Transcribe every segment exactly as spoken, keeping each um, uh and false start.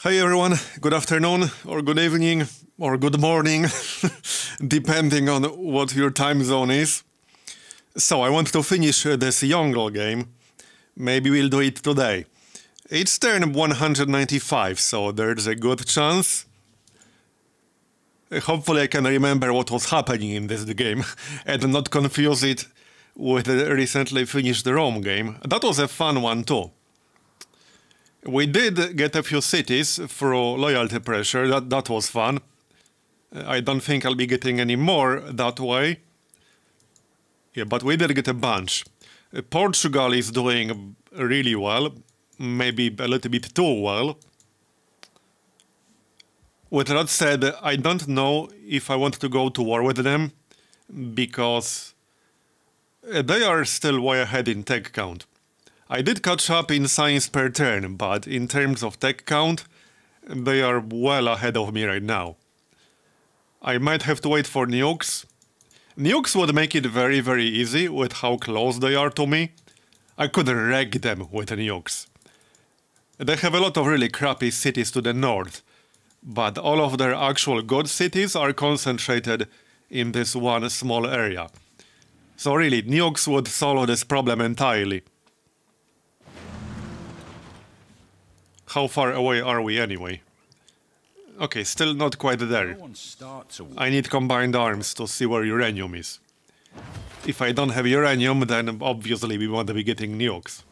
Hi everyone, good afternoon, or good evening, or good morning, depending on what your time zone is. So I want to finish this Yongle game. Maybe we'll do it today. It's turn one hundred ninety-five, so there's a good chance. Hopefully I can remember what was happening in this game and not confuse it with the recently finished Rome game. That was a fun one too. We did get a few cities through loyalty pressure, that, that was fun. I don't think I'll be getting any more that way. Yeah, but we did get a bunch. Portugal is doing really well, maybe a little bit too well. With that said, I don't know if I want to go to war with them, because they are still way ahead in tech count. I did catch up in science per turn, but in terms of tech count, they are well ahead of me right now. I might have to wait for nukes. Nukes would make it very, very easy with how close they are to me. I could wreck them with nukes. They have a lot of really crappy cities to the north, but all of their actual good cities are concentrated in this one small area. So really, nukes would solve this problem entirely. How far away are we anyway? Okay, still not quite there. I need combined arms to see where uranium is. If I don't have uranium, then obviously we won't be getting nukes.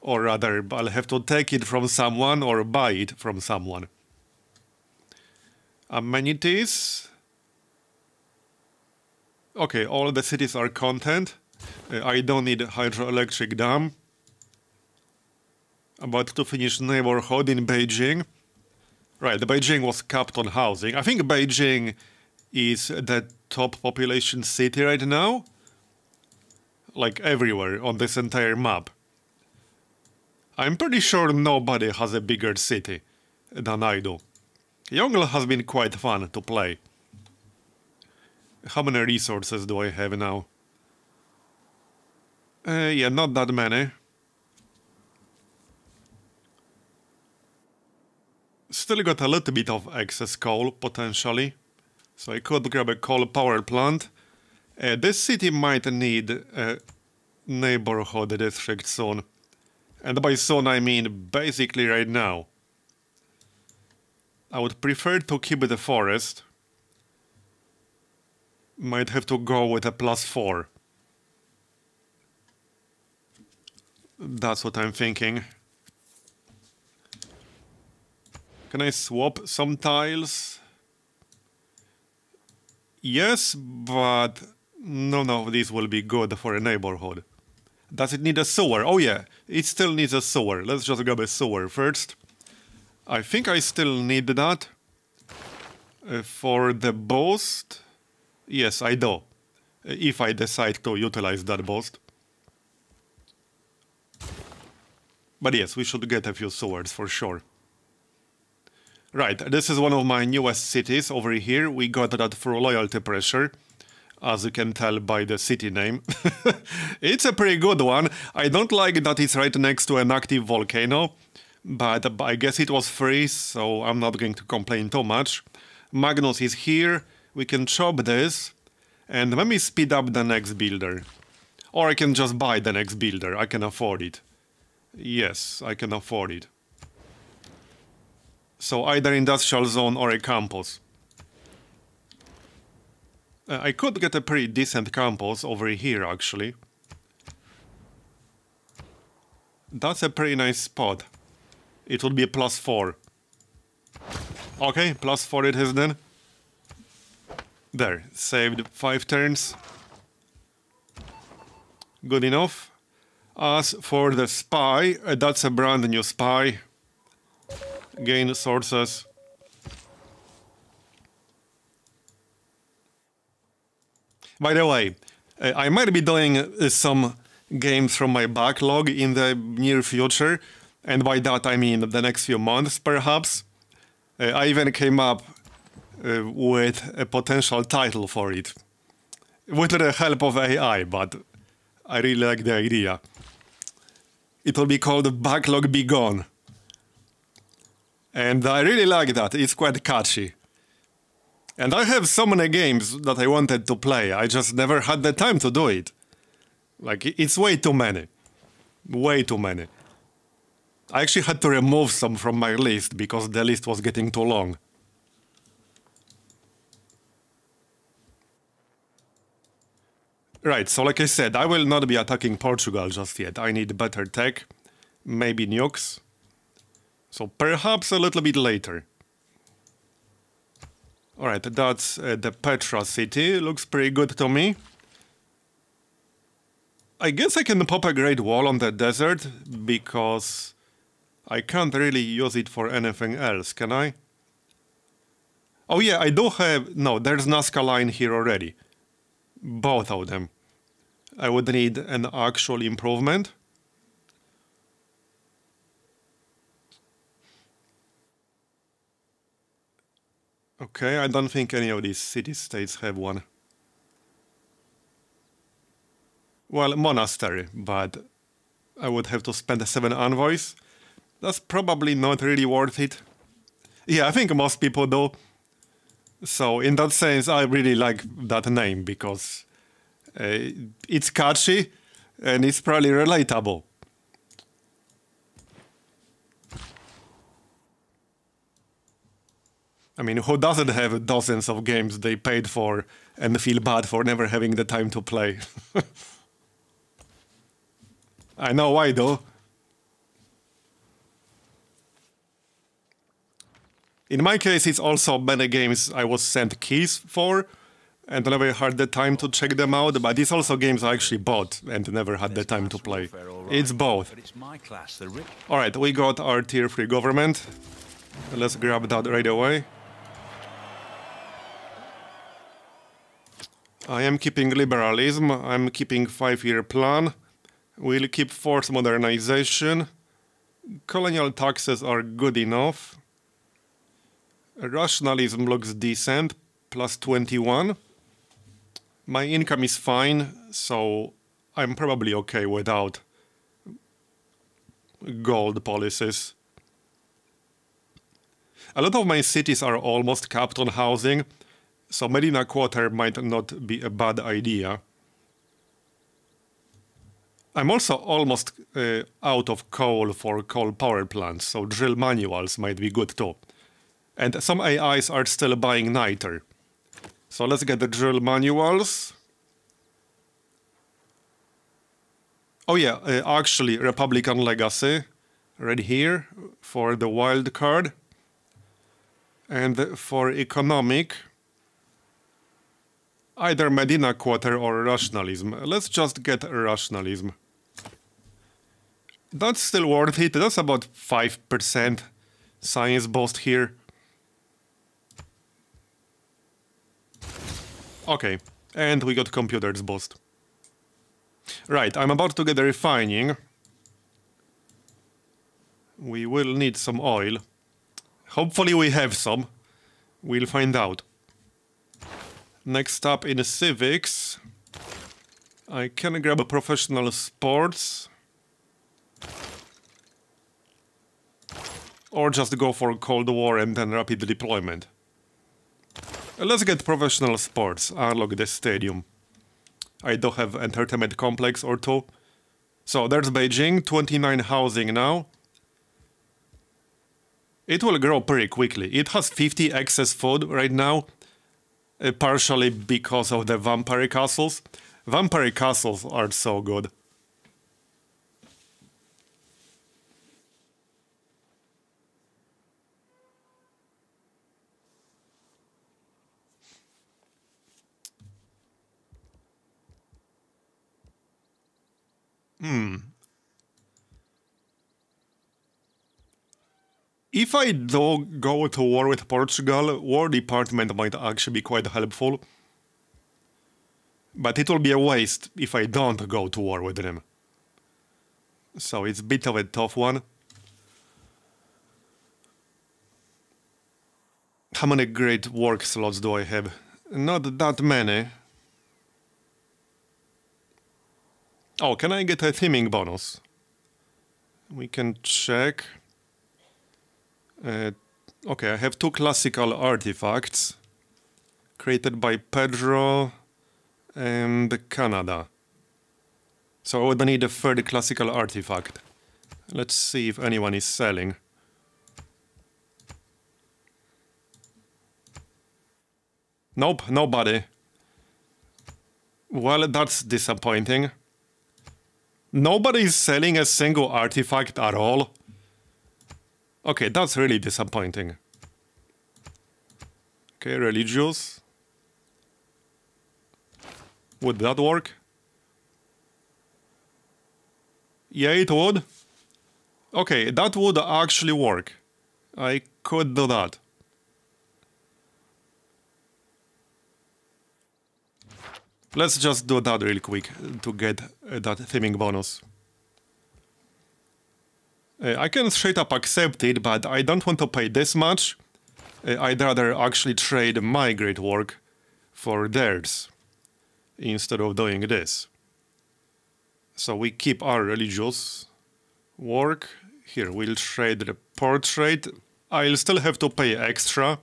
Or rather, I'll have to take it from someone or buy it from someone. Amenities. Okay, all the cities are content. I don't need a hydroelectric dam. About to finish neighborhood in Beijing. Right, the Beijing was capped on housing. I think Beijing is the top population city right now. Like everywhere on this entire map. I'm pretty sure nobody has a bigger city than I do. Yongle has been quite fun to play. How many resources do I have now? Uh, yeah, not that many. Still got a little bit of excess coal, potentially, so I could grab a coal power plant. Uh, this city might need a neighborhood district soon, and by soon I mean basically right now. I would prefer to keep the forest. Might have to go with a plus four. That's what I'm thinking. Can I swap some tiles? Yes, but none of these will be good for a neighborhood. Does it need a sewer? Oh yeah, it still needs a sewer. Let's just grab a sewer first. I think I still need that. Uh, for the boost? Yes, I do. If I decide to utilize that boost. But yes, we should get a few sewers for sure. Right, this is one of my newest cities over here. We got that through loyalty pressure, as you can tell by the city name. It's a pretty good one. I don't like that it's right next to an active volcano, but I guess it was free, so I'm not going to complain too much. Magnus is here. We can chop this, and let me speed up the next builder. Or I can just buy the next builder. I can afford it. Yes, I can afford it. So either industrial zone or a campus. Uh, I could get a pretty decent campus over here, actually. That's a pretty nice spot. It would be a plus four. Okay, plus four it is then. There, saved five turns. Good enough. As for the spy, uh, that's a brand new spy. Gain sources. By the way, I might be doing some games from my backlog in the near future, and by that I mean the next few months perhaps. I even came up with a potential title for it, with the help of A I, but I really like the idea. It will be called Backlog Be Gone. And I really like that, it's quite catchy. And I have so many games that I wanted to play, I just never had the time to do it. Like, it's way too many. Way too many. I actually had to remove some from my list, because the list was getting too long. Right, so like I said, I will not be attacking Portugal just yet. I need better tech, maybe nukes. So perhaps a little bit later. Alright, that's uh, the Petra city. Looks pretty good to me. I guess I can pop a great wall on the desert, because I can't really use it for anything else, can I? Oh yeah, I do have... no, there's Nazca line here already. Both of them. I would need an actual improvement. Okay, I don't think any of these city-states have one. Well, monastery, but I would have to spend seven envoys. That's probably not really worth it. Yeah, I think most people do. So, in that sense, I really like that name, because uh, it's catchy, and it's probably relatable. I mean, who doesn't have dozens of games they paid for and feel bad for never having the time to play? I know I do. In my case, it's also many games I was sent keys for, and never had the time to check them out, but it's also games I actually bought and never had the time to play. It's both. Alright, we got our tier three government. Let's grab that right away. I am keeping liberalism, I'm keeping five-year plan. We'll keep forced modernization. Colonial taxes are good enough. Rationalism looks decent, plus twenty-one. My income is fine, so I'm probably okay without gold policies. A lot of my cities are almost capped on housing, so Medina Quarter might not be a bad idea. I'm also almost uh, out of coal for coal power plants, so drill manuals might be good too. And some A Is are still buying niter. So let's get the drill manuals. Oh yeah, uh, actually Republican Legacy, right here, for the wild card. And for economic, either Medina Quarter or Rationalism. Let's just get Rationalism. That's still worth it, that's about five percent science boost here. Okay, and we got computers boost. Right, I'm about to get the refining. We will need some oil. Hopefully we have some. We'll find out. Next up in civics, I can grab a professional sports. Or just go for Cold War and then rapid deployment. Let's get professional sports, unlock the stadium. I do have entertainment complex or two. So there's Beijing, twenty-nine housing now. It will grow pretty quickly. It has fifty excess food right now, uh, partially because of the vampire castles. Vampire castles are so good. Hmm. If I do go to war with Portugal, War Department might actually be quite helpful. But it will be a waste if I don't go to war with them. So it's a bit of a tough one. How many great work slots do I have? Not that many. Oh, can I get a theming bonus? We can check. Uh, Okay, I have two classical artifacts created by Pedro and Canada. So I would need a third classical artifact. Let's see if anyone is selling. Nope, nobody. Well, that's disappointing. Nobody is selling a single artifact at all. Okay, that's really disappointing. Okay, religious. Would that work? Yeah, it would. Okay, that would actually work. I could do that. Let's just do that real quick to get uh, that theming bonus. Uh, I can straight up accept it, but I don't want to pay this much. Uh, I'd rather actually trade my great work for theirs instead of doing this. So we keep our religious work. Here, we'll trade the portrait. I'll still have to pay extra.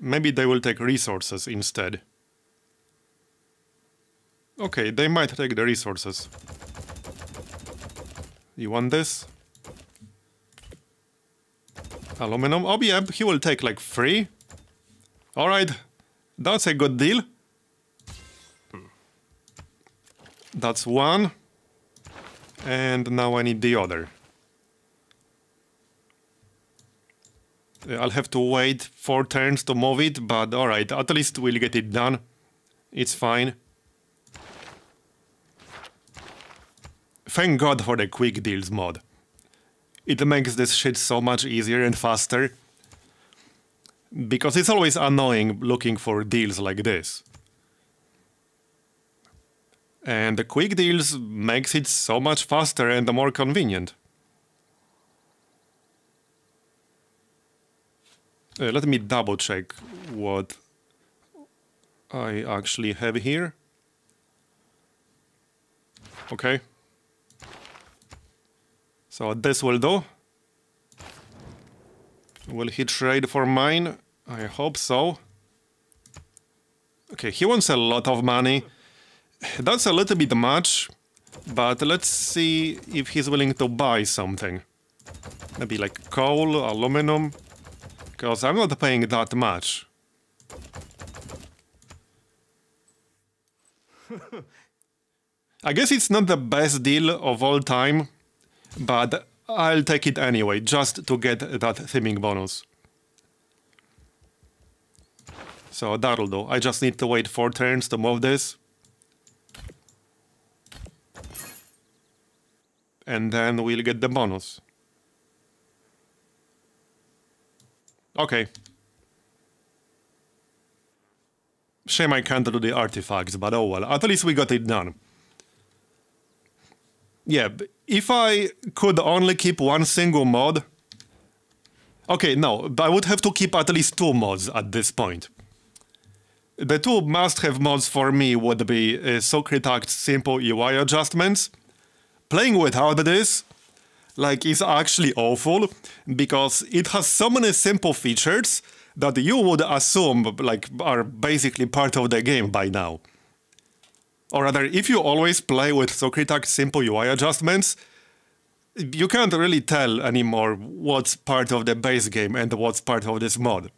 Maybe they will take resources instead. Okay, they might take the resources. You want this? Aluminum? Oh yeah, he will take like three. Alright, that's a good deal. That's one. And now I need the other. I'll have to wait four turns to move it, but alright, at least we'll get it done. It's fine. Thank God for the quick deals mod. It makes this shit so much easier and faster. Because it's always annoying looking for deals like this. And the quick deals makes it so much faster and more convenient. Uh, let me double check what I actually have here. Okay. So this will do. Will he trade for mine? I hope so. Okay, he wants a lot of money. That's a little bit much, but let's see if he's willing to buy something. Maybe like coal, aluminum, because I'm not paying that much. I guess it's not the best deal of all time. But I'll take it anyway, just to get that theming bonus. So that'll do. I just need to wait four turns to move this. And then we'll get the bonus. Okay. Shame I can't do the artifacts, but oh well. At least we got it done. Yeah, if I could only keep one single mod... Okay, no, but I would have to keep at least two mods at this point. The two must-have mods for me would be uh, Sukritact's Simple U I Adjustments. Playing without this, like, is actually awful, because it has so many simple features that you would assume, like, are basically part of the game by now. Or rather, if you always play with Sukritact's Simple U I Adjustments, you can't really tell anymore what's part of the base game and what's part of this mod.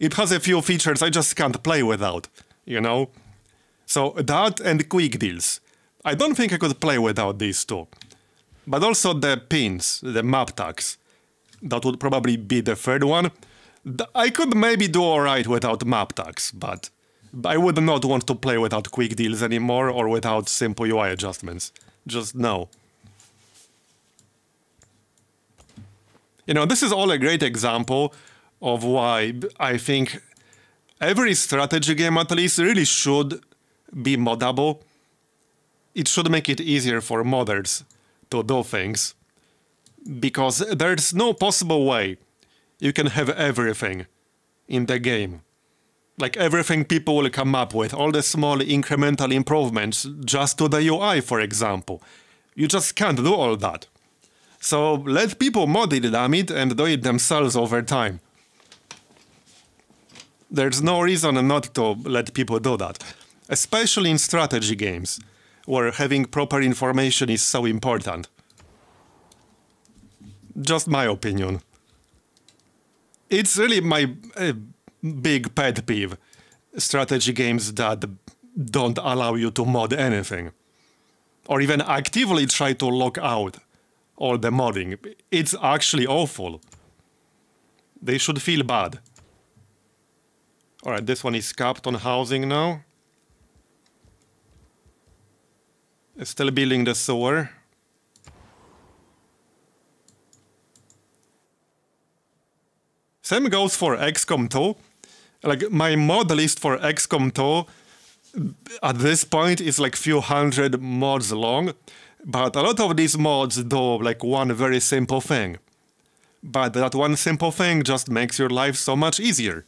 It has a few features I just can't play without, you know? So that and quick deals. I don't think I could play without these two. But also the pins, the map tags. That would probably be the third one. I could maybe do alright without map tags, but... I would not want to play without quick deals anymore, or without simple U I adjustments. Just no. You know, this is all a great example of why I think every strategy game, at least, really should be moddable. It should make it easier for modders to do things. Because there's no possible way you can have everything in the game. Like, everything people will come up with, all the small incremental improvements just to the U I, for example. You just can't do all that. So let people model it and do it themselves over time. There's no reason not to let people do that, especially in strategy games, where having proper information is so important. Just my opinion. It's really my uh, big pet peeve, strategy games that don't allow you to mod anything, or even actively try to lock out all the modding. It's actually awful. They should feel bad. Alright, this one is capped on housing now. Still building the sewer. Same goes for X COM two. Like, my mod list for X COM two at this point is like few hundred mods long, but a lot of these mods do like one very simple thing. But that one simple thing just makes your life so much easier.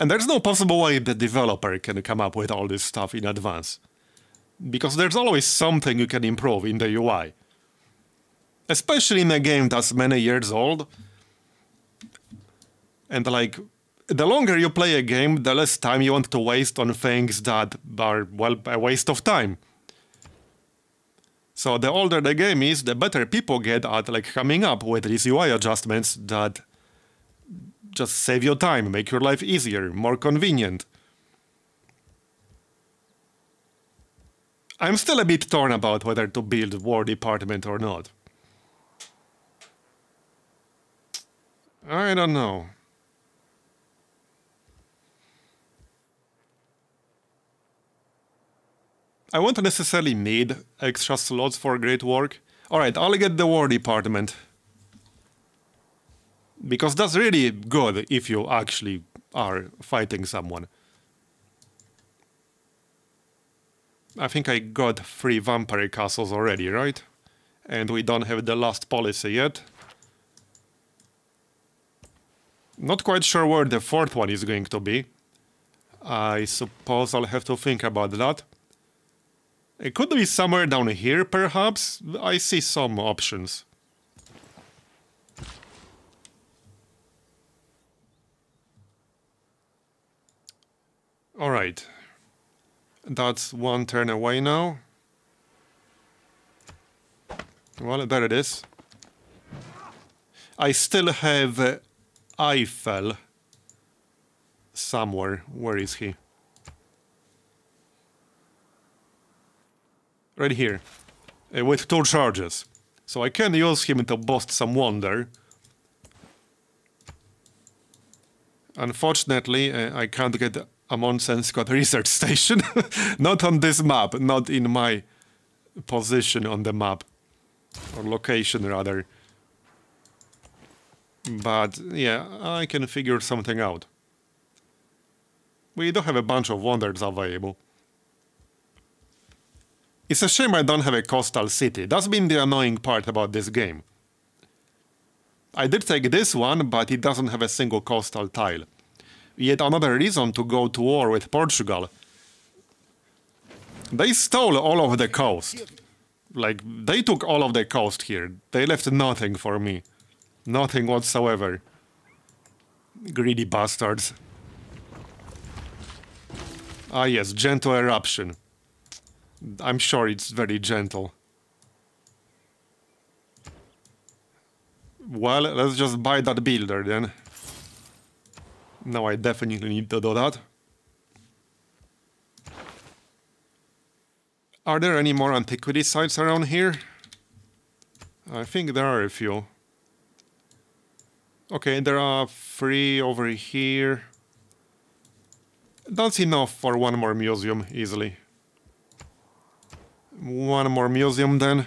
And there's no possible way the developer can come up with all this stuff in advance, because there's always something you can improve in the U I. Especially in a game that's many years old. And like, the longer you play a game, the less time you want to waste on things that are, well, a waste of time. So the older the game is, the better people get at like coming up with these U I adjustments that just save your time, make your life easier, more convenient. I'm still a bit torn about whether to build War Department or not. I don't know. I won't necessarily need extra slots for great work. Alright, I'll get the War Department. Because that's really good if you actually are fighting someone. I think I got three vampire castles already, right? And we don't have the last policy yet. Not quite sure where the fourth one is going to be. I suppose I'll have to think about that. It could be somewhere down here, perhaps. I see some options. Alright. That's one turn away now. Well, there it is. I still have... Uh, Eiffel somewhere. Where is he? Right here, uh, with two charges. So I can use him to boost some wonder. Unfortunately, uh, I can't get a Monsenskot research station. Not on this map, not in my position on the map. Or location, rather. But, yeah, I can figure something out. We do have a bunch of wonders available. It's a shame I don't have a coastal city. That's been the annoying part about this game. I did take this one, but it doesn't have a single coastal tile. Yet another reason to go to war with Portugal. They stole all of the coast. Like, they took all of the coast here. They left nothing for me. Nothing whatsoever. Greedy bastards. Ah yes, gentle eruption. I'm sure it's very gentle. Well, let's just buy that builder then. No, I definitely need to do that. Are there any more antiquity sites around here? I think there are a few. Okay, there are three over here. That's enough for one more museum, easily. One more museum, then.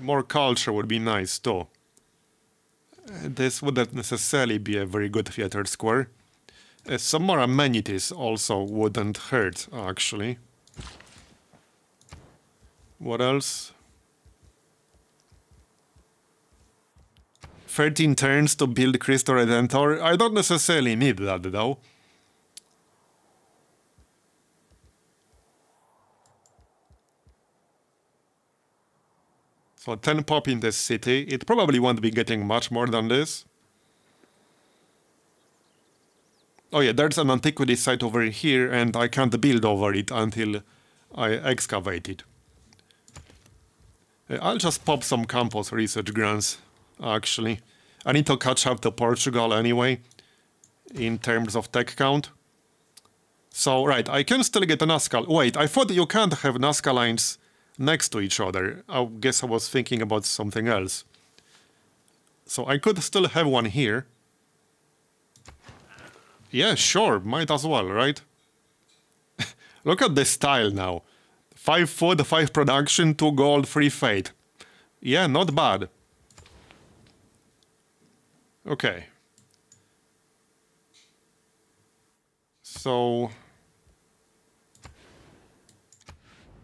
More culture would be nice, too. This wouldn't necessarily be a very good theater square. Uh, some more amenities also wouldn't hurt, actually. What else? thirteen turns to build Cristo Redentor. I don't necessarily need that, though. So ten pop in the city. It probably won't be getting much more than this. Oh yeah, there's an antiquity site over here, and I can't build over it until I excavate it. I'll just pop some campus research grants, actually. I need to catch up to Portugal anyway, in terms of tech count. So, right, I can still get a Nazca. Wait, I thought you can't have Nazca lines next to each other. I guess I was thinking about something else. So I could still have one here. Yeah, sure, might as well, right? Look at the style now. Five food, five production, two gold, three fate. Yeah, not bad. Okay. So...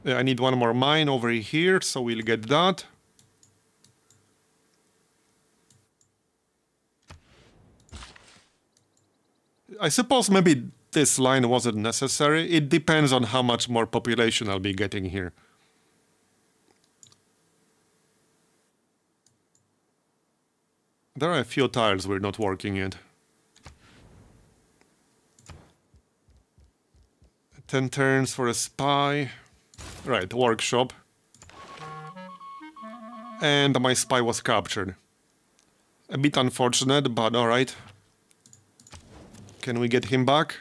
I need one more mine over here, so we'll get that. I suppose maybe this line wasn't necessary. It depends on how much more population I'll be getting here. There are a few tiles we're not working yet. Ten turns for a spy. Right, workshop. And my spy was captured. A bit unfortunate, but alright. Can we get him back?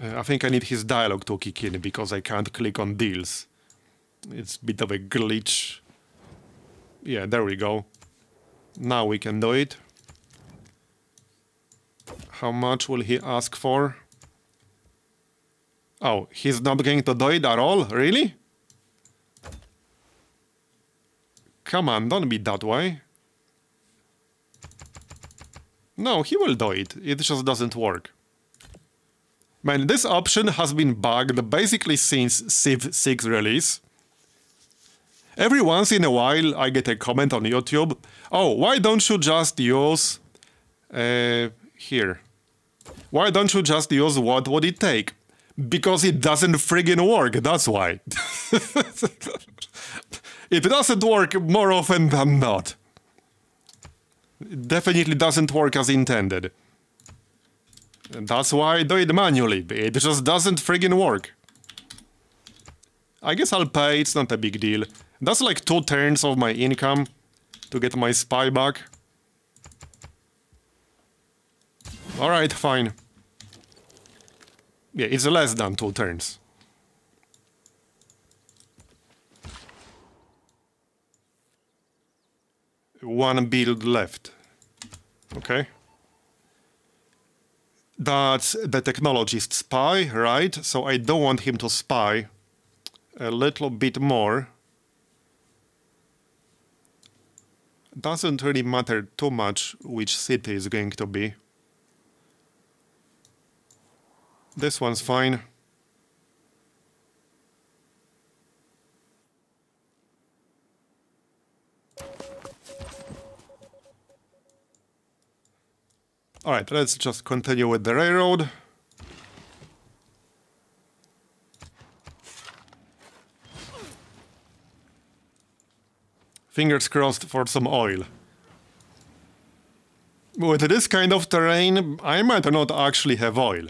Uh, I think I need his dialogue to kick in, because I can't click on deals. It's a bit of a glitch. Yeah, there we go. Now we can do it. How much will he ask for? Oh, he's not going to do it at all? Really? Come on, don't be that way. No, he will do it. It just doesn't work. Man, this option has been bugged basically since Civ six release. Every once in a while I get a comment on YouTube. Oh, why don't you just use... Uh, here. Why don't you just use what would it take? Because it doesn't friggin' work, that's why. It doesn't work more often than not. It definitely doesn't work as intended. And that's why I do it manually. It just doesn't friggin' work. I guess I'll pay, it's not a big deal. That's like two turns of my income to get my spy back. Alright, fine. Yeah, it's less than two turns. One build left. Okay. That's the technologist spy, right? So I don't want him to spy a little bit more. Doesn't really matter too much which city is going to be. This one's fine. All right, let's just continue with the railroad. Fingers crossed for some oil. With this kind of terrain, I might not actually have oil.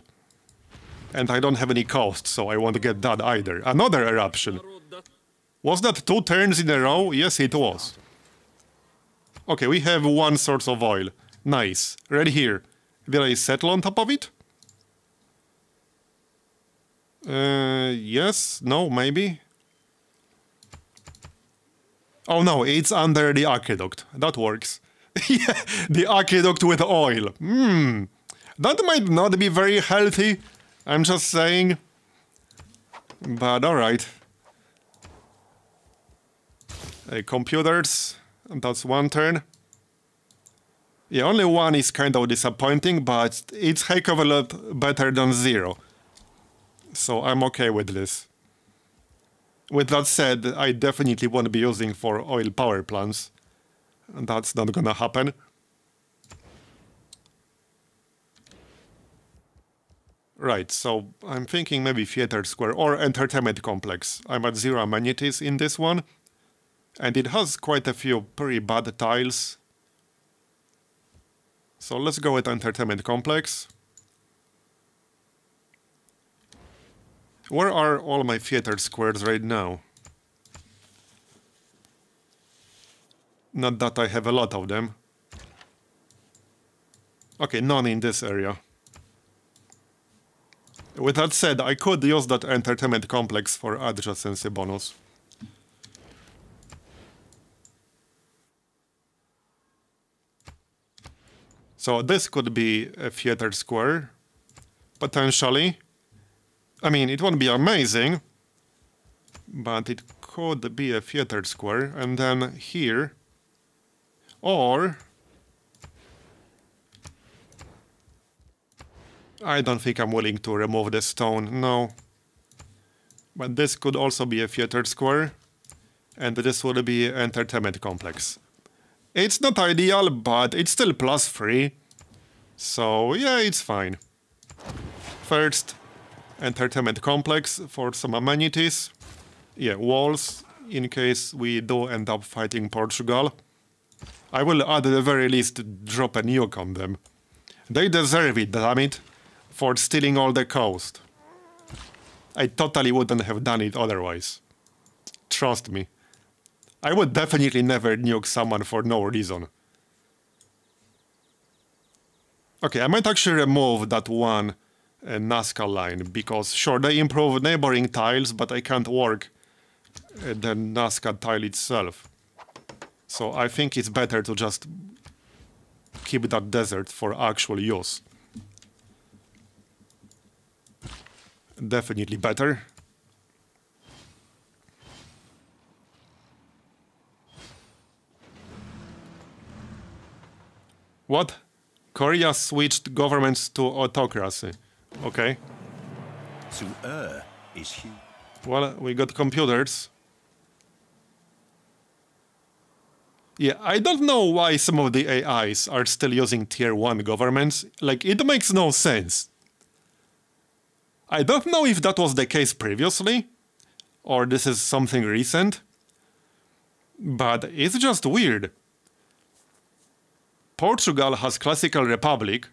And I don't have any cost, so I won't get that either. Another eruption. Was that two turns in a row? Yes, it was. Okay, we have one source of oil. Nice. Right here. Did I settle on top of it? Uh, yes? No? Maybe? Oh no, it's under the aqueduct. That works. Yeah, the aqueduct with oil. Hmm. That might not be very healthy. I'm just saying, but alright. Uh, computers, that's one turn. Yeah, only one is kind of disappointing, but it's heck of a lot better than zero. So I'm okay with this. With that said, I definitely won't be using for oil power plants. That's not gonna happen. Right, so I'm thinking maybe theater square or entertainment complex. I'm at zero amenities in this one, and it has quite a few pretty bad tiles. So let's go with entertainment complex. Where are all my theater squares right now? Not that I have a lot of them. Okay, none in this area. With that said, I could use that entertainment complex for adjacency bonus. So this could be a theater square, potentially. I mean, it won't be amazing, but it could be a theater square. And then here, or... I don't think I'm willing to remove the stone, no. But this could also be a theater square, and this would be an entertainment complex. It's not ideal, but it's still plus three. So yeah, it's fine. First, entertainment complex for some amenities. Yeah, walls, in case we do end up fighting Portugal. I will at the very least drop a nuke on them. They deserve it, damn it, for stealing all the coast. I totally wouldn't have done it otherwise. Trust me. I would definitely never nuke someone for no reason. Okay, I might actually remove that one uh, Nazca line, because sure, they improve neighboring tiles, but I can't work uh, the Nazca tile itself. So I think it's better to just keep that desert for actual use. Definitely better. What? Korea switched governments to autocracy. Okay. To err is human. Well, we got computers. Yeah, I don't know why some of the A Is are still using tier one governments. Like, it makes no sense. I don't know if that was the case previously, or this is something recent, but it's just weird. Portugal has classical republic.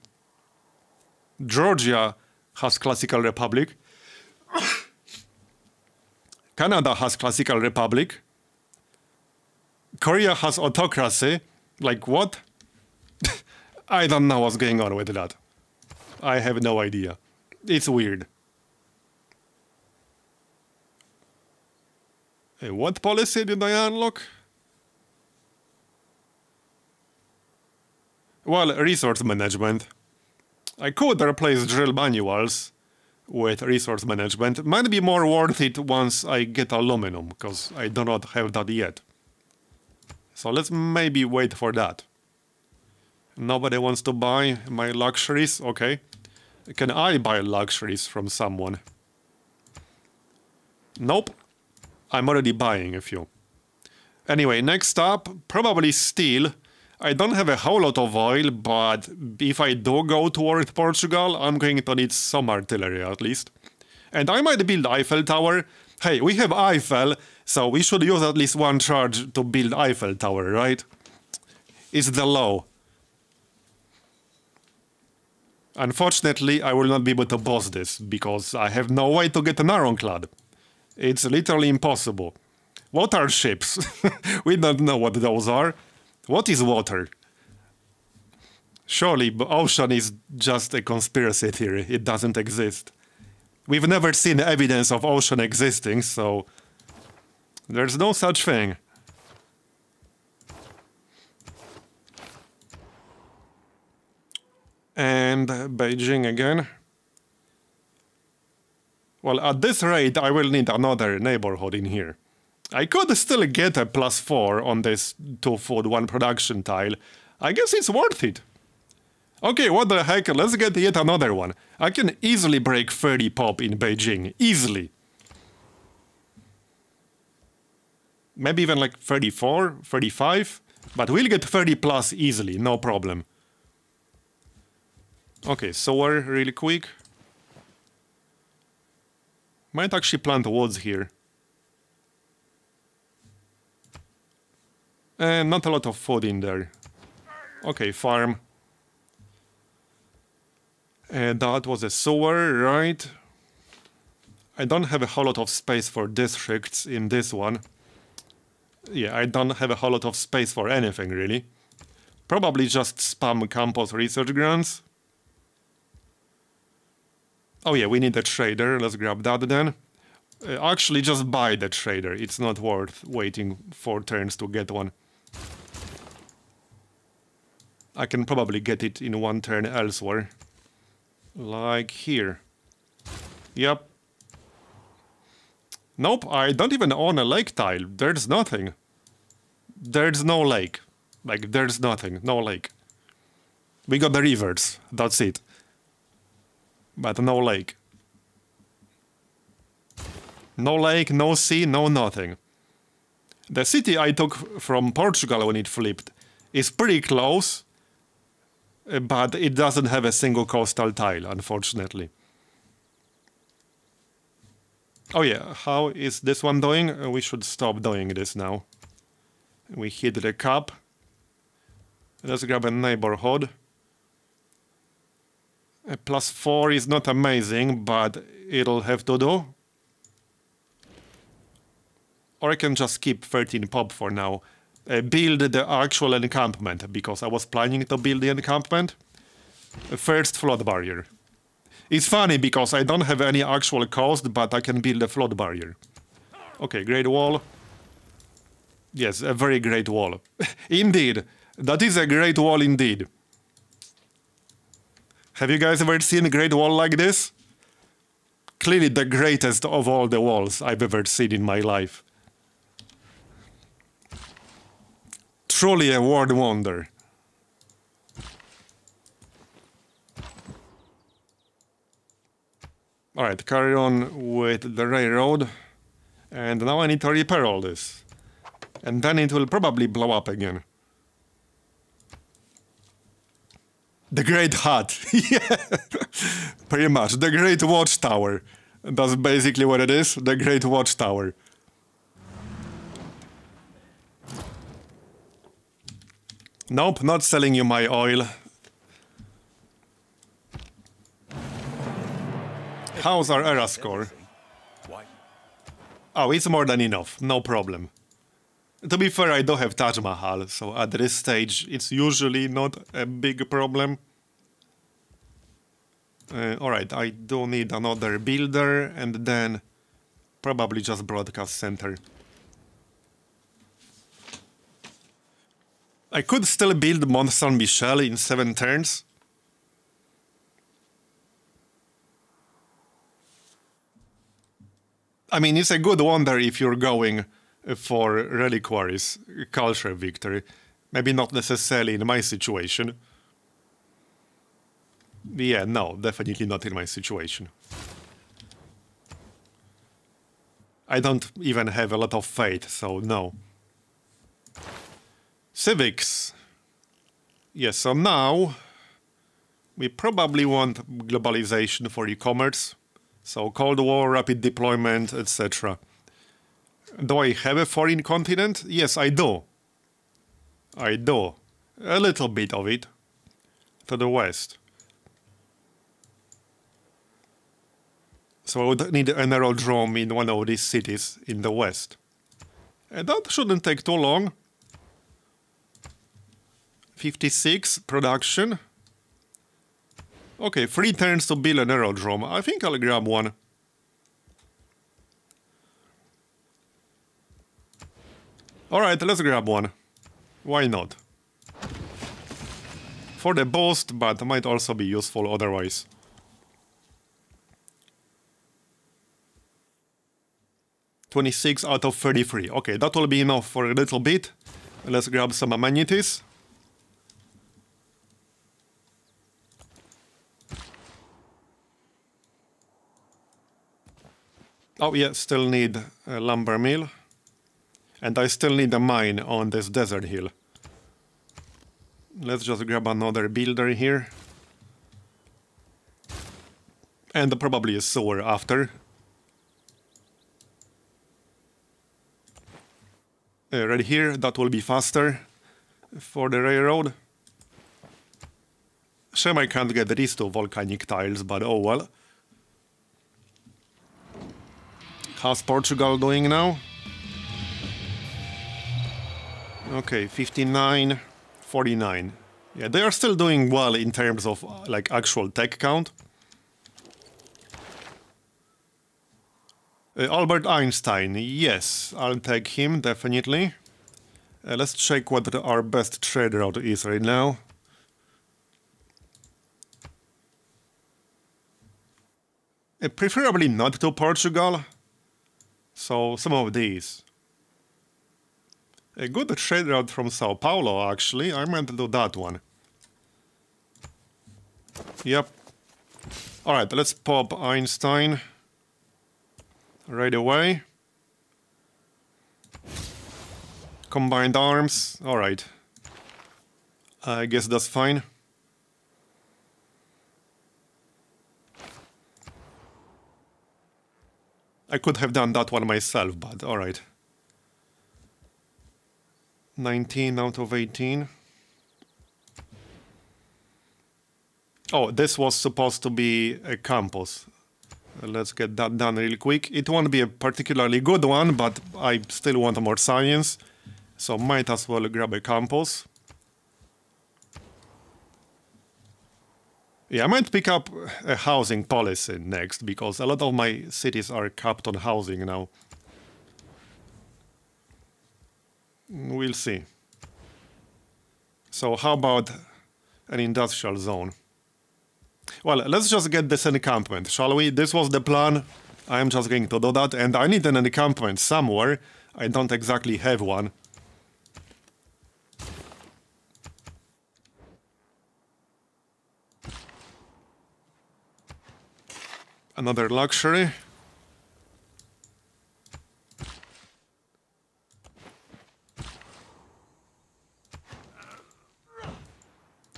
Georgia has classical republic. Canada has classical republic. Korea has autocracy. Like, what? I don't know what's going on with that. I have no idea. It's weird. Hey, what policy did I unlock? Well, resource management. I could replace drill manuals with resource management. Might be more worth it once I get aluminum, because I do not have that yet. So let's maybe wait for that. Nobody wants to buy my luxuries, okay. Can I buy luxuries from someone? Nope. I'm already buying a few. Anyway, next up, probably steel. I don't have a whole lot of oil, but if I do go toward Portugal, I'm going to need some artillery at least. And I might build Eiffel Tower. Hey, we have Eiffel, so we should use at least one charge to build Eiffel Tower, right? It's the law. Unfortunately, I will not be able to boss this, because I have no way to get an ironclad. It's literally impossible. What are ships? We don't know what those are. What is water? Surely, ocean is just a conspiracy theory. It doesn't exist. We've never seen evidence of ocean existing, so there's no such thing. And Beijing again. Well, at this rate, I will need another neighborhood in here. I could still get a plus four on this two food, one production tile. I guess it's worth it. Okay, what the heck, let's get yet another one. I can easily break thirty pop in Beijing, easily. Maybe even like thirty-four, thirty-five, but we'll get thirty plus easily, no problem. Okay, so we're really quick. Might actually plant woods here. And not a lot of food in there. Okay, farm. And that was a sewer, right? I don't have a whole lot of space for districts in this one. Yeah, I don't have a whole lot of space for anything, really. Probably just spam campus research grants. Oh yeah, we need a trader, let's grab that then. Uh, actually, just buy the trader, it's not worth waiting four turns to get one. I can probably get it in one turn elsewhere. Like here. Yep. Nope, I don't even own a lake tile, there's nothing. There's no lake. Like, there's nothing, no lake. We got the rivers, that's it. But no lake. No lake, no sea, no nothing. The city I took from Portugal when it flipped is pretty close, but it doesn't have a single coastal tile, unfortunately. Oh yeah, how is this one doing? We should stop doing this now. We hit the cap. Let's grab a neighborhood. A plus four is not amazing, but it'll have to do. Or I can just keep thirteen pop for now. Uh, build the actual encampment, because I was planning to build the encampment. First, flood barrier. It's funny, because I don't have any actual cost, but I can build a flood barrier. Okay, Great Wall. Yes, a very great wall. Indeed, that is a great wall indeed. Have you guys ever seen a great wall like this? Clearly the greatest of all the walls I've ever seen in my life. Truly a world wonder. Alright, carry on with the railroad. And now I need to repair all this. And then it will probably blow up again. The Great Hut, yeah, pretty much. The Great Watchtower, that's basically what it is, the Great Watchtower. Nope, not selling you my oil. How's our era score? Oh, it's more than enough, no problem. To be fair, I do have Taj Mahal, so at this stage it's usually not a big problem. Uh, Alright, I do need another builder, and then probably just broadcast center. I could still build Mont Saint-Michel in seven turns. I mean, it's a good wonder if you're going for reliquaries, culture victory. Maybe not necessarily in my situation. Yeah, no, definitely not in my situation. I don't even have a lot of faith, so no. Civics. Yes, yeah, so now we probably want globalization for e-commerce. So Cold War, rapid deployment, et cetera. Do I have a foreign continent? Yes, I do. I do. A little bit of it. To the west. So I would need an aerodrome in one of these cities in the west. And that shouldn't take too long. fifty-six, production. Okay, three turns to build an aerodrome. I think I'll grab one. Alright, let's grab one. Why not? For the boost, but might also be useful otherwise. twenty-six out of thirty-three. Okay, that will be enough for a little bit. Let's grab some amenities. Oh yeah, still need a lumber mill. And I still need a mine on this desert hill. Let's just grab another builder here. And probably a sewer after. uh, right here. That will be faster for the railroad. Shame I can't get these two volcanic tiles, but oh well. How's Portugal doing now? Okay, fifty-nine, forty-nine. Yeah, they are still doing well in terms of like actual tech count. Uh, Albert Einstein, yes, I'll take him, definitely. Uh, let's check what our best trade route is right now. Uh, preferably not to Portugal. So, some of these. A good trade route from Sao Paulo, actually. I meant to do that one. Yep. Alright, let's pop Einstein right away. Combined arms. Alright. I guess that's fine. I could have done that one myself, but alright. nineteen out of eighteen. Oh, this was supposed to be a campus. Let's get that done real quick. It won't be a particularly good one, but I still want more science, so might as well grab a campus. Yeah, I might pick up a housing policy next, because a lot of my cities are capped on housing now. We'll see. So how about an industrial zone? Well, let's just get this encampment, shall we? This was the plan. I'm just going to do that, and I need an encampment somewhere. I don't exactly have one. Another luxury.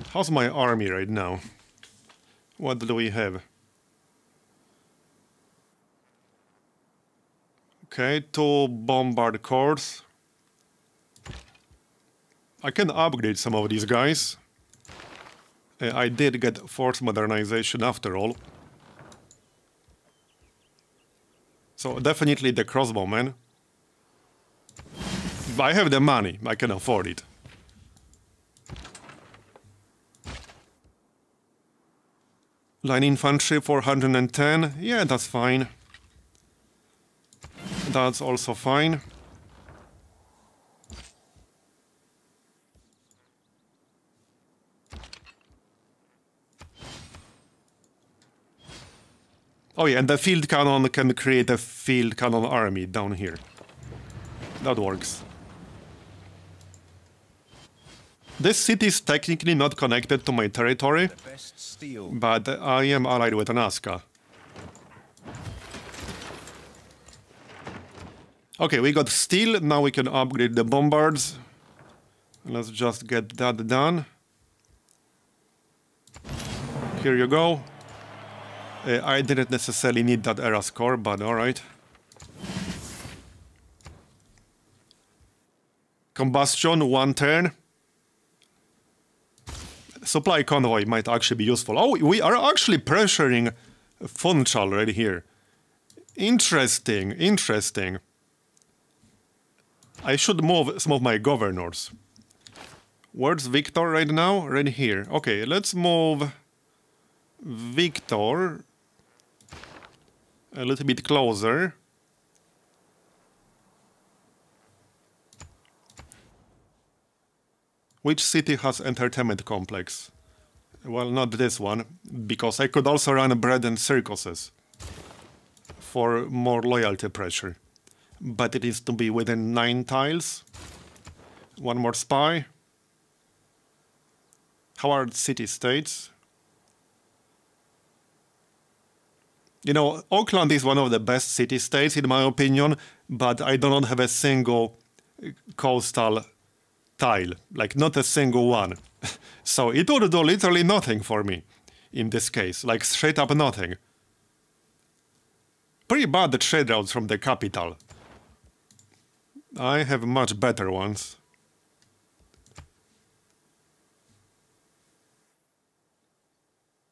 How's my army right now? What do we have? Okay, two bombard corps. I can upgrade some of these guys. Uh, I did get force modernization after all. So definitely the crossbowman. But I have the money, I can afford it. Line infantry, four hundred ten. Yeah, that's fine. That's also fine. Oh yeah, and the field cannon can create a field cannon army down here. That works. This city is technically not connected to my territory, but I am allied with Nazca. Okay, we got steel, now we can upgrade the bombards. Let's just get that done. Here you go. Uh, I didn't necessarily need that era score, but alright. Combustion, one turn. Supply convoy might actually be useful. Oh, we are actually pressuring Funchal right here. Interesting, interesting. I should move some of my governors. Where's Victor right now? Right here. Okay, let's move Victor a little bit closer. Which city has entertainment complex? Well, not this one, because I could also run bread and circuses for more loyalty pressure. But it is to be within nine tiles. One more spy. How are city-states? You know, Auckland is one of the best city-states, in my opinion, but I do not have a single coastal tile, like not a single one. So it would do literally nothing for me in this case, like straight up nothing. Pretty bad trade routes from the capital. I have much better ones.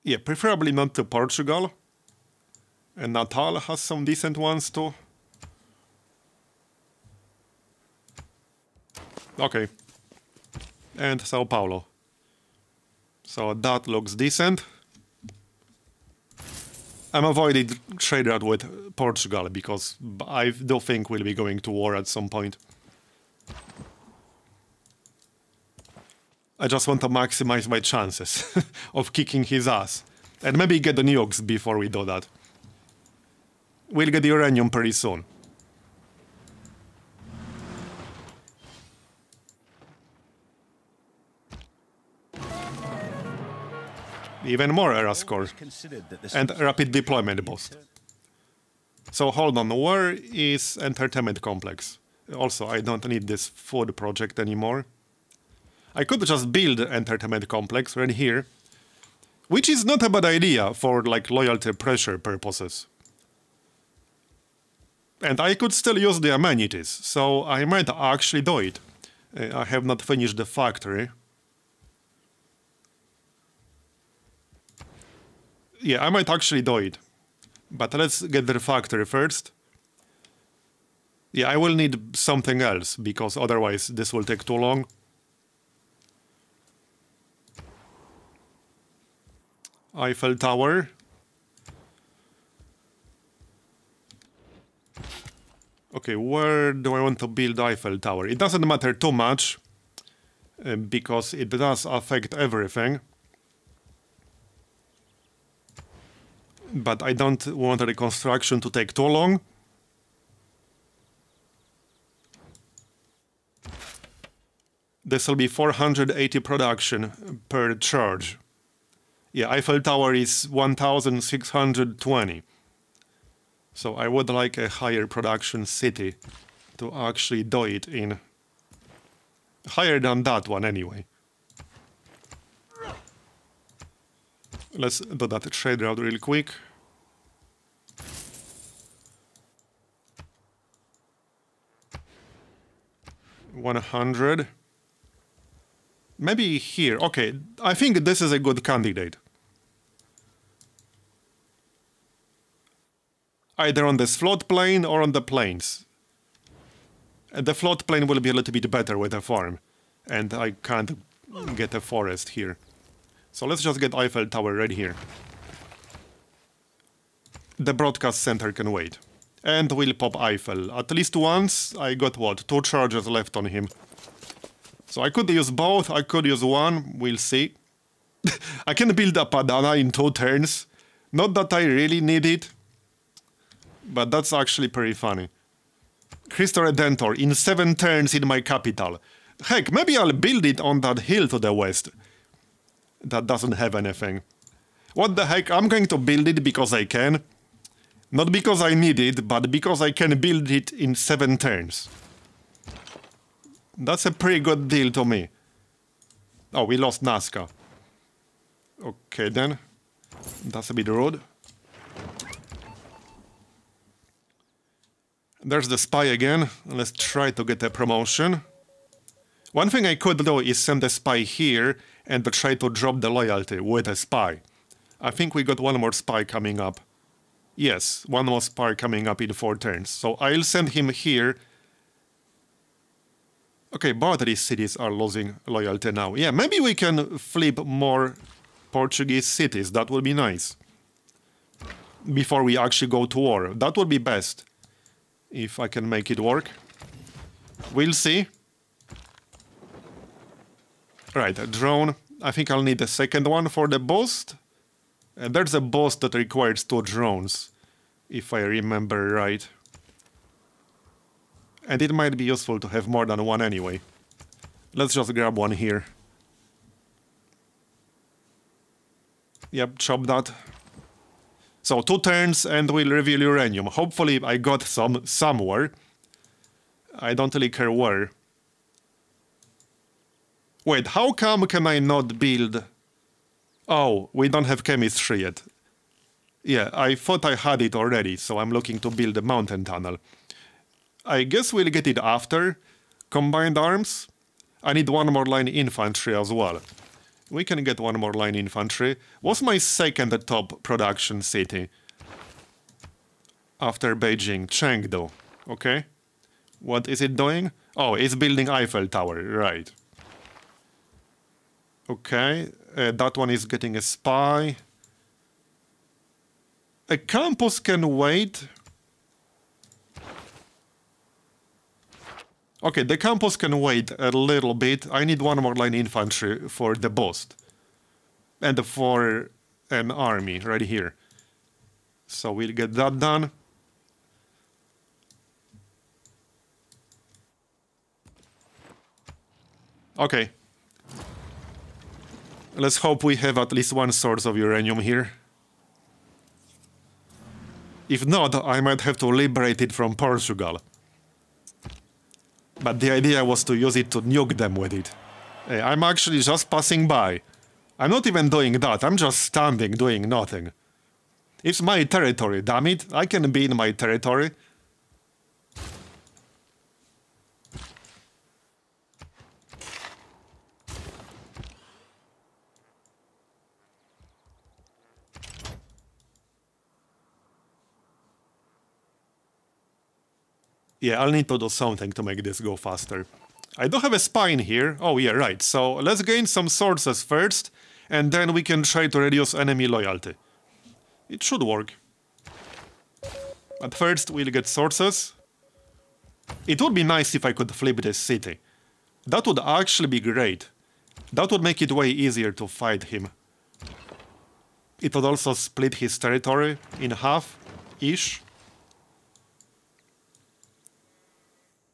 Yeah, preferably not to Portugal. And Natal has some decent ones too. Okay. And Sao Paulo. So that looks decent. I'm avoiding trade out with Portugal because I do think we'll be going to war at some point. I just want to maximize my chances of kicking his ass. And maybe get the nukes before we do that. We'll get the uranium pretty soon. Even more era score and rapid deployment boost. So hold on, where is entertainment complex? Also, I don't need this food project anymore. I could just build entertainment complex right here, which is not a bad idea for like loyalty pressure purposes. And I could still use the amenities, so I might actually do it. I have not finished the factory. Yeah, I might actually do it. But let's get the factory first. Yeah, I will need something else, because otherwise this will take too long. Eiffel Tower. Okay, where do I want to build Eiffel Tower? It doesn't matter too much, uh, because it does affect everything. But I don't want the construction to take too long. This will be four hundred eighty production per charge. Yeah, Eiffel Tower is one thousand six hundred twenty. So I would like a higher production city to actually do it in. Higher than that one anyway. Let's do that trade route real quick. one hundred. Maybe here. Okay, I think this is a good candidate. Either on this floodplain or on the plains. And the floodplain will be a little bit better with a farm. And I can't get a forest here. So let's just get Eiffel Tower right here. The broadcast center can wait. And we'll pop Eiffel. At least once, I got what? Two charges left on him. So I could use both, I could use one, we'll see. I can build a Padana in two turns. Not that I really need it. But that's actually pretty funny. Cristo Redentor, in seven turns in my capital. Heck, maybe I'll build it on that hill to the west. That doesn't have anything. What the heck, I'm going to build it because I can. Not because I need it, but because I can build it in seven turns. That's a pretty good deal to me. Oh, we lost Nazca. Okay then. That's a bit rude. There's the spy again. Let's try to get a promotion. One thing I could do is send a spy here and to try to drop the loyalty with a spy. I think we got one more spy coming up. Yes, one more spy coming up in four turns. So I'll send him here. Okay, both these cities are losing loyalty now. Yeah, maybe we can flip more Portuguese cities. That would be nice. Before we actually go to war. That would be best. If I can make it work. We'll see. Right, a drone. I think I'll need a second one for the boost. And there's a boost that requires two drones, if I remember right. And it might be useful to have more than one anyway. Let's just grab one here. Yep, chop that. So two turns and we'll reveal uranium. Hopefully I got some somewhere. I don't really care where. Wait, how come can I not build... Oh, we don't have chemistry yet. Yeah, I thought I had it already, so I'm looking to build a mountain tunnel. I guess we'll get it after. Combined arms. I need one more line infantry as well. We can get one more line infantry. What's my second top production city? After Beijing, Chengdu. Okay. What is it doing? Oh, it's building Eiffel Tower, right. Okay, uh, that one is getting a spy. A campus can wait. Okay, the campus can wait a little bit. I need one more line infantry for the boost. And for an army right here. So we'll get that done. Okay. Let's hope we have at least one source of uranium here. If not, I might have to liberate it from Portugal. But the idea was to use it to nuke them with it. Hey, I'm actually just passing by. I'm not even doing that, I'm just standing, doing nothing. It's my territory, damn it. I can be in my territory. Yeah, I'll need to do something to make this go faster. I do have a spine here. Oh, yeah, right. So let's gain some sources first, and then we can try to reduce enemy loyalty. It should work. At first, we'll get sources. It would be nice if I could flip this city. That would actually be great. That would make it way easier to fight him. It would also split his territory in half-ish.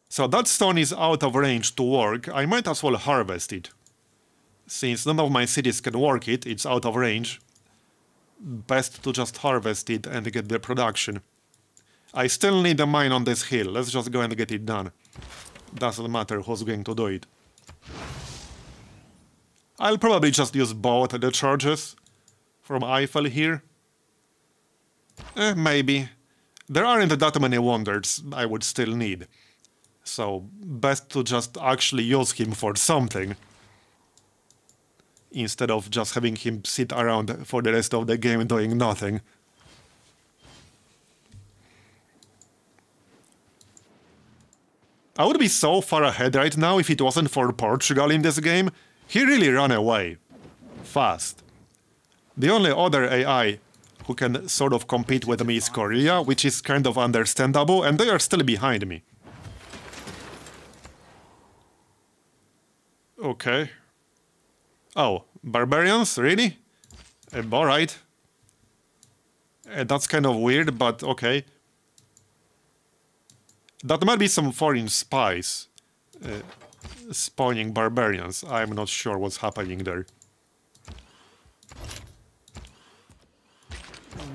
So that stone is out of range to work. I might as well harvest it. Since none of my cities can work it, it's out of range. Best to just harvest it and get the production. I still need a mine on this hill. Let's just go and get it done. Doesn't matter who's going to do it. I'll probably just use both the charges from Eiffel here. Eh, maybe. There aren't that many wonders I would still need. So, best to just actually use him for something, instead of just having him sit around for the rest of the game doing nothing. I would be so far ahead right now if it wasn't for Portugal in this game. He really ran away. Fast. The only other A I who can sort of compete with me is Korea, which is kind of understandable, and they are still behind me. Okay. Oh, barbarians? Really? Uh, Alright. Uh, that's kind of weird, but okay. That might be some foreign spies uh, spawning barbarians. I'm not sure what's happening there.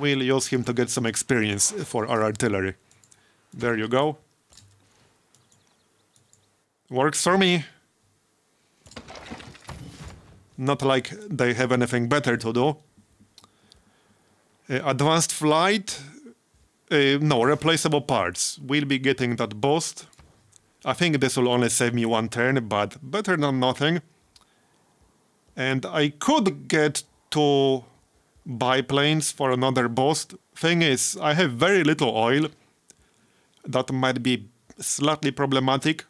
We'll use him to get some experience for our artillery. There you go. Works for me. Not like they have anything better to do. Uh, advanced flight? Uh, no, replaceable parts. We'll be getting that boost. I think this will only save me one turn, but better than nothing. And I could get two biplanes for another boost. Thing is, I have very little oil. That might be slightly problematic.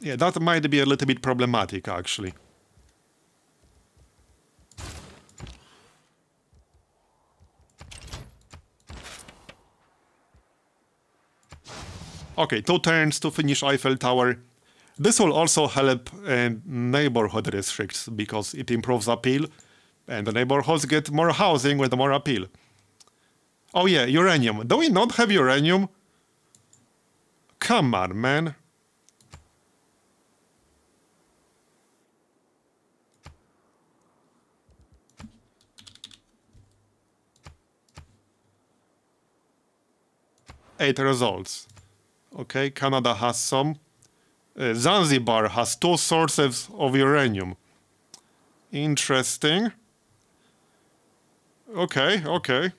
Yeah, that might be a little bit problematic, actually. Okay, two turns to finish Eiffel Tower. This will also help uh, neighborhood districts, because it improves appeal, and the neighborhoods get more housing with more appeal. Oh yeah, uranium. Do we not have uranium? Come on, man. Eight results. Okay, Canada has some. Uh, Zanzibar has two sources of uranium. Interesting. Okay, okay.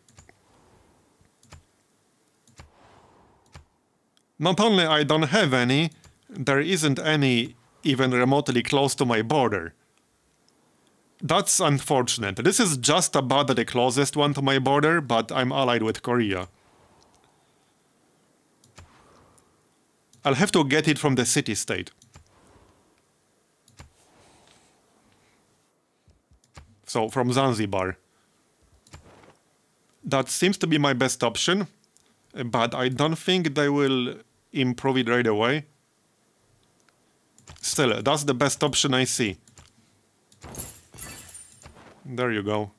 Not only I don't have any, there isn't any even remotely close to my border. That's unfortunate. This is just about the closest one to my border, but I'm allied with Korea. I'll have to get it from the city-state. So, from Zanzibar. That seems to be my best option, but I don't think they will improve it right away. Still, that's the best option I see. There you go.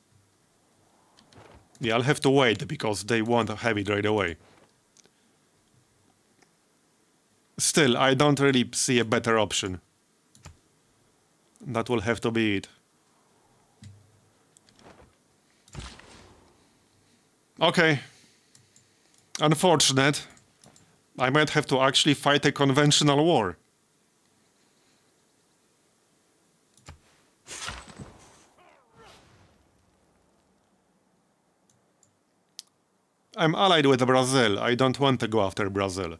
Yeah, I'll have to wait, because they won't have it right away. Still, I don't really see a better option. That will have to be it. Okay. Unfortunate. I might have to actually fight a conventional war. I'm allied with Brazil. I don't want to go after Brazil.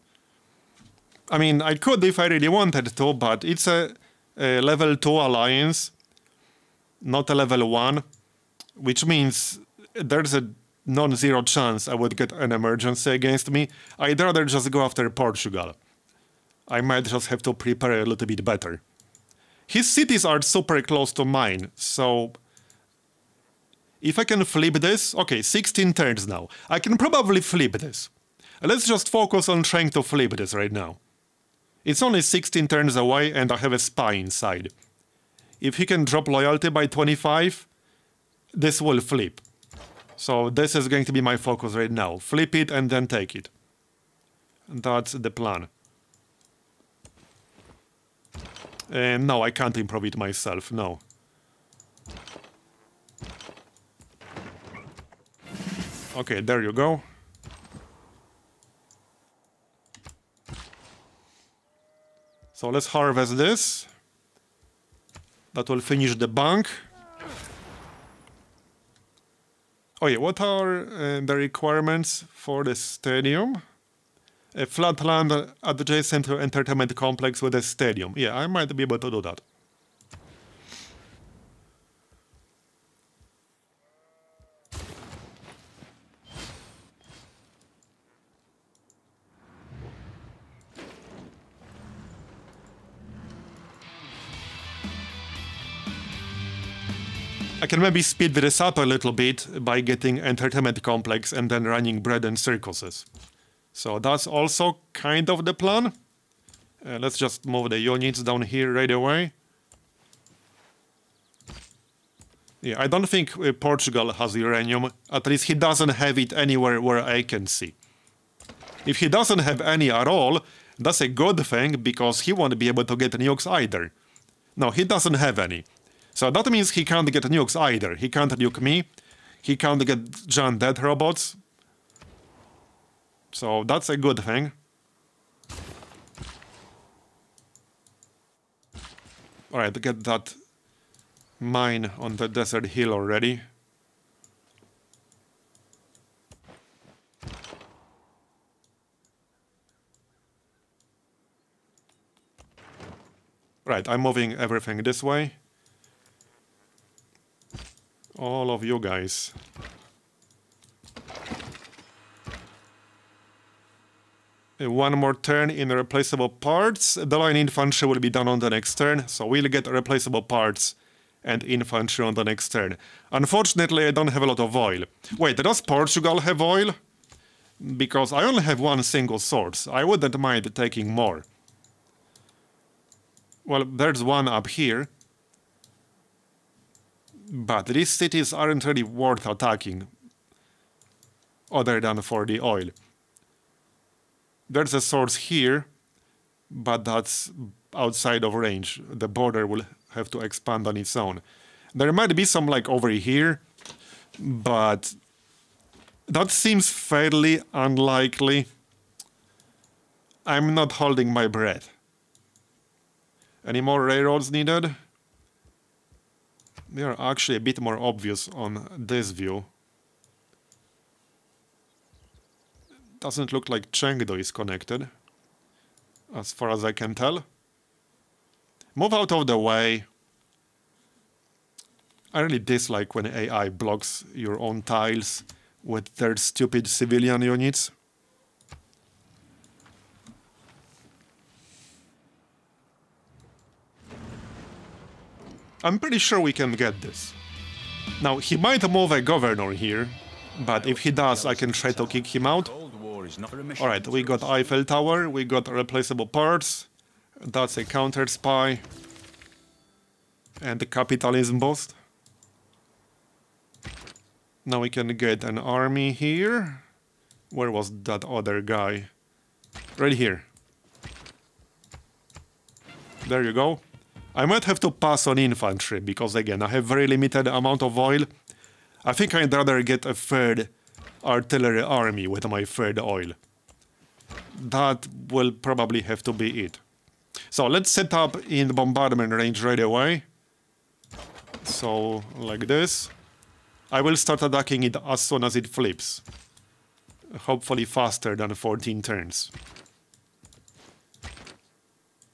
I mean, I could if I really wanted to, but it's a, a level two alliance, not a level one, which means there's a non-zero chance I would get an emergency against me. I'd rather just go after Portugal. I might just have to prepare a little bit better. His cities are super close to mine, so... if I can flip this... okay, sixteen turns now. I can probably flip this. Let's just focus on trying to flip this right now. It's only sixteen turns away and I have a spy inside. If he can drop loyalty by twenty-five, this will flip. So this is going to be my focus right now. Flip it and then take it. That's the plan. And no, I can't improve it myself, no. Okay, there you go. So let's harvest this. That will finish the bank. Oh yeah, what are uh, the requirements for the stadium? A flat land adjacent to entertainment complex with a stadium. Yeah, I might be able to do that. I can maybe speed this up a little bit by getting entertainment complex and then running bread and circuses. So that's also kind of the plan. Uh, let's just move the units down here right away. Yeah, I don't think uh, Portugal has uranium. At least he doesn't have it anywhere where I can see. If he doesn't have any at all, that's a good thing because he won't be able to get nukes either. No, he doesn't have any. So that means he can't get nukes either. He can't nuke me. He can't get John Dead robots. So that's a good thing. Alright, get that mine on the desert hill already. Right, I'm moving everything this way. All of you guys. One more turn in replaceable parts. The line infantry will be done on the next turn, so we'll get replaceable parts and infantry on the next turn. Unfortunately, I don't have a lot of oil. Wait, does Portugal have oil? Because I only have one single source. I wouldn't mind taking more. Well, there's one up here. But these cities aren't really worth attacking, other than for the oil. There's a source here, but that's outside of range. The border will have to expand on its own. There might be some like over here, but that seems fairly unlikely. I'm not holding my breath. Any more railroads needed? They are actually a bit more obvious on this view. Doesn't look like Chengdu is connected. as far as I can tell. Move out of the way. I really dislike when A I blocks your own tiles with their stupid civilian units. I'm pretty sure we can get this. Now, he might move a governor here, but if he does, I can try to kick him out. Alright, we got Eiffel Tower, we got replaceable parts. That's a counter-spy. And the capitalism boost. Now we can get an army here. Where was that other guy? Right here. There you go. I might have to pass on infantry, because again, I have very limited amount of oil. I think I'd rather get a third artillery army with my third oil. That will probably have to be it. So let's set up in the bombardment range right away. So, like this. I will start attacking it as soon as it flips. Hopefully faster than fourteen turns.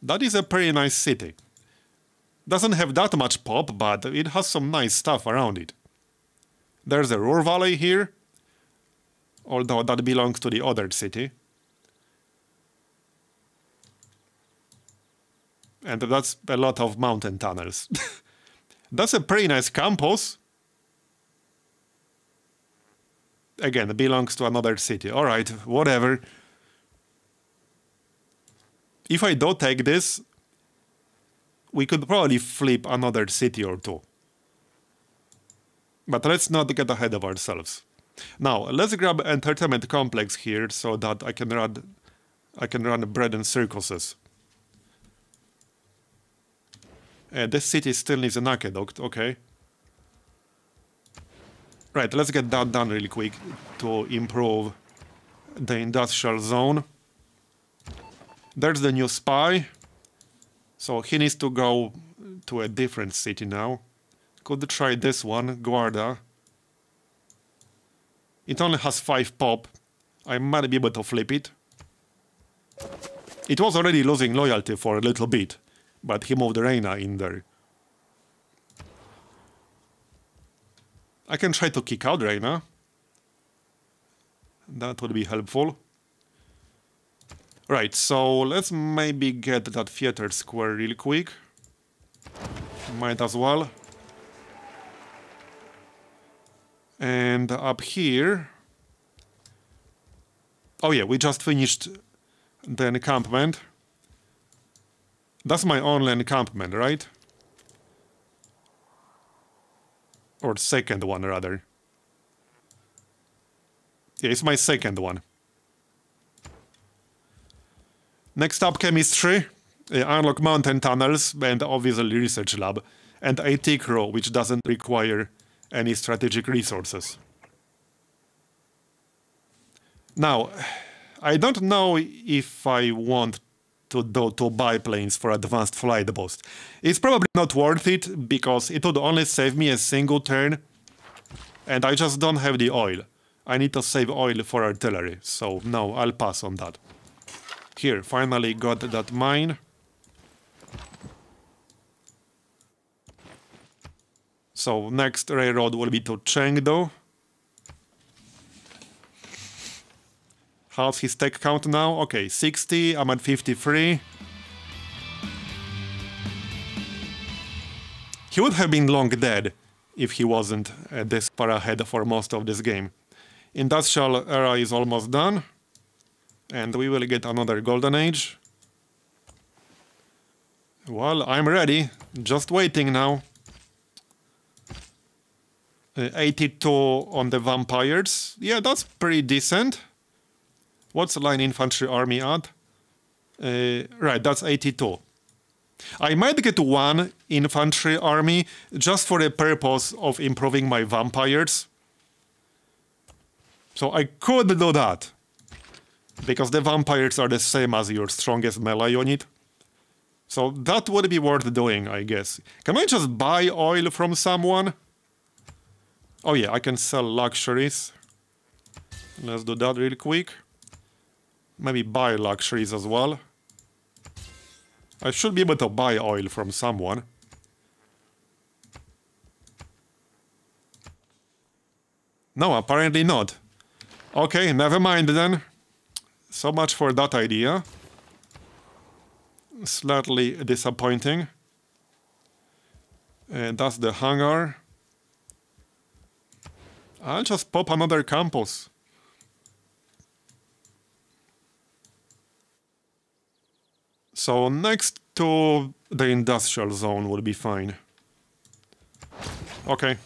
That is a pretty nice city. Doesn't have that much pop, but it has some nice stuff around it. There's a Ruhr Valley here, although that belongs to the other city. And that's a lot of mountain tunnels. That's a pretty nice campus. Again, it belongs to another city. Alright, whatever. If I don't take this, we could probably flip another city or two. But let's not get ahead of ourselves. Now, let's grab an entertainment complex here so that I can run, I can run bread and circuses. Uh, this city still needs an aqueduct, okay. Right, let's get that done really quick to improve the industrial zone. There's the new spy. So he needs to go to a different city now. Could try this one, Guarda. It only has five pop. I might be able to flip it. It was already losing loyalty for a little bit, but he moved Reina in there. I can try to kick out Reina. That would be helpful. Right, so let's maybe get that theater square real quick. Might as well. And up here... Oh yeah, we just finished the encampment. That's my only encampment, right? Or second one, rather. Yeah, it's my second one. Next up, chemistry, uh, unlock mountain tunnels, and obviously research lab, and a tick row, which doesn't require any strategic resources. Now, I don't know if I want to do two biplanes for advanced flight boost. It's probably not worth it, because it would only save me a single turn, and I just don't have the oil. I need to save oil for artillery, so no, I'll pass on that. Here, finally got that mine. So next railroad will be to Chengdu. How's his tech count now? Okay, sixty, I'm at fifty-three. He would have been long dead if he wasn't uh, this far ahead for most of this game. Industrial era is almost done. And we will get another golden age. Well, I'm ready. Just waiting now. Uh, eighty-two on the vampires. Yeah, that's pretty decent. What's the line infantry army at? Uh, right, that's eighty-two. I might get one infantry army just for the purpose of improving my vampires. So I could do that. Because the vampires are the same as your strongest melee unit. So that would be worth doing, I guess. Can I just buy oil from someone? Oh yeah, I can sell luxuries. Let's do that real quick. Maybe buy luxuries as well. I should be able to buy oil from someone. No, apparently not. Okay, never mind then. So much for that idea. Slightly disappointing. And that's the hangar. I'll just pop another campus. So next to the industrial zone will be fine. Okay.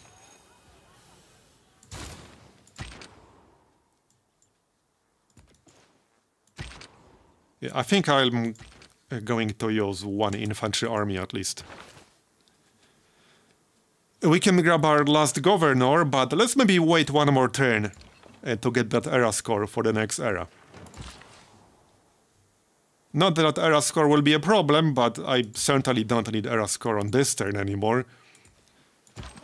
Yeah, I think I'm going to use one infantry army at least. We can grab our last governor, but let's maybe wait one more turn uh, to get that era score for the next era. Not that era score will be a problem, but I certainly don't need era score on this turn anymore,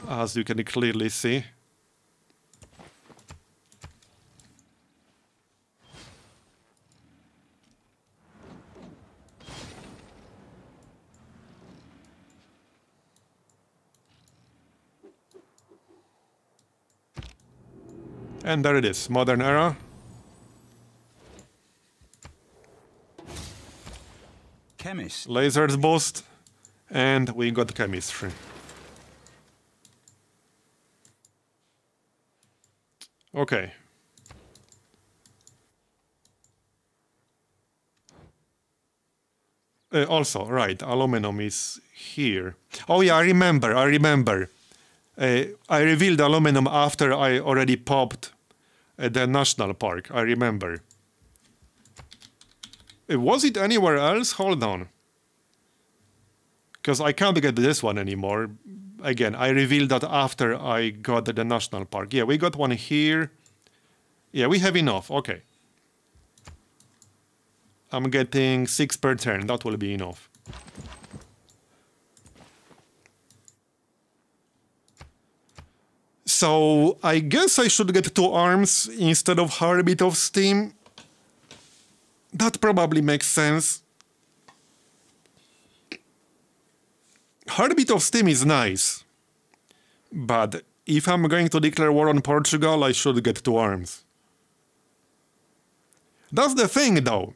as you can clearly see. And there it is, modern era. Chemist. Lasers boost, and we got chemistry. Okay. Uh, also, right, aluminum is here. Oh yeah, I remember, I remember. Uh, I revealed aluminum after I already popped at the national park, I remember. Was it anywhere else? Hold on. Because I can't get this one anymore. Again, I revealed that after I got the national park. Yeah, we got one here. Yeah, we have enough. Okay. I'm getting six per turn. That will be enough. So I guess I should get two arms instead of Heartbeat of Steam. That probably makes sense. Heartbeat of Steam is nice, but if I'm going to declare war on Portugal, I should get two arms. That's the thing, though.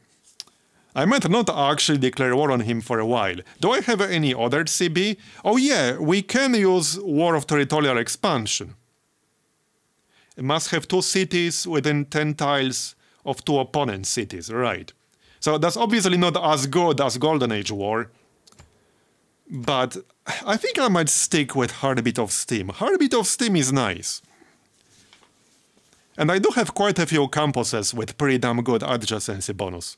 I might not actually declare war on him for a while. Do I have any other C B? Oh yeah, we can use War of Territorial Expansion. It must have two cities within ten tiles of two opponent cities, right. So that's obviously not as good as Golden Age War. But I think I might stick with Heartbeat of Steam. Heartbeat of Steam is nice. And I do have quite a few campuses with pretty damn good adjacency bonus.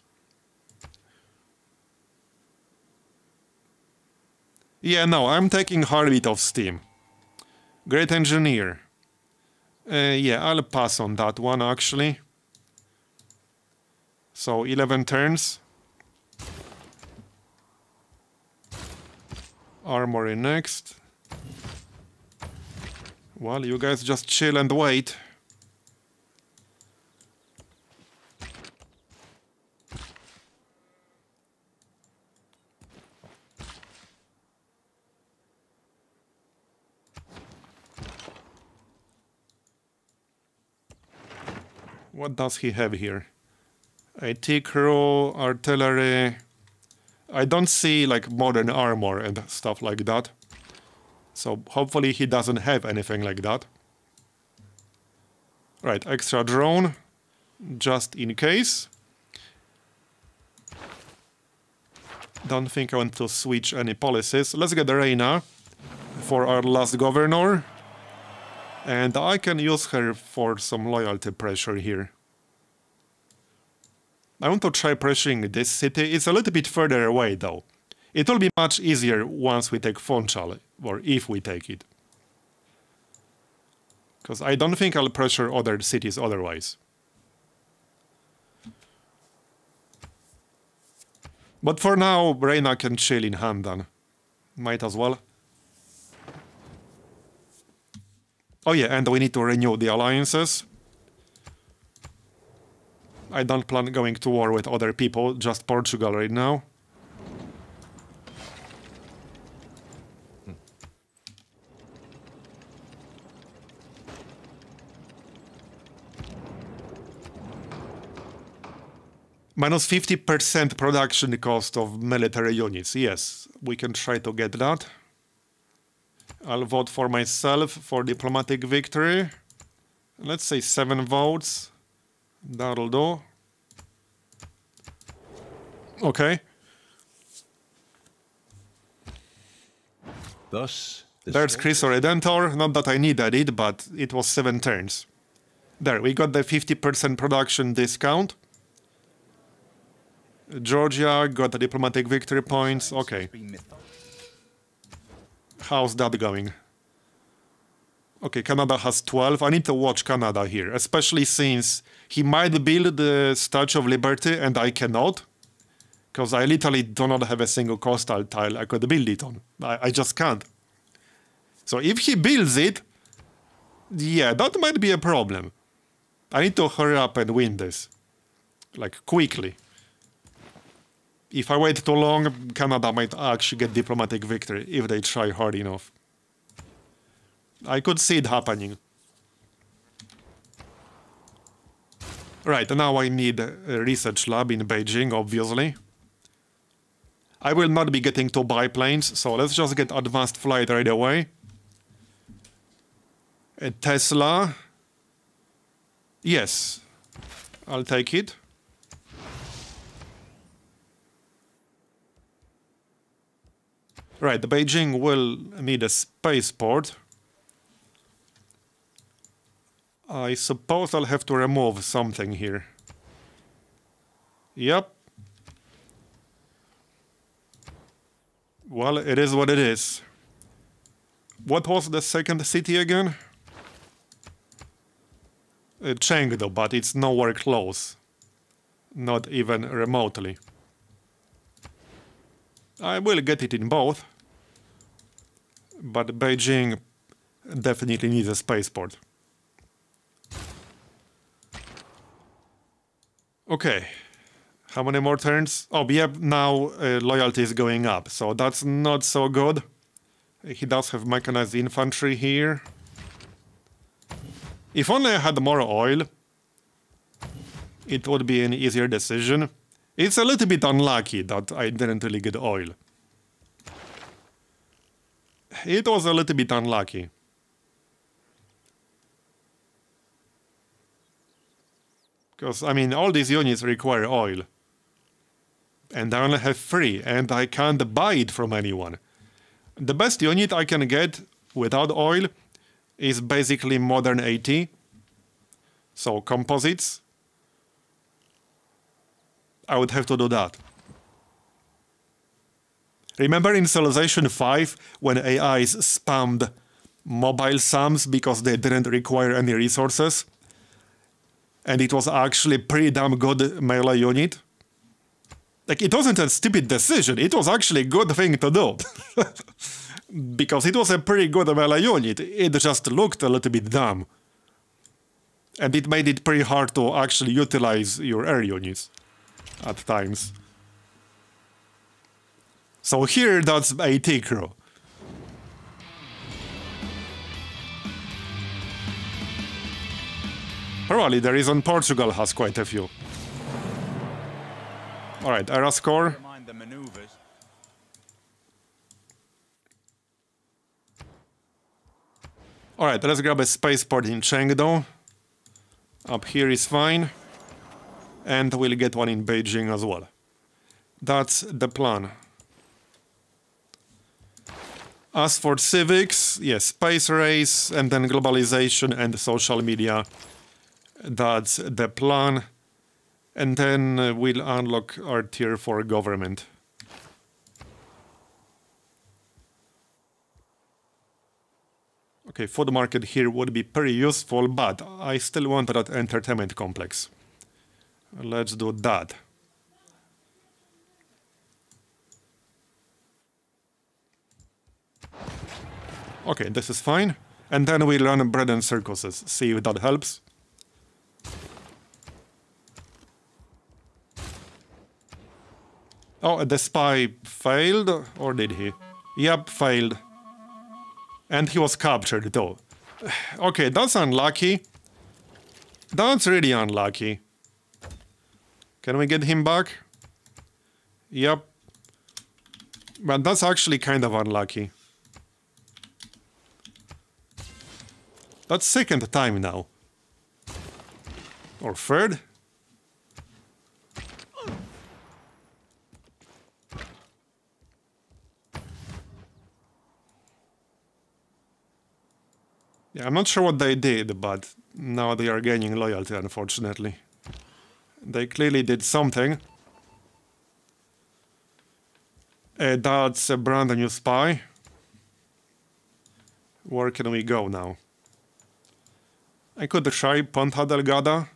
Yeah, no, I'm taking Heartbeat of Steam. Great Engineer. Uh, yeah, I'll pass on that one actually. So, eleven turns. Armory next. Well, you guys just chill and wait. What does he have here? A T crew, artillery. I don't see like modern armor and stuff like that. So hopefully he doesn't have anything like that. Right, extra drone, just in case. Don't think I want to switch any policies. Let's get the Reina for our last governor. And I can use her for some loyalty pressure here. I want to try pressuring this city. It's a little bit further away, though. It will be much easier once we take Funchal, or if we take it. Because I don't think I'll pressure other cities otherwise. But for now, Reina can chill in Handan. Might as well. Oh yeah, and we need to renew the alliances. I don't plan going to war with other people, just Portugal right now. Minus fifty percent production cost of military units. Yes, we can try to get that. I'll vote for myself for diplomatic victory. Let's say seven votes. That'll do. Okay. Thus, there's Cristo Redentor. Not that I needed it, but it was seven turns. There, we got the fifty percent production discount. Georgia got the diplomatic victory points. Okay. How's that going? Okay, Canada has twelve. I need to watch Canada here, especially since he might build the Statue of Liberty and I cannot, because I literally do not have a single coastal tile I could build it on. I, I just can't. So if he builds it, yeah, that might be a problem. I need to hurry up and win this, like, quickly. If I wait too long, Canada might actually get diplomatic victory if they try hard enough. I could see it happening. Right, now I need a research lab in Beijing, obviously. I will not be getting two biplanes, so let's just get advanced flight right away. A Tesla. Yes, I'll take it. Right, Beijing will need a spaceport. I suppose I'll have to remove something here. Yep. Well, it is what it is. What was the second city again? Uh, Chengdu, but it's nowhere close. Not even remotely. I will get it in both, but Beijing definitely needs a spaceport. Okay, how many more turns? Oh, yeah, now uh, loyalty is going up, so that's not so good. He does have mechanized infantry here. If only I had more oil, it would be an easier decision. It's a little bit unlucky that I didn't really get oil. It was a little bit unlucky. Because, I mean, all these units require oil. And I only have three, and I can't buy it from anyone. The best unit I can get without oil is basically modern AT. So, composites. I would have to do that. Remember in Civilization five when A Is spammed mobile sums because they didn't require any resources? And it was actually pretty damn good melee unit. Like, it wasn't a stupid decision, it was actually a good thing to do. Because it was a pretty good melee unit, it just looked a little bit dumb. And it made it pretty hard to actually utilize your air units at times. So here, that's AT crew. Probably the reason Portugal has quite a few. Alright, era score. Alright, let's grab a spaceport in Chengdu. Up here is fine. And we'll get one in Beijing as well. That's the plan. As for civics, yes, space race, and then globalization and social media. That's the plan. And then we'll unlock our tier four government. Okay, food market here would be pretty useful, but I still want that entertainment complex. Let's do that. Okay, this is fine. And then we run bread and circuses. See if that helps. Oh, the spy failed, or did he? Yep, failed. And he was captured though. Okay, that's unlucky. That's really unlucky. Can we get him back? Yep. But that's actually kind of unlucky. That's second time now. Or third? Yeah, I'm not sure what they did, but now they are gaining loyalty, unfortunately. They clearly did something. Uh, that's a brand new spy. Where can we go now? I could try Ponta Delgada.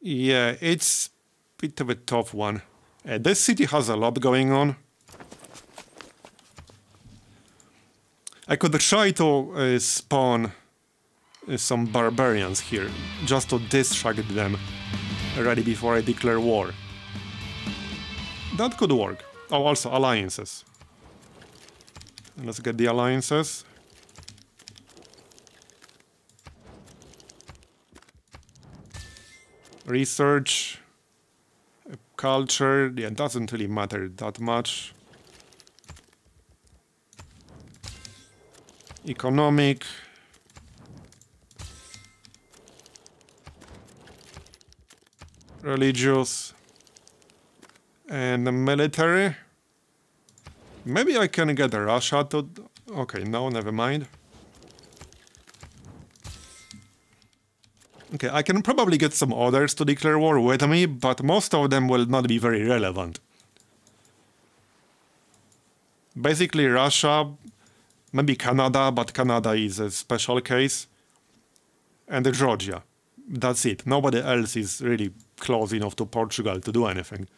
Yeah, it's a bit of a tough one. Uh, this city has a lot going on. I could try to uh, spawn uh, some barbarians here, just to distract them already before I declare war. That could work. Oh, also alliances. Let's get the alliances. Research, culture, yeah, doesn't really matter that much. Economic. Religious. And the military. Maybe I can get Russia to... Okay, no, never mind. Okay, I can probably get some others to declare war with me, but most of them will not be very relevant. Basically, Russia... Maybe Canada, but Canada is a special case. And Georgia. That's it. Nobody else is really close enough to Portugal to do anything.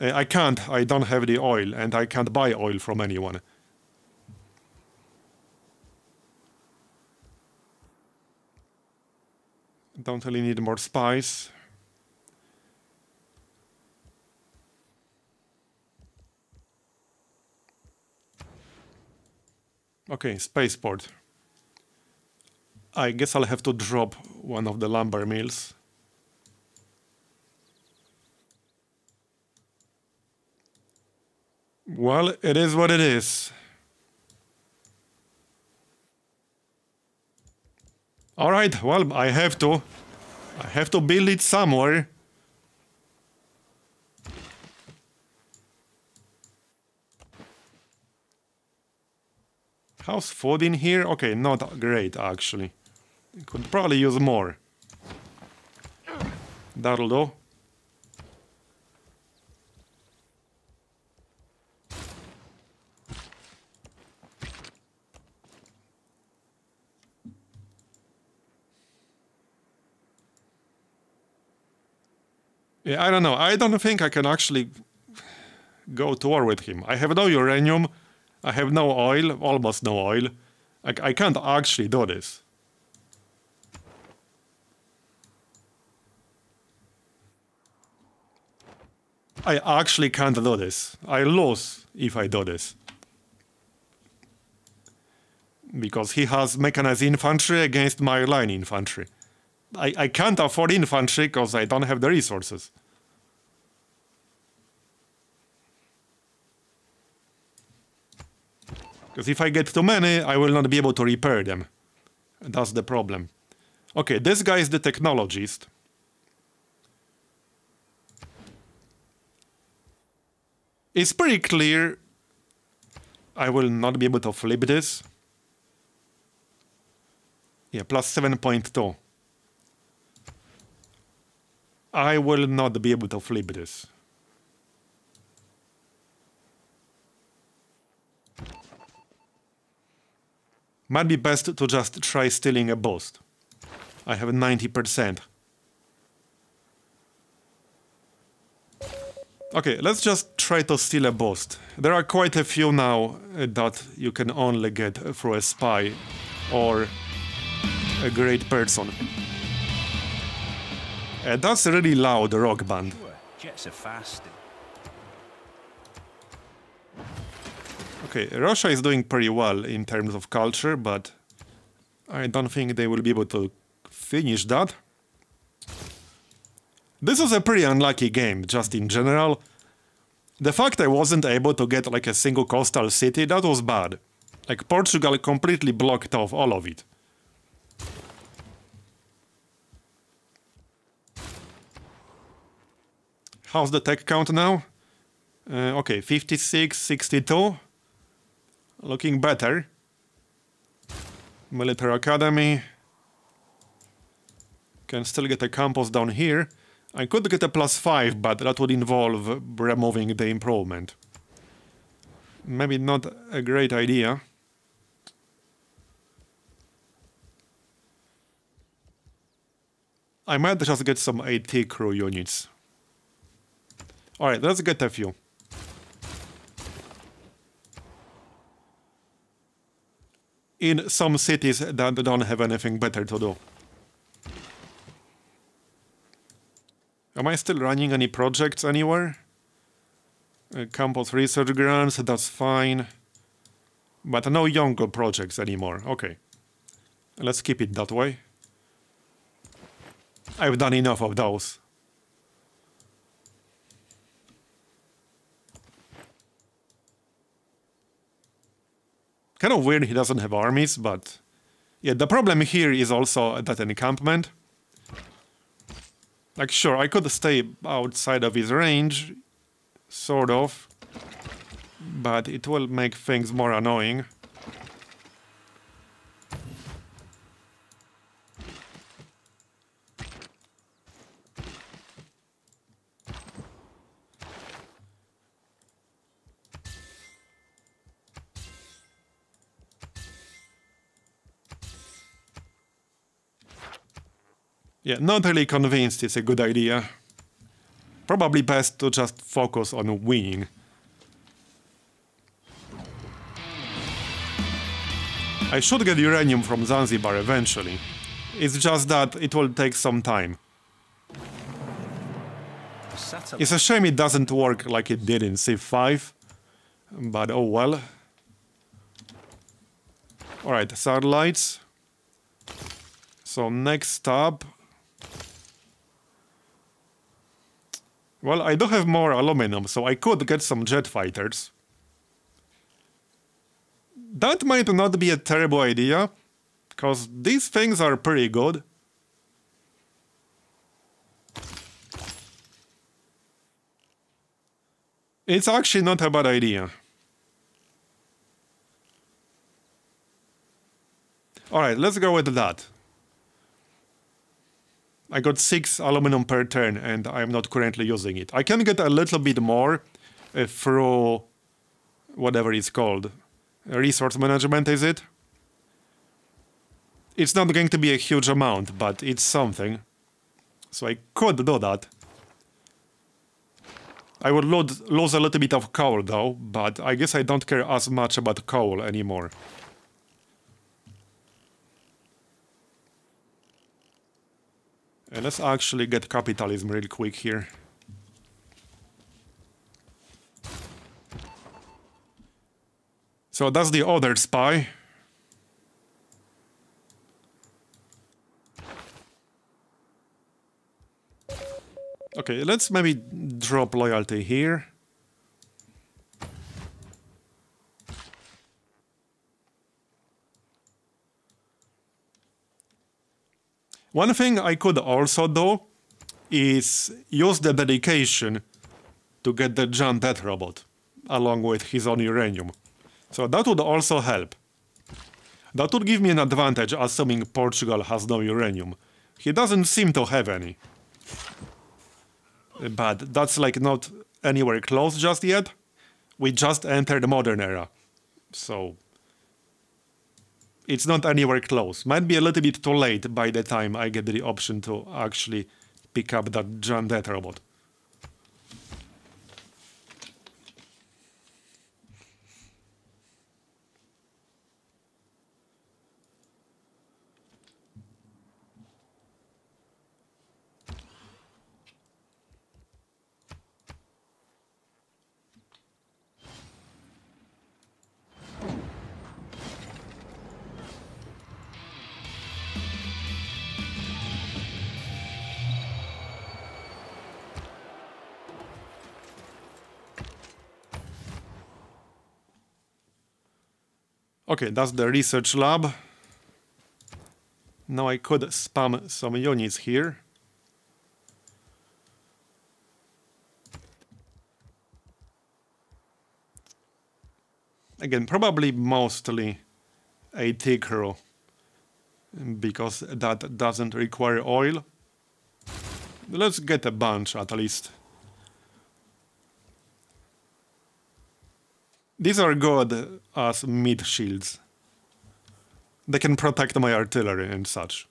Uh, I can't. I don't have the oil, and I can't buy oil from anyone. Don't really need more spies. Okay, spaceport. I guess I'll have to drop one of the lumber mills. Well, it is what it is. All right, well, I have to. I have to build it somewhere. How's food in here? Okay, not great, actually. Could probably use more. That'll do. Yeah, I don't know. I don't think I can actually go to war with him. I have no uranium. I have no oil, almost no oil. I, I can't actually do this. I actually can't do this. I lose if I do this. Because he has mechanized infantry against my line infantry. I, I can't afford infantry because I don't have the resources. Because if I get too many, I will not be able to repair them. That's the problem. Okay, this guy is the technologist. It's pretty clear I will not be able to flip this. Yeah, plus seven point two. I will not be able to flip this. Might be best to just try stealing a boost. I have ninety percent. Okay, let's just try to steal a boost. There are quite a few now that you can only get through a spy or a great person. Uh, that's a really loud rock band. Jets are fast. Okay, Russia is doing pretty well in terms of culture, but I don't think they will be able to finish that. This was a pretty unlucky game, just in general. The fact I wasn't able to get like a single coastal city, that was bad. Like Portugal completely blocked off all of it. How's the tech count now? Uh, okay, fifty-six, sixty-two. Looking better. Military Academy. Can still get a campus down here. I could get a plus five, but that would involve removing the improvement. Maybe not a great idea. I might just get some AT crew units. Alright, let's get a few. In some cities that don't have anything better to do. Am I still running any projects anywhere? Uh, campus research grants, that's fine. But no Yongle projects anymore, okay. Let's keep it that way. I've done enough of those. Kind of weird he doesn't have armies, but... yeah, the problem here is also that encampment. Like, sure, I could stay outside of his range, sort of, but it will make things more annoying. Yeah, not really convinced it's a good idea. Probably best to just focus on winning. I should get uranium from Zanzibar eventually. It's just that it will take some time. It's a shame it doesn't work like it did in C five, but oh well. Alright, satellites. So next up... well, I do have more aluminum, so I could get some jet fighters. That might not be a terrible idea, because these things are pretty good. It's actually not a bad idea. Alright, let's go with that. I got six aluminum per turn, and I'm not currently using it. I can get a little bit more uh, through whatever it's called. Resource management, is it? It's not going to be a huge amount, but it's something. So I could do that. I would lo- lose a little bit of coal, though, but I guess I don't care as much about coal anymore. And let's actually get capitalism real quick here. So that's the other spy. Okay, let's maybe drop loyalty here. One thing I could also do is use the dedication to get the Jan Death robot, along with his own uranium. So that would also help. That would give me an advantage, assuming Portugal has no uranium. He doesn't seem to have any. But that's like not anywhere close just yet. We just entered the modern era. So... it's not anywhere close. Might be a little bit too late by the time I get the option to actually pick up that Jan Death robot. Okay, that's the research lab. Now I could spam some units here. Again, probably mostly a ticker, because that doesn't require oil. Let's get a bunch at least. These are good as meat shields. They can protect my artillery and such.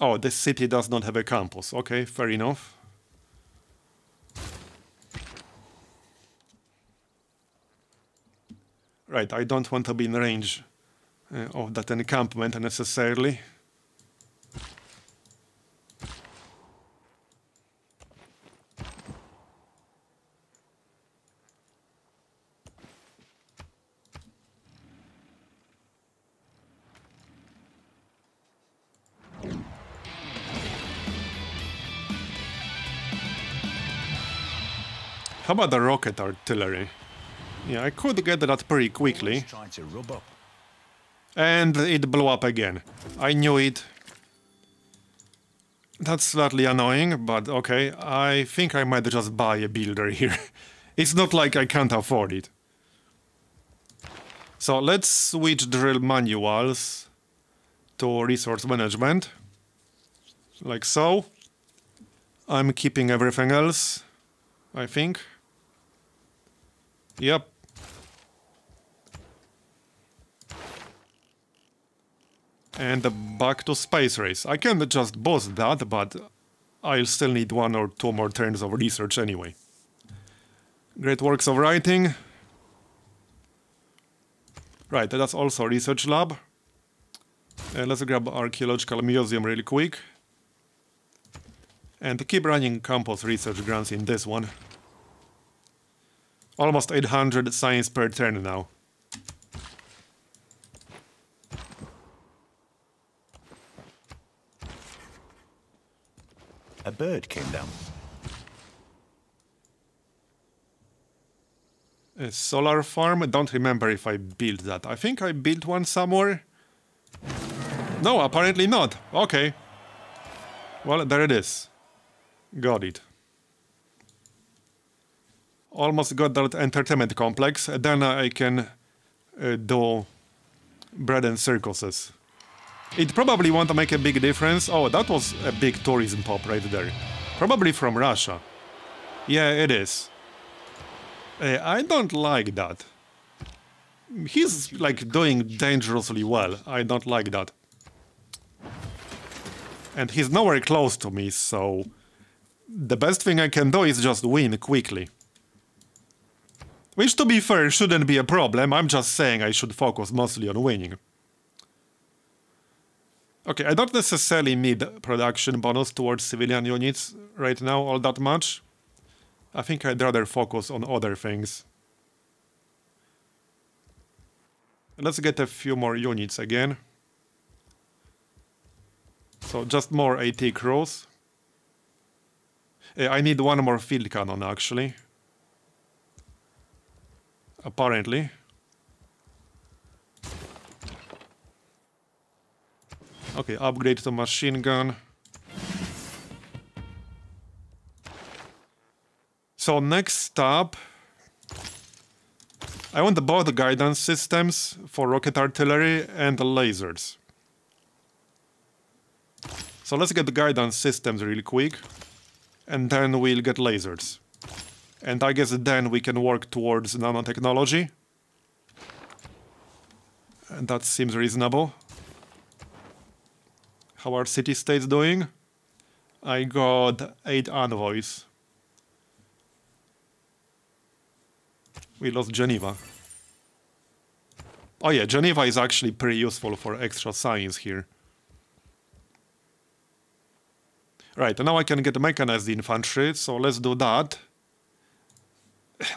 Oh, this city does not have a campus. Okay, fair enough. Right, I don't want to be in range uh, of that encampment necessarily. How about the rocket artillery? Yeah, I could get that pretty quickly. And it blew up again. I knew it. That's slightly annoying, but okay. I think I might just buy a builder here. It's not like I can't afford it. So let's switch drill manuals to resource management. Like so. I'm keeping everything else, I think. Yep. And back to space race. I can just boost that, but I'll still need one or two more turns of research anyway. Great works of writing. Right, that's also research lab. Uh, let's grab archaeological museum really quick. And keep running campus research grants in this one. Almost eight hundred science per turn now. A bird came down. A solar farm? I don't remember if I built that. I think I built one somewhere. No, apparently not. Okay. Well, there it is. Got it. Almost got that entertainment complex, then I can uh, do bread and circuses. It probably won't make a big difference. Oh, that was a big tourism pop right there. Probably from Russia. Yeah, it is. Uh, I don't like that. He's like doing dangerously well. I don't like that. And he's nowhere close to me, so the best thing I can do is just win quickly. Which, to be fair, shouldn't be a problem. I'm just saying I should focus mostly on winning. Okay, I don't necessarily need production bonus towards civilian units right now all that much. I think I'd rather focus on other things. Let's get a few more units again. So just more AT crews. I need one more field cannon, actually. Apparently. Okay, upgrade to machine gun. So next up, I want both guidance systems for rocket artillery and the lasers. So let's get the guidance systems really quick, and then we'll get lasers. And I guess then we can work towards nanotechnology. And that seems reasonable. How are city-states doing? I got eight envoys. We lost Geneva. Oh yeah, Geneva is actually pretty useful for extra science here. Right, and now I can get mechanized infantry, so let's do that.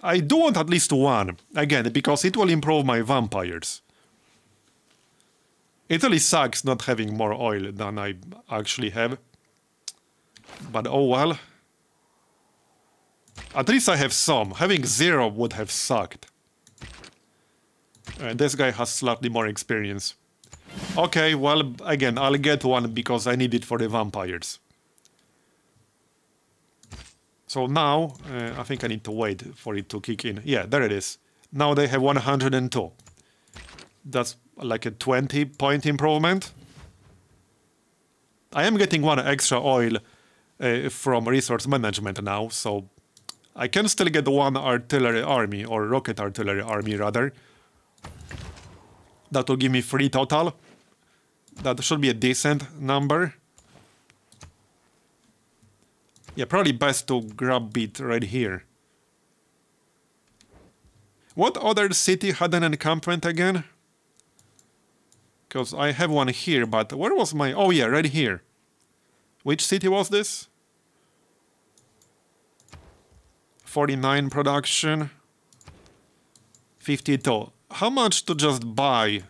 I do want at least one, again, because it will improve my vampires. It really sucks not having more oil than I actually have. But oh well. At least I have some. Having zero would have sucked. Alright, this guy has slightly more experience. Okay, well, again, I'll get one because I need it for the vampires. So now, uh, I think I need to wait for it to kick in. Yeah, there it is. Now they have one hundred and two. That's like a twenty point improvement. I am getting one extra oil uh, from resource management now, so I can still get one artillery army, or rocket artillery army rather. That will give me three total. That should be a decent number. Yeah, probably best to grab it right here. What other city had an encampment again? Because I have one here, but where was my... Oh yeah, right here. Which city was this? forty-nine production. fifty-two. How much to just buy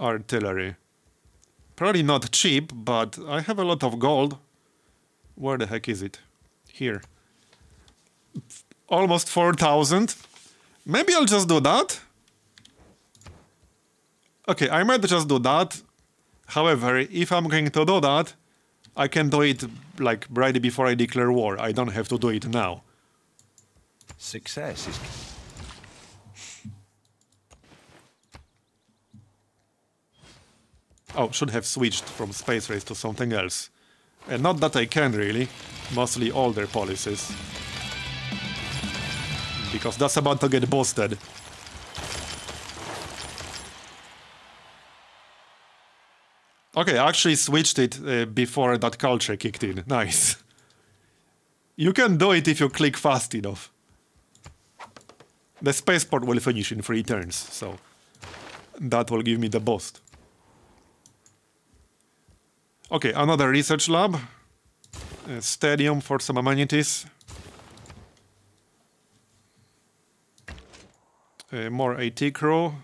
artillery? Probably not cheap, but I have a lot of gold. Where the heck is it? Here. Almost four thousand. Maybe I'll just do that. Okay, I might just do that. However, if I'm going to do that, I can do it like right before I declare war. I don't have to do it now. Success is... Oh, should have switched from space race to something else. And not that I can, really. Mostly all their policies. Because that's about to get busted. Okay, I actually switched it uh, before that culture kicked in. Nice. You can do it if you click fast enough. The spaceport will finish in three turns, so... That will give me the boost. Okay, another research lab. A stadium for some amenities. Uh, more AT crew.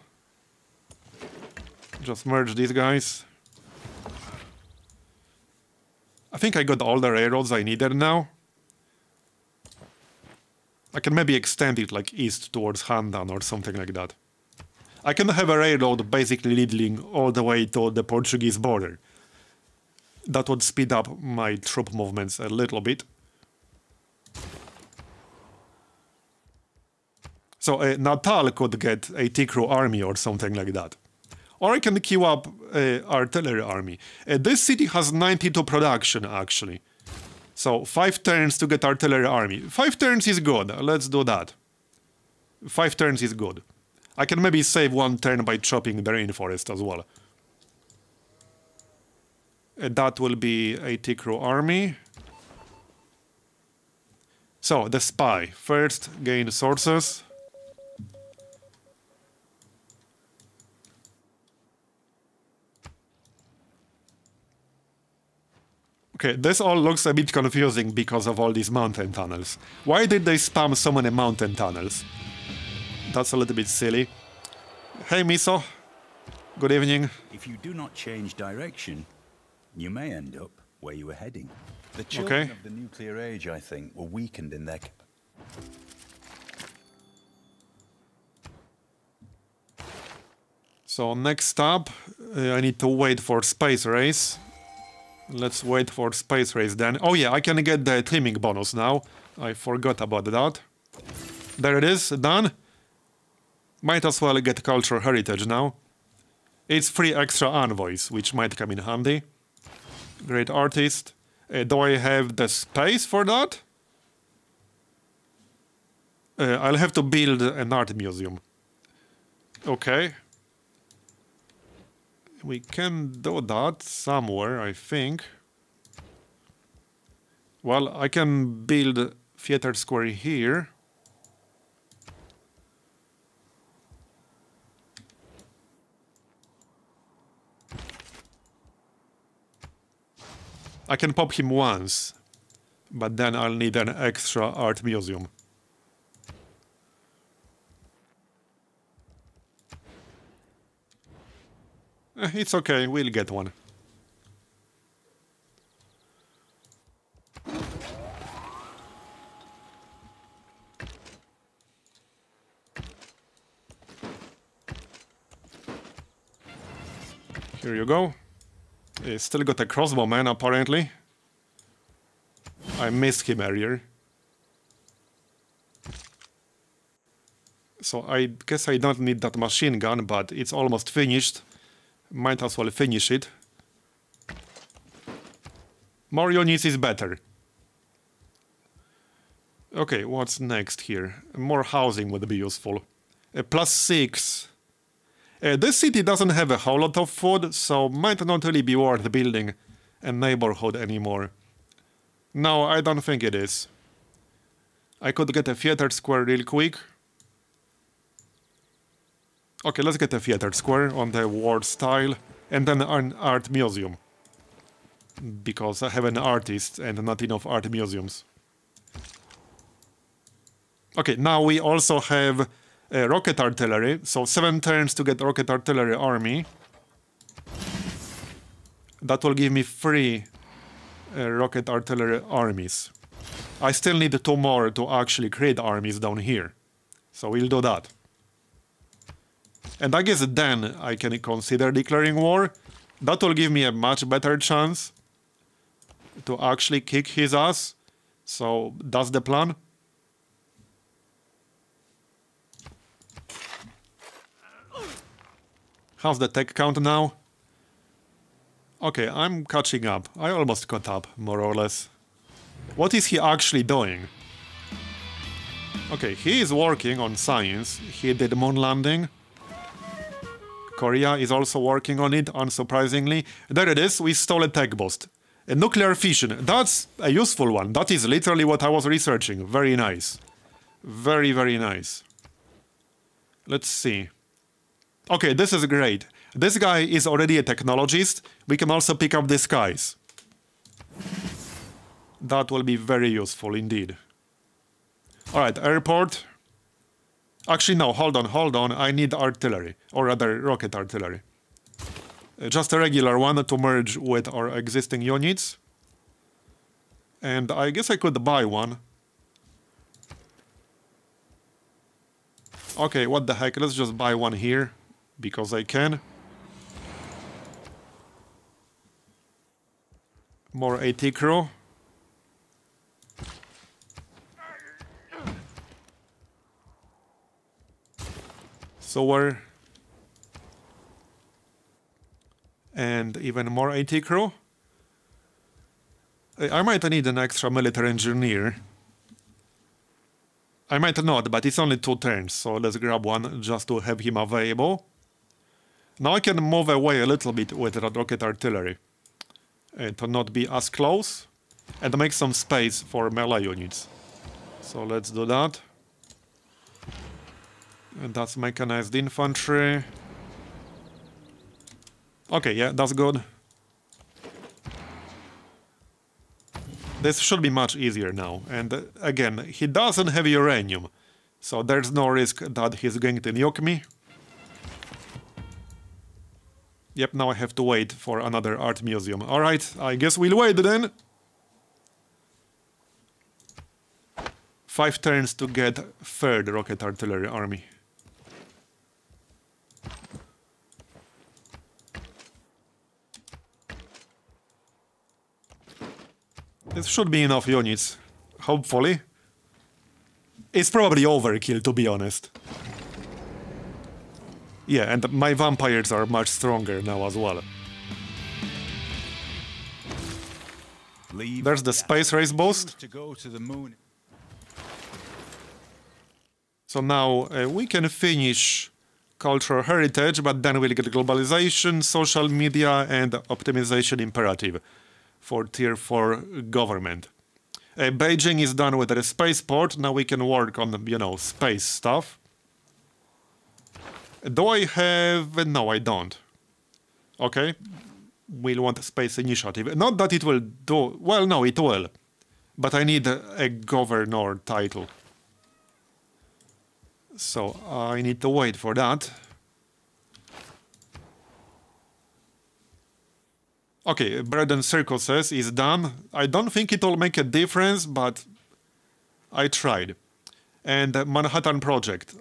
Just merge these guys. I think I got all the railroads I needed now. I can maybe extend it like east towards Handan or something like that. I can have a railroad basically leading all the way to the Portuguese border. That would speed up my troop movements a little bit. So uh, Natal could get a T-Crew army or something like that. Or I can queue up uh, artillery army. Uh, this city has ninety-two production, actually. So five turns to get artillery army. Five turns is good, let's do that. Five turns is good. I can maybe save one turn by chopping the rainforest as well. That will be a T-Crew army. So, the spy. First, gain sources. Okay, this all looks a bit confusing because of all these mountain tunnels. Why did they spam so many mountain tunnels? That's a little bit silly. Hey, Miso. Good evening. If you do not change direction, you may end up where you were heading. The children okay. of the nuclear age, I think, were weakened in their... So next up, uh, I need to wait for space race. Let's wait for space race then. Oh yeah, I can get the trimming bonus now. I forgot about that. There it is, done. Might as well get cultural heritage now. It's three extra envoys, which might come in handy. Great artist. Uh, do I have the space for that? Uh, I'll have to build an art museum. Okay. We can do that somewhere, I think. Well, I can build Theater Square here. I can pop him once, but then I'll need an extra art museum. It's okay, we'll get one. Here you go. He's still got a crossbow man, apparently. I missed him earlier. So I guess I don't need that machine gun, but it's almost finished. Might as well finish it. More units is better. Okay, what's next here? More housing would be useful. Uh, plus six. Uh, this city doesn't have a whole lot of food, so might not really be worth building a neighborhood anymore. No, I don't think it is. I could get a theater square real quick. Okay, let's get a theater square on the war style, and then an art museum. Because I have an artist and not enough art museums. Okay, now we also have uh, rocket artillery, so seven turns to get rocket artillery army. That will give me three uh, rocket artillery armies. I still need two more to actually create armies down here. So we'll do that. And I guess then I can consider declaring war. That will give me a much better chance to actually kick his ass. So that's the plan. How's the tech count now? Okay, I'm catching up. I almost caught up, more or less. What is he actually doing? Okay, he is working on science. He did moon landing. Korea is also working on it, unsurprisingly. There it is, we stole a tech boost. A nuclear fission, that's a useful one. That is literally what I was researching. Very nice. Very, very nice. Let's see. Okay, this is great. This guy is already a technologist. We can also pick up disguise. That will be very useful indeed. Alright, airport. Actually, no, hold on, hold on. I need artillery, or rather rocket artillery. Just a regular one to merge with our existing units. And I guess I could buy one. Okay, what the heck, let's just buy one here, because I can. More AT crew. So we're... And even more AT crew. I might need an extra military engineer. I might not, but it's only two turns, so let's grab one just to have him available. Now I can move away a little bit with rocket artillery. Uh, to not be as close. And make some space for melee units. So let's do that. And that's mechanized infantry. Okay, yeah, that's good. This should be much easier now. And again, he doesn't have uranium, so there's no risk that he's going to nuke me. Yep, now I have to wait for another art museum. Alright, I guess we'll wait then. Five turns to get third rocket artillery army. This should be enough units, hopefully. It's probably overkill, to be honest. Yeah, and my vampires are much stronger now as well. Leave. There's the space race boost. To go to the moon. So now uh, we can finish cultural heritage, but then we'll get globalization, social media, and optimization imperative for tier four government. Uh, Beijing is done with the spaceport. Now we can work on, you know, space stuff. Do I have... no, I don't. Okay. We'll want a space initiative. Not that it will do... well, no, it will. But I need a governor title. So I need to wait for that. Okay, bread and circuses is done. I don't think it'll make a difference, but I tried. And Manhattan Project.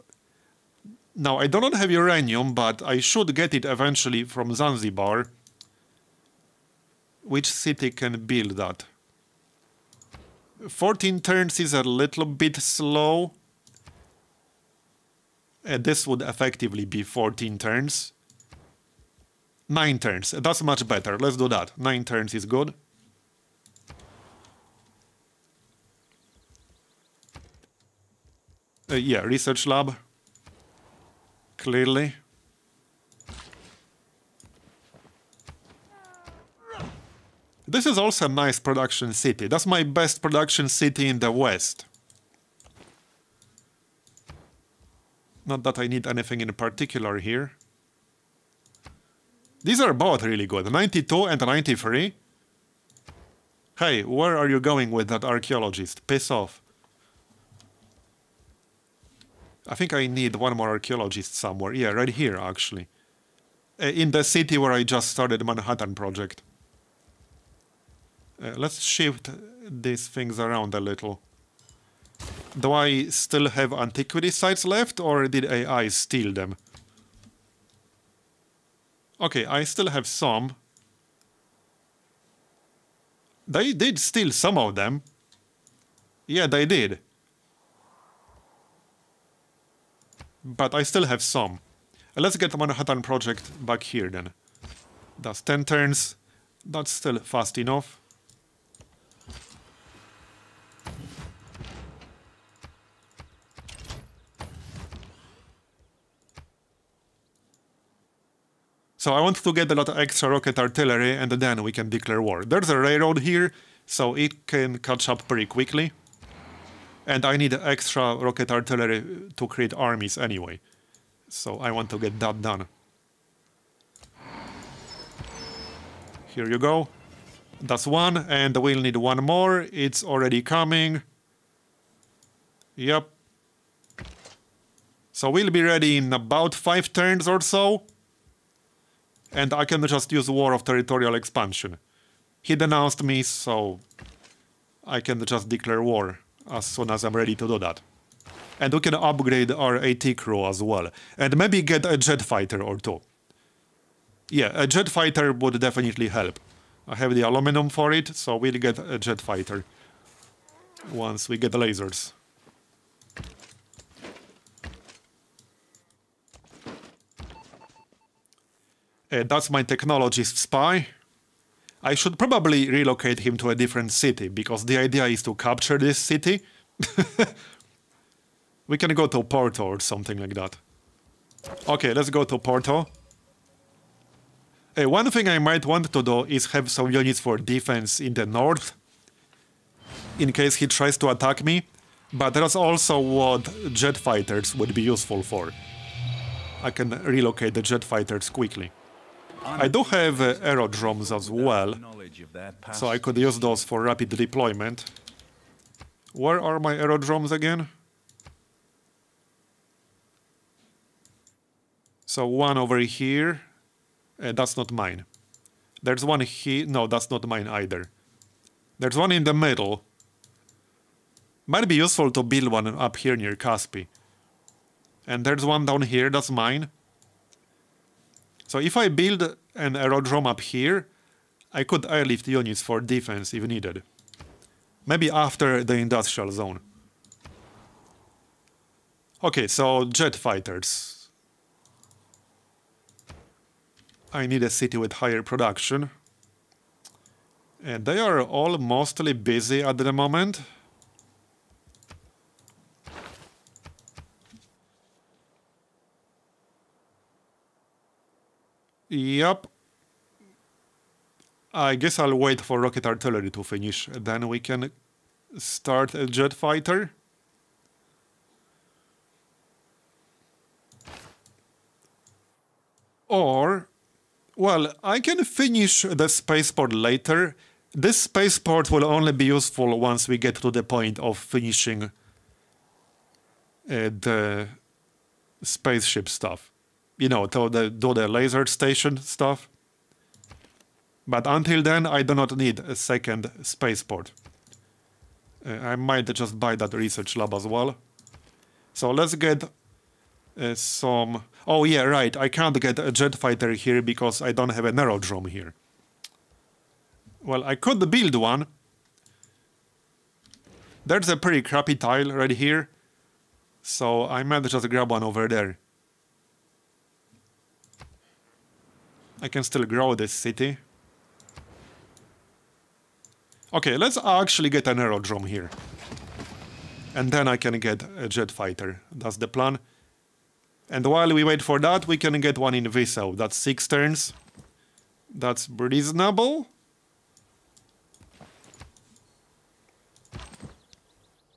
Now, I do not have uranium, but I should get it eventually from Zanzibar. Which city can build that? fourteen turns is a little bit slow. Uh, this would effectively be fourteen turns. nine turns, that's much better, let's do that. nine turns is good. Uh, yeah, research lab. Clearly. This is also a nice production city. That's my best production city in the West. Not that I need anything in particular here. These are both really good, ninety-two and ninety-three. Hey, where are you going with that archaeologist? Piss off. I think I need one more archaeologist somewhere. Yeah, right here, actually. In the city where I just started Manhattan Project. Uh, let's shift these things around a little. Do I still have antiquity sites left, or did A I steal them? Okay, I still have some. They did steal some of them. Yeah, they did. But I still have some. Let's get the Manhattan Project back here then. That's ten turns. That's still fast enough. So I want to get a lot of extra rocket artillery and then we can declare war. There's a railroad here, so it can catch up pretty quickly. And I need extra rocket artillery to create armies anyway. So I want to get that done. Here you go. That's one, and we'll need one more. It's already coming. Yep. So we'll be ready in about five turns or so. And I can just use War of Territorial Expansion. He denounced me, so I can just declare war as soon as I'm ready to do that. And we can upgrade our AT crew as well. And maybe get a jet fighter or two. Yeah, a jet fighter would definitely help. I have the aluminum for it, so we'll get a jet fighter once we get the lasers. Uh, that's my technologist spy. I should probably relocate him to a different city, because the idea is to capture this city. We can go to Porto or something like that. Okay, let's go to Porto. Uh, one thing I might want to do is have some units for defense in the north, in case he tries to attack me, but that's also what jet fighters would be useful for. I can relocate the jet fighters quickly. I do have uh, aerodromes as well, so I could use those for rapid deployment. Where are my aerodromes again? So one over here, uh, that's not mine. There's one here, no, that's not mine either. There's one in the middle. Might be useful to build one up here near Caspi. And there's one down here, that's mine. So if I build an aerodrome up here, I could airlift units for defense if needed. Maybe after the industrial zone. Okay, so jet fighters. I need a city with higher production. And they are all mostly busy at the moment. Yep. I guess I'll wait for rocket artillery to finish. Then we can start a jet fighter. Or, well, I can finish the spaceport later. This spaceport will only be useful once we get to the point of finishing uh, the spaceship stuff. You know, to the, do the laser station stuff. But until then, I do not need a second spaceport. Uh, I might just buy that research lab as well. So let's get uh, some... Oh, yeah, right. I can't get a jet fighter here because I don't have an aerodrome here. Well, I could build one. There's a pretty crappy tile right here. So I might just grab one over there. I can still grow this city. Okay, let's actually get an aerodrome here. And then I can get a jet fighter. That's the plan. And while we wait for that, we can get one in Viseu. That's six turns. That's reasonable.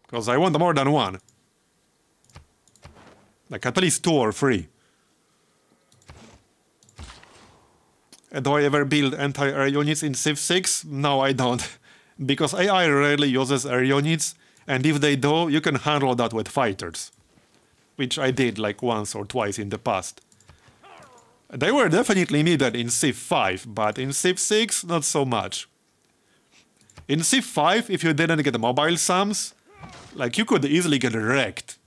Because I want more than one. Like at least two or three. Do I ever build anti-air units in Civ six? No, I don't. Because A I rarely uses air units, and if they do, you can handle that with fighters. Which I did like once or twice in the past. They were definitely needed in Civ five, but in Civ six, not so much. In Civ five, if you didn't get mobile sums, like you could easily get wrecked.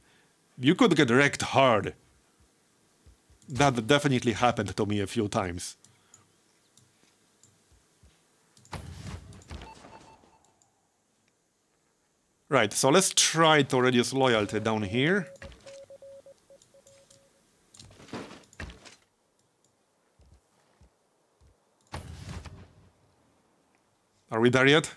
You could get wrecked hard. That definitely happened to me a few times. Right, so let's try to reduce loyalty down here. Are we there yet?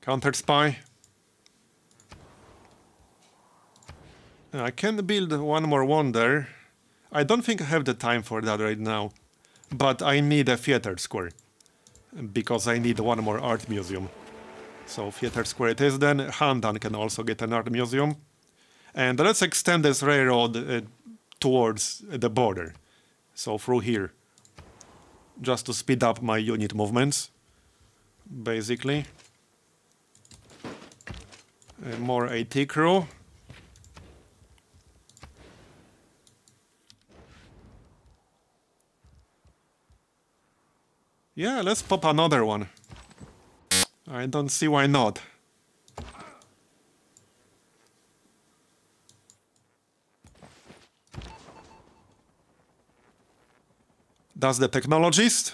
Counter spy. I can build one more one there. I don't think I have the time for that right now. But I need a theater square. Because I need one more art museum. So theater square it is then. Handan can also get an art museum. And let's extend this railroad uh, towards the border. So through here. Just to speed up my unit movements. Basically. Uh, more AT crew. Yeah, let's pop another one. I don't see why not. That's the technologist.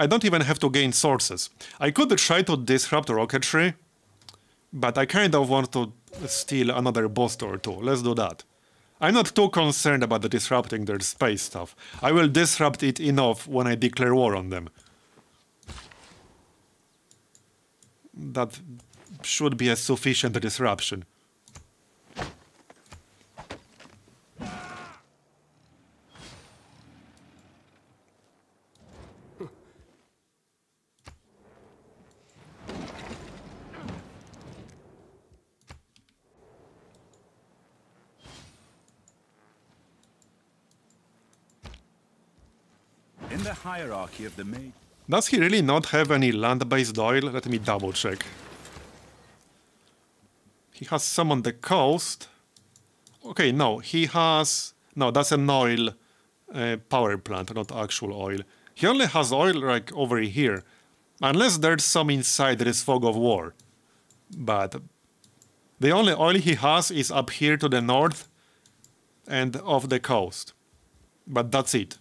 I don't even have to gain sources. I could try to disrupt rocketry, but I kind of want to steal another boost or two. Let's do that. I'm not too concerned about disrupting their space stuff. I will disrupt it enough when I declare war on them. That should be a sufficient disruption. Hierarchy of the maid. Does he really not have any land-based oil? Let me double check. He has some on the coast. Okay, no, he has... No, that's an oil uh, power plant, not actual oil. He only has oil like over here. Unless there's some inside this fog of war. But the only oil he has is up here to the north and off the coast. But that's it.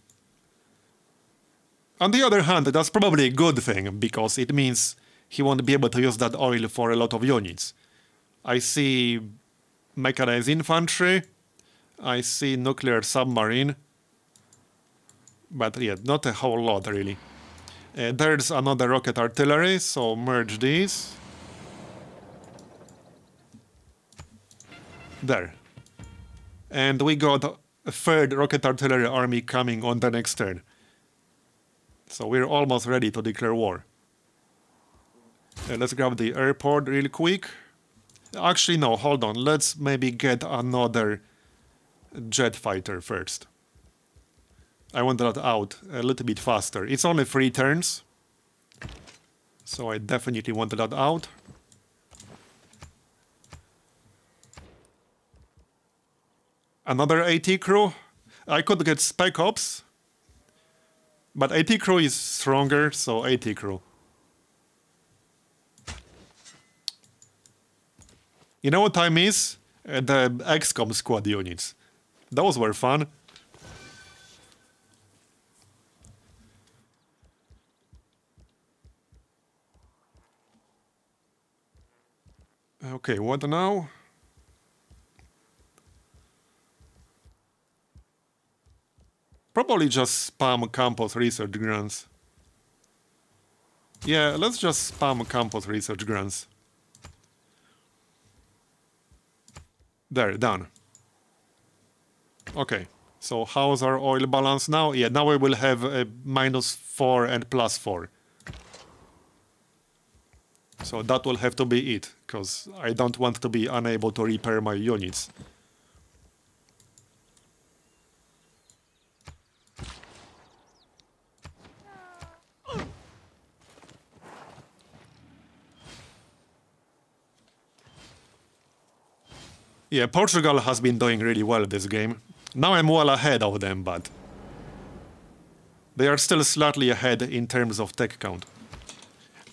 On the other hand, that's probably a good thing, because it means he won't be able to use that oil for a lot of units. I see mechanized infantry, I see nuclear submarine, but yeah, not a whole lot really. Uh, there's another rocket artillery, so merge these. There. And we got a third rocket artillery army coming on the next turn. So we're almost ready to declare war. Uh, let's grab the airport real quick. Actually, no, hold on. Let's maybe get another jet fighter first. I want that out a little bit faster. It's only three turns. So I definitely want that out. another AT crew. I could get Spec Ops, but AT crew is stronger, so AT crew. You know what time is? Uh, the X COM squad units. Those were fun. Okay, what now? Probably just spam campus research grants. Yeah, let's just spam campus research grants. There, done. Okay, so how's our oil balance now? Yeah, now we will have a minus four and plus four. So that will have to be it, because I don't want to be unable to repair my units. Yeah, Portugal has been doing really well this game. Now I'm well ahead of them, but they are still slightly ahead in terms of tech count.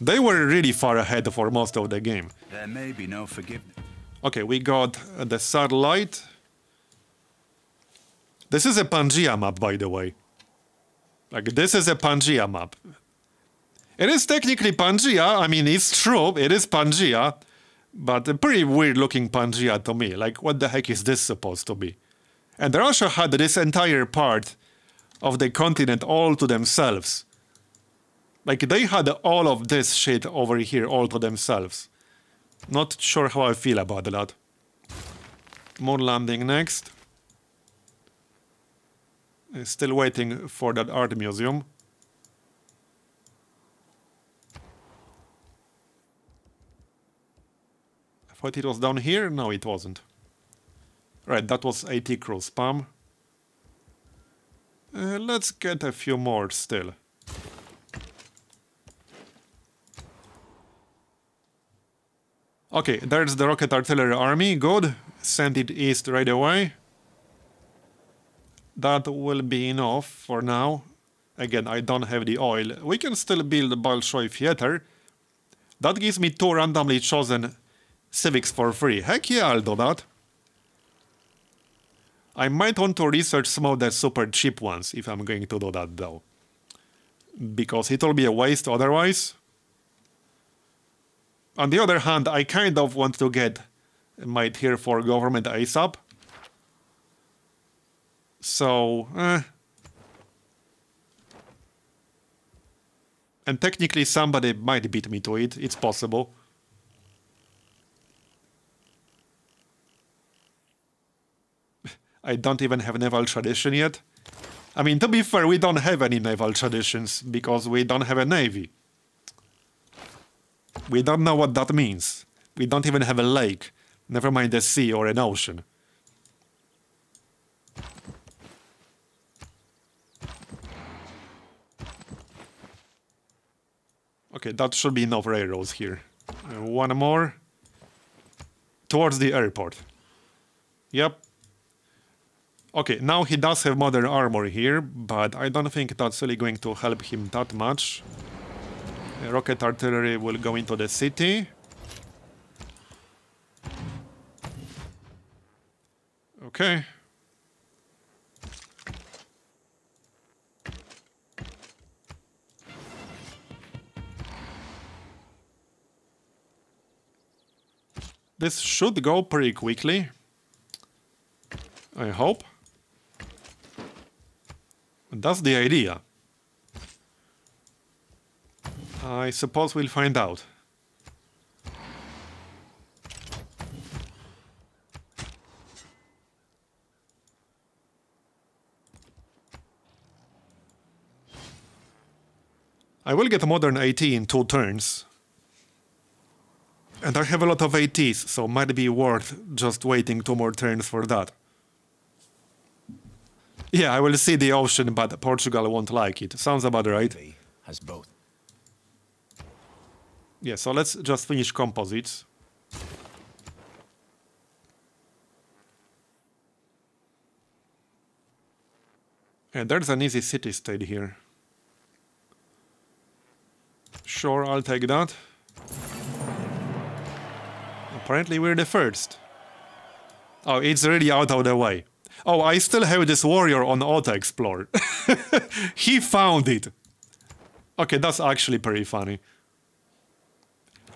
They were really far ahead for most of the game. There may be no forgiveness. Okay, we got the satellite. This is a Pangea map, by the way. Like, this is a Pangea map. It is technically Pangea, I mean, it's true, it is Pangea. But a pretty weird-looking Pangea to me, like, what the heck is this supposed to be? And Russia had this entire part of the continent all to themselves. Like, they had all of this shit over here all to themselves. Not sure how I feel about that. Moon landing next. Still waiting for that art museum. But it was down here? No, it wasn't. Right, that was AT crew spam. Uh, let's get a few more still. Okay, there's the rocket artillery army, good. Send it east right away. That will be enough for now. Again, I don't have the oil. We can still build the Bolshoi theater. That gives me two randomly chosen civics for free. Heck yeah, I'll do that. I might want to research some of the super cheap ones if I'm going to do that though. Because it'll be a waste otherwise. On the other hand, I kind of want to get my tier four government ASAP. So, eh. And technically somebody might beat me to it, it's possible. I don't even have naval tradition yet. I mean, to be fair, we don't have any naval traditions because we don't have a navy. We don't know what that means. We don't even have a lake, never mind a sea or an ocean. Okay, that should be enough railroads here. Uh, one more. Towards the airport. Yep. Okay, now he does have modern armor here, but I don't think that's really going to help him that much. Rocket artillery will go into the city. Okay. This should go pretty quickly, I hope. That's the idea. I suppose we'll find out. I will get a modern AT in two turns. And I have a lot of ATs, so might be worth just waiting two more turns for that. Yeah, I will see the ocean, but Portugal won't like it. Sounds about right. Has both. Yeah, so let's just finish composites. Yeah, there's an easy city state here. Sure, I'll take that. Apparently we're the first. Oh, it's really out of the way. Oh, I still have this warrior on Auto-Explore. He found it. Okay, that's actually pretty funny.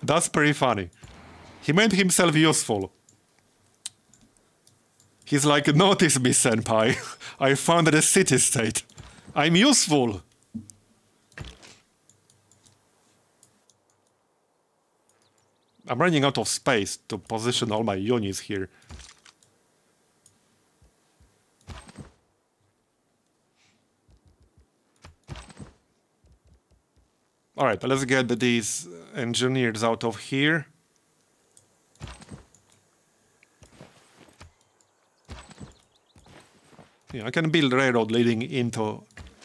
That's pretty funny. He made himself useful. He's like, notice me, senpai. I founded a city-state. I'm useful. I'm running out of space to position all my units here. Alright, let's get these engineers out of here. Yeah, I can build railroad leading into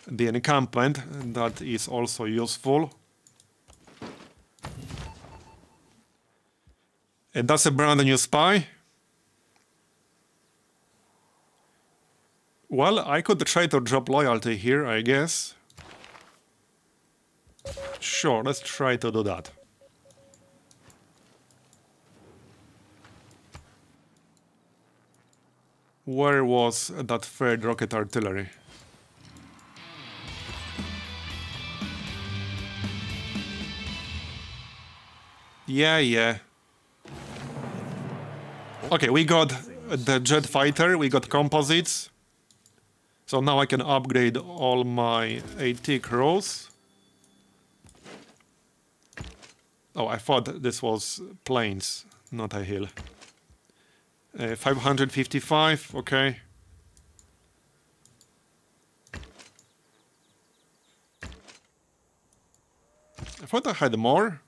the encampment, and that is also useful. And that's a brand new spy. Well, I could try to drop loyalty here, I guess. Sure, let's try to do that. Where was that third rocket artillery? Yeah, yeah. Okay, we got the jet fighter, we got composites. So now I can upgrade all my AT crows. Oh, I thought this was plains, not a hill. Uh, five hundred fifty-five, okay. I thought I had more.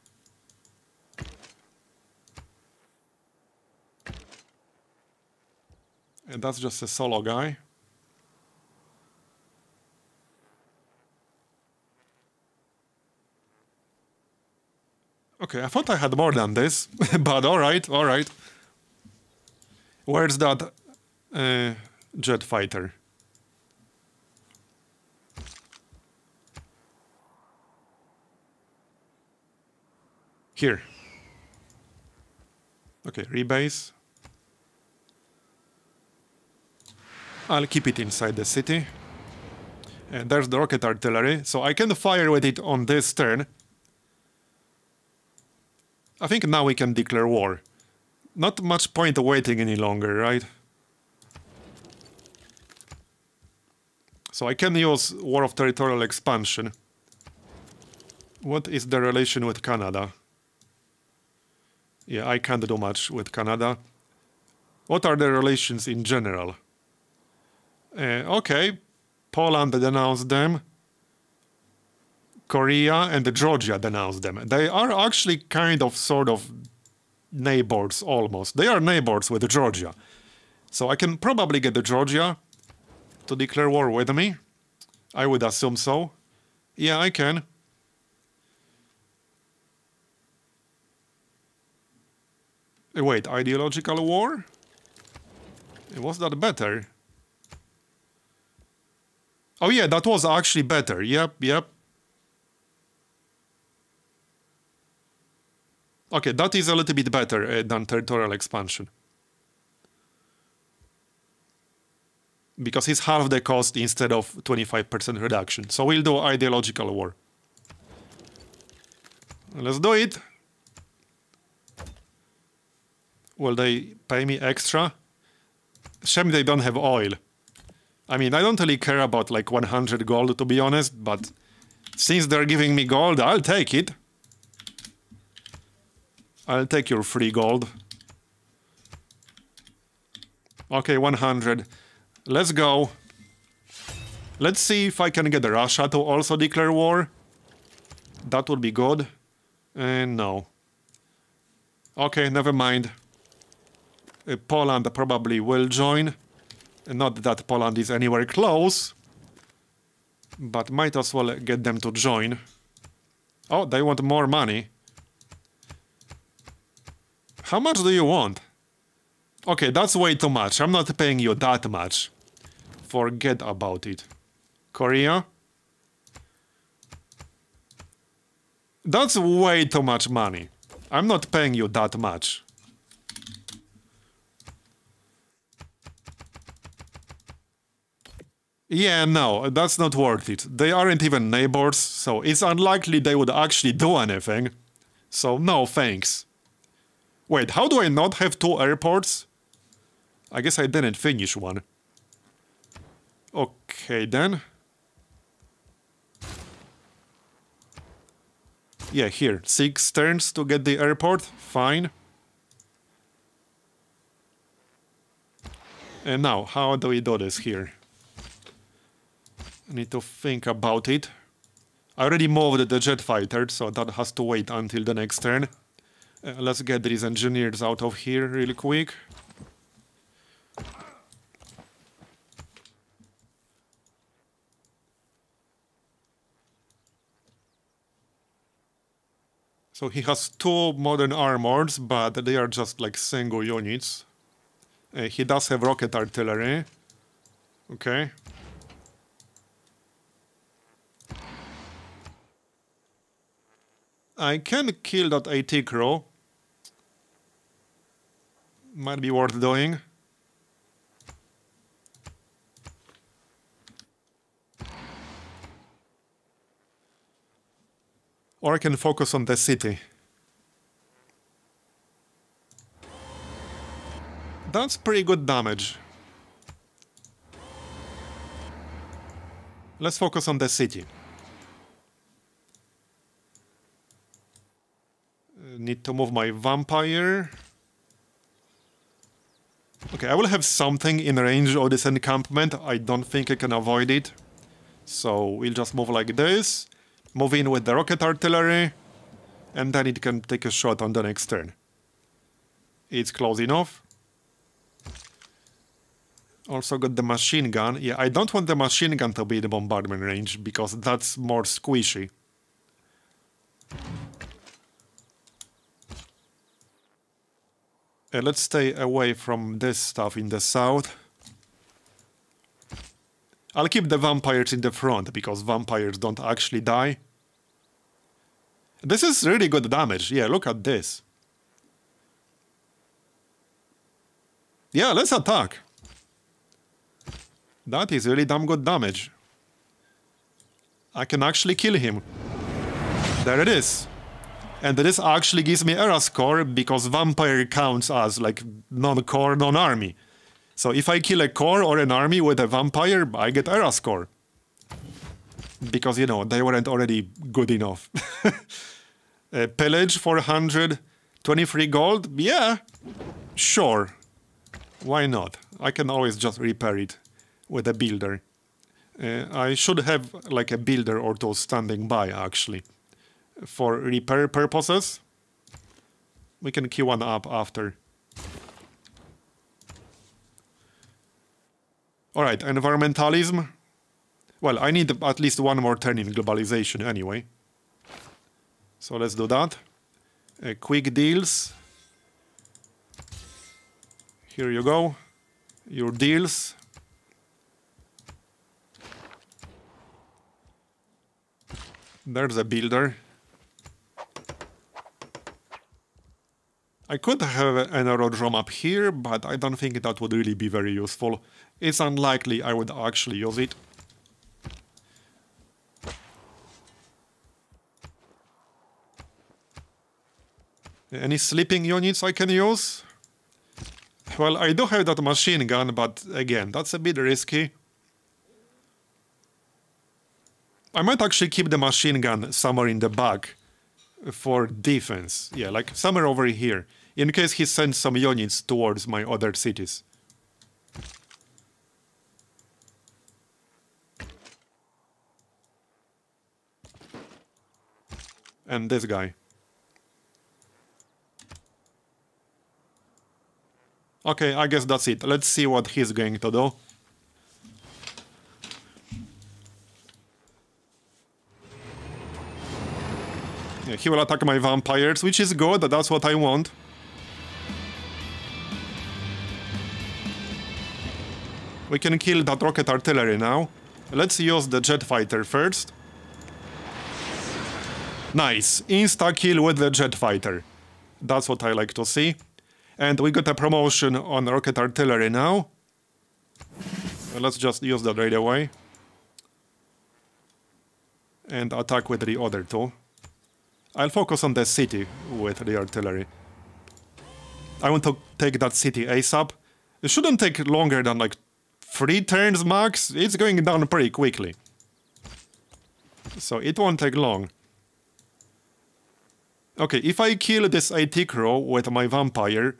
And that's just a solo guy. Okay, I thought I had more than this, but alright, alright. Where's that uh, jet fighter? Here. Okay, rebase. I'll keep it inside the city. And there's the rocket artillery, so I can fire with it on this turn. I think now we can declare war. Not much point waiting any longer, right? So I can use War of Territorial Expansion. What is the relation with Canada? Yeah, I can't do much with Canada. What are the relations in general? Uh, okay, Poland denounced them. Korea and Georgia denounced them. They are actually kind of, sort of, neighbors, almost. They are neighbors with Georgia. So I can probably get the Georgia to declare war with me. I would assume so. Yeah, I can. Wait, ideological war? Was that better? Oh yeah, that was actually better. Yep, yep. Okay, that is a little bit better uh, than territorial expansion. Because it's half the cost instead of twenty-five percent reduction. So we'll do ideological war. Let's do it. Will they pay me extra? Shame they don't have oil. I mean, I don't really care about like one hundred gold to be honest, but since they're giving me gold, I'll take it. I'll take your free gold. Okay, one hundred. Let's go. Let's see if I can get Russia to also declare war. That would be good. And no. Okay, never mind. Uh, Poland probably will join. Not that Poland is anywhere close. But might as well get them to join. Oh, they want more money. How much do you want? Okay, that's way too much. I'm not paying you that much. Forget about it. Korea. That's way too much money. I'm not paying you that much. Yeah, no, that's not worth it. They aren't even neighbors, so it's unlikely they would actually do anything. So no thanks. Wait, how do I not have two airports? I guess I didn't finish one. Okay then. Yeah, here, six turns to get the airport, fine. And now, how do we do this here? I need to think about it. I already moved the jet fighter, so that has to wait until the next turn. Uh, let's get these engineers out of here really quick. So he has two modern armors, but they are just like single units. Uh, he does have rocket artillery. Okay. I can kill that AT crow. Might be worth doing. Or I can focus on the city. That's pretty good damage. Let's focus on the city. Need to move my vampire. Okay, I will have something in range of this encampment. I don't think I can avoid it. So we'll just move like this. Move in with the rocket artillery. And then it can take a shot on the next turn. It's close enough. Also got the machine gun. Yeah, I don't want the machine gun to be in the bombardment range because that's more squishy. Uh, let's stay away from this stuff in the south. I'll keep the vampires in the front, because vampires don't actually die. This is really good damage. Yeah, look at this. Yeah, let's attack. That is really damn good damage. I can actually kill him. There it is. And this actually gives me era score, because vampire counts as like non-core, non-army. So if I kill a core or an army with a vampire, I get era score. Because, you know, they weren't already good enough. uh, pillage, four hundred, twenty-three gold, yeah, sure. Why not? I can always just repair it with a builder. Uh, I should have like a builder or two standing by, actually. For repair purposes, we can queue one up after. Alright, environmentalism. Well, I need at least one more turn in globalization anyway. So let's do that. Uh, quick deals. Here you go. Your deals. There's a builder. I could have an aerodrome up here, but I don't think that would really be very useful. It's unlikely I would actually use it. Any sleeping units I can use? Well, I do have that machine gun, but again, that's a bit risky. I might actually keep the machine gun somewhere in the back. For defense, yeah, like somewhere over here, in case he sends some units towards my other cities. And this guy. Okay, I guess that's it. Let's see what he's going to do. He will attack my vampires, which is good, that's what I want. We can kill that rocket artillery now. Let's use the jet fighter first. Nice, insta-kill with the jet fighter. That's what I like to see. And we got a promotion on rocket artillery now. Let's just use that right away. And attack with the other two. I'll focus on the city with the artillery. I want to take that city ASAP. It shouldn't take longer than like three turns max. It's going down pretty quickly. So it won't take long. Okay, if I kill this AT crow with my vampire,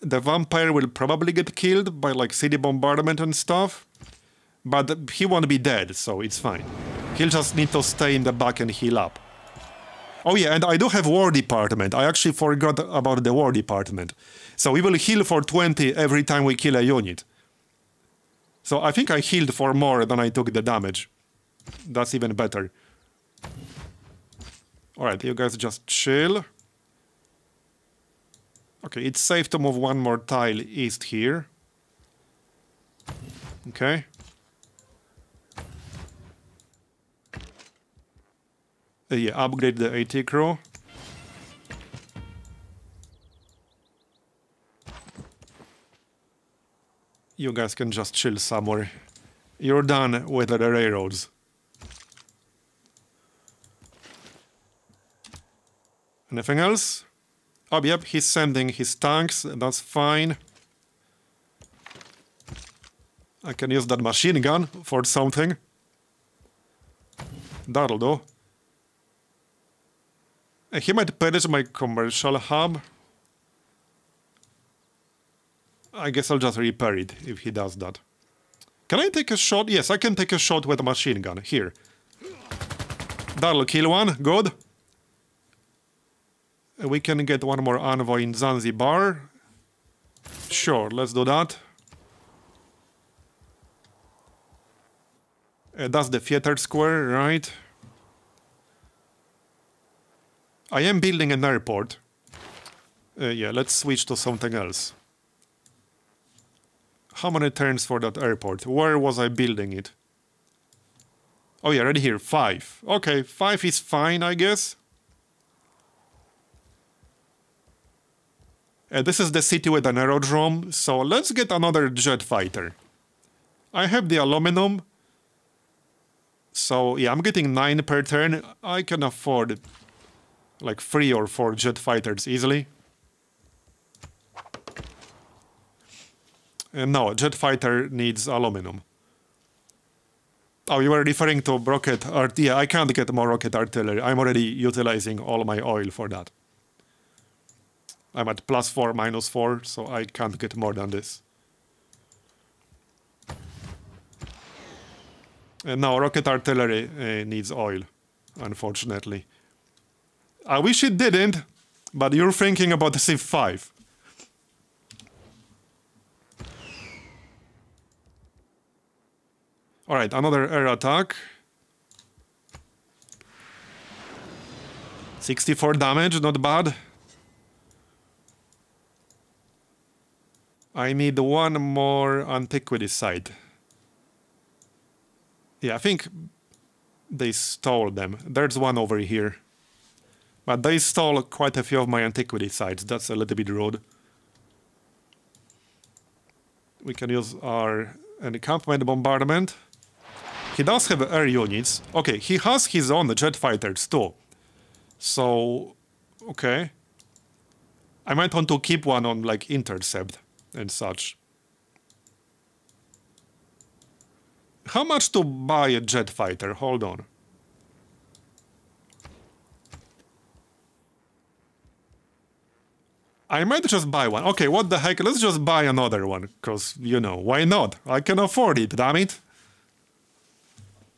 the vampire will probably get killed by like city bombardment and stuff. But he won't be dead, so it's fine. He'll just need to stay in the back and heal up. Oh yeah, and I do have War Department. I actually forgot about the War Department. So we will heal for twenty every time we kill a unit. So I think I healed for more than I took the damage. That's even better. Alright, you guys just chill. Okay, it's safe to move one more tile east here. Okay. Uh, yeah, upgrade the AT crew. You guys can just chill somewhere. You're done with the railroads. Anything else? Oh, yep, he's sending his tanks, that's fine. I can use that machine gun for something. That'll do. He might pillage my commercial hub. I guess I'll just repair it if he does that. Can I take a shot? Yes, I can take a shot with a machine gun. Here. That'll kill one. Good. We can get one more envoy in Zanzibar. Sure, let's do that. Uh, that's the theater square, right? I am building an airport. Uh, yeah, let's switch to something else. How many turns for that airport? Where was I building it? Oh yeah, right here, five. Okay, five is fine, I guess. Uh, this is the city with an aerodrome, so let's get another jet fighter. I have the aluminum. So yeah, I'm getting nine per turn. I can afford it. Like three or four jet fighters easily. And no, jet fighter needs aluminum. Oh, you were referring to rocket art. Yeah, I can't get more rocket artillery. I'm already utilizing all my oil for that. I'm at plus four, minus four, so I can't get more than this. And no, rocket artillery uh, needs oil, unfortunately. I wish it didn't, but you're thinking about the Civ five. Alright, another air attack. sixty-four damage, not bad. I need one more antiquity site. Yeah, I think they stole them. There's one over here. But they stole quite a few of my antiquity sites. That's a little bit rude. We can use our encampment bombardment. He does have air units. Okay, he has his own jet fighters too. So, okay. I might want to keep one on like intercept and such. How much to buy a jet fighter? Hold on. I might just buy one. Okay, what the heck? Let's just buy another one. Because, you know, why not? I can afford it, damn it.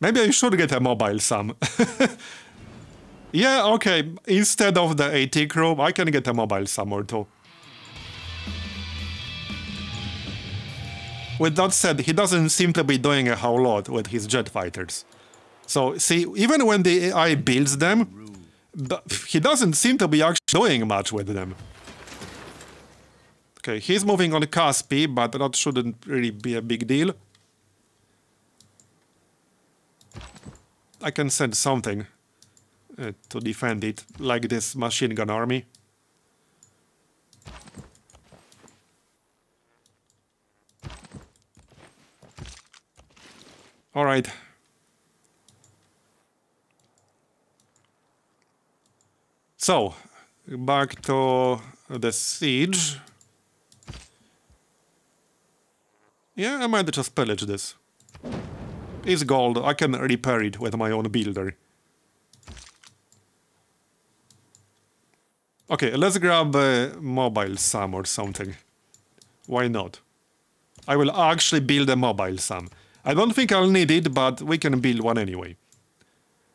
Maybe I should get a mobile SAM. Yeah, okay. Instead of the AT crew, I can get a mobile SAM or two. With that said, he doesn't seem to be doing a whole lot with his jet fighters. So, see, even when the A I builds them, he doesn't seem to be actually doing much with them. Okay, he's moving on Caspi, but that shouldn't really be a big deal. I can send something uh, to defend it, like this machine gun army. All right. So, back to the siege. Yeah, I might just pillage this. It's gold, I can repair it with my own builder. Okay, let's grab a mobile SAM or something. Why not? I will actually build a mobile SAM. I don't think I'll need it, but we can build one anyway.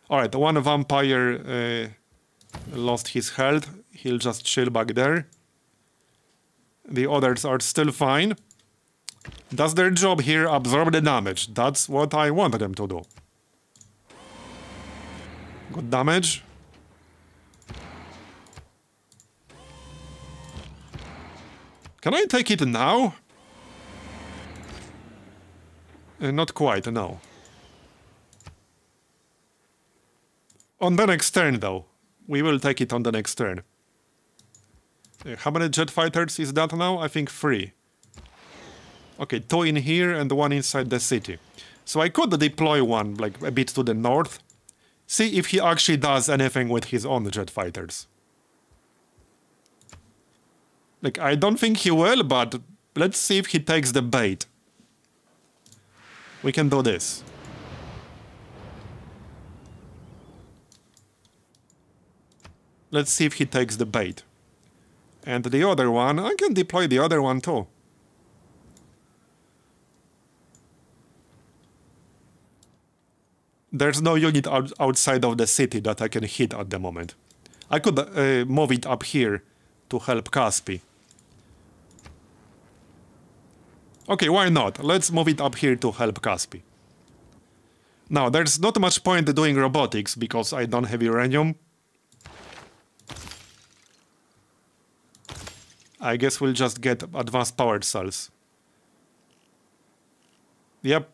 Alright, one vampire uh, lost his health. He'll just chill back there. The others are still fine. Does their job here, absorb the damage. That's what I wanted them to do. Good damage. Can I take it now? Uh, not quite, no. On the next turn, though. We will take it on the next turn. Uh, how many jet fighters is that now? I think three. Okay, two in here and one inside the city. So I could deploy one, like, a bit to the north. See if he actually does anything with his own jet fighters. Like, I don't think he will, but let's see if he takes the bait. We can do this. Let's see if he takes the bait. And the other one, I can deploy the other one too. There's no unit out outside of the city that I can hit at the moment. I could uh, move it up here to help Caspi. Okay, why not? Let's move it up here to help Caspi. Now, there's not much point doing robotics because I don't have uranium. I guess we'll just get advanced powered cells. Yep,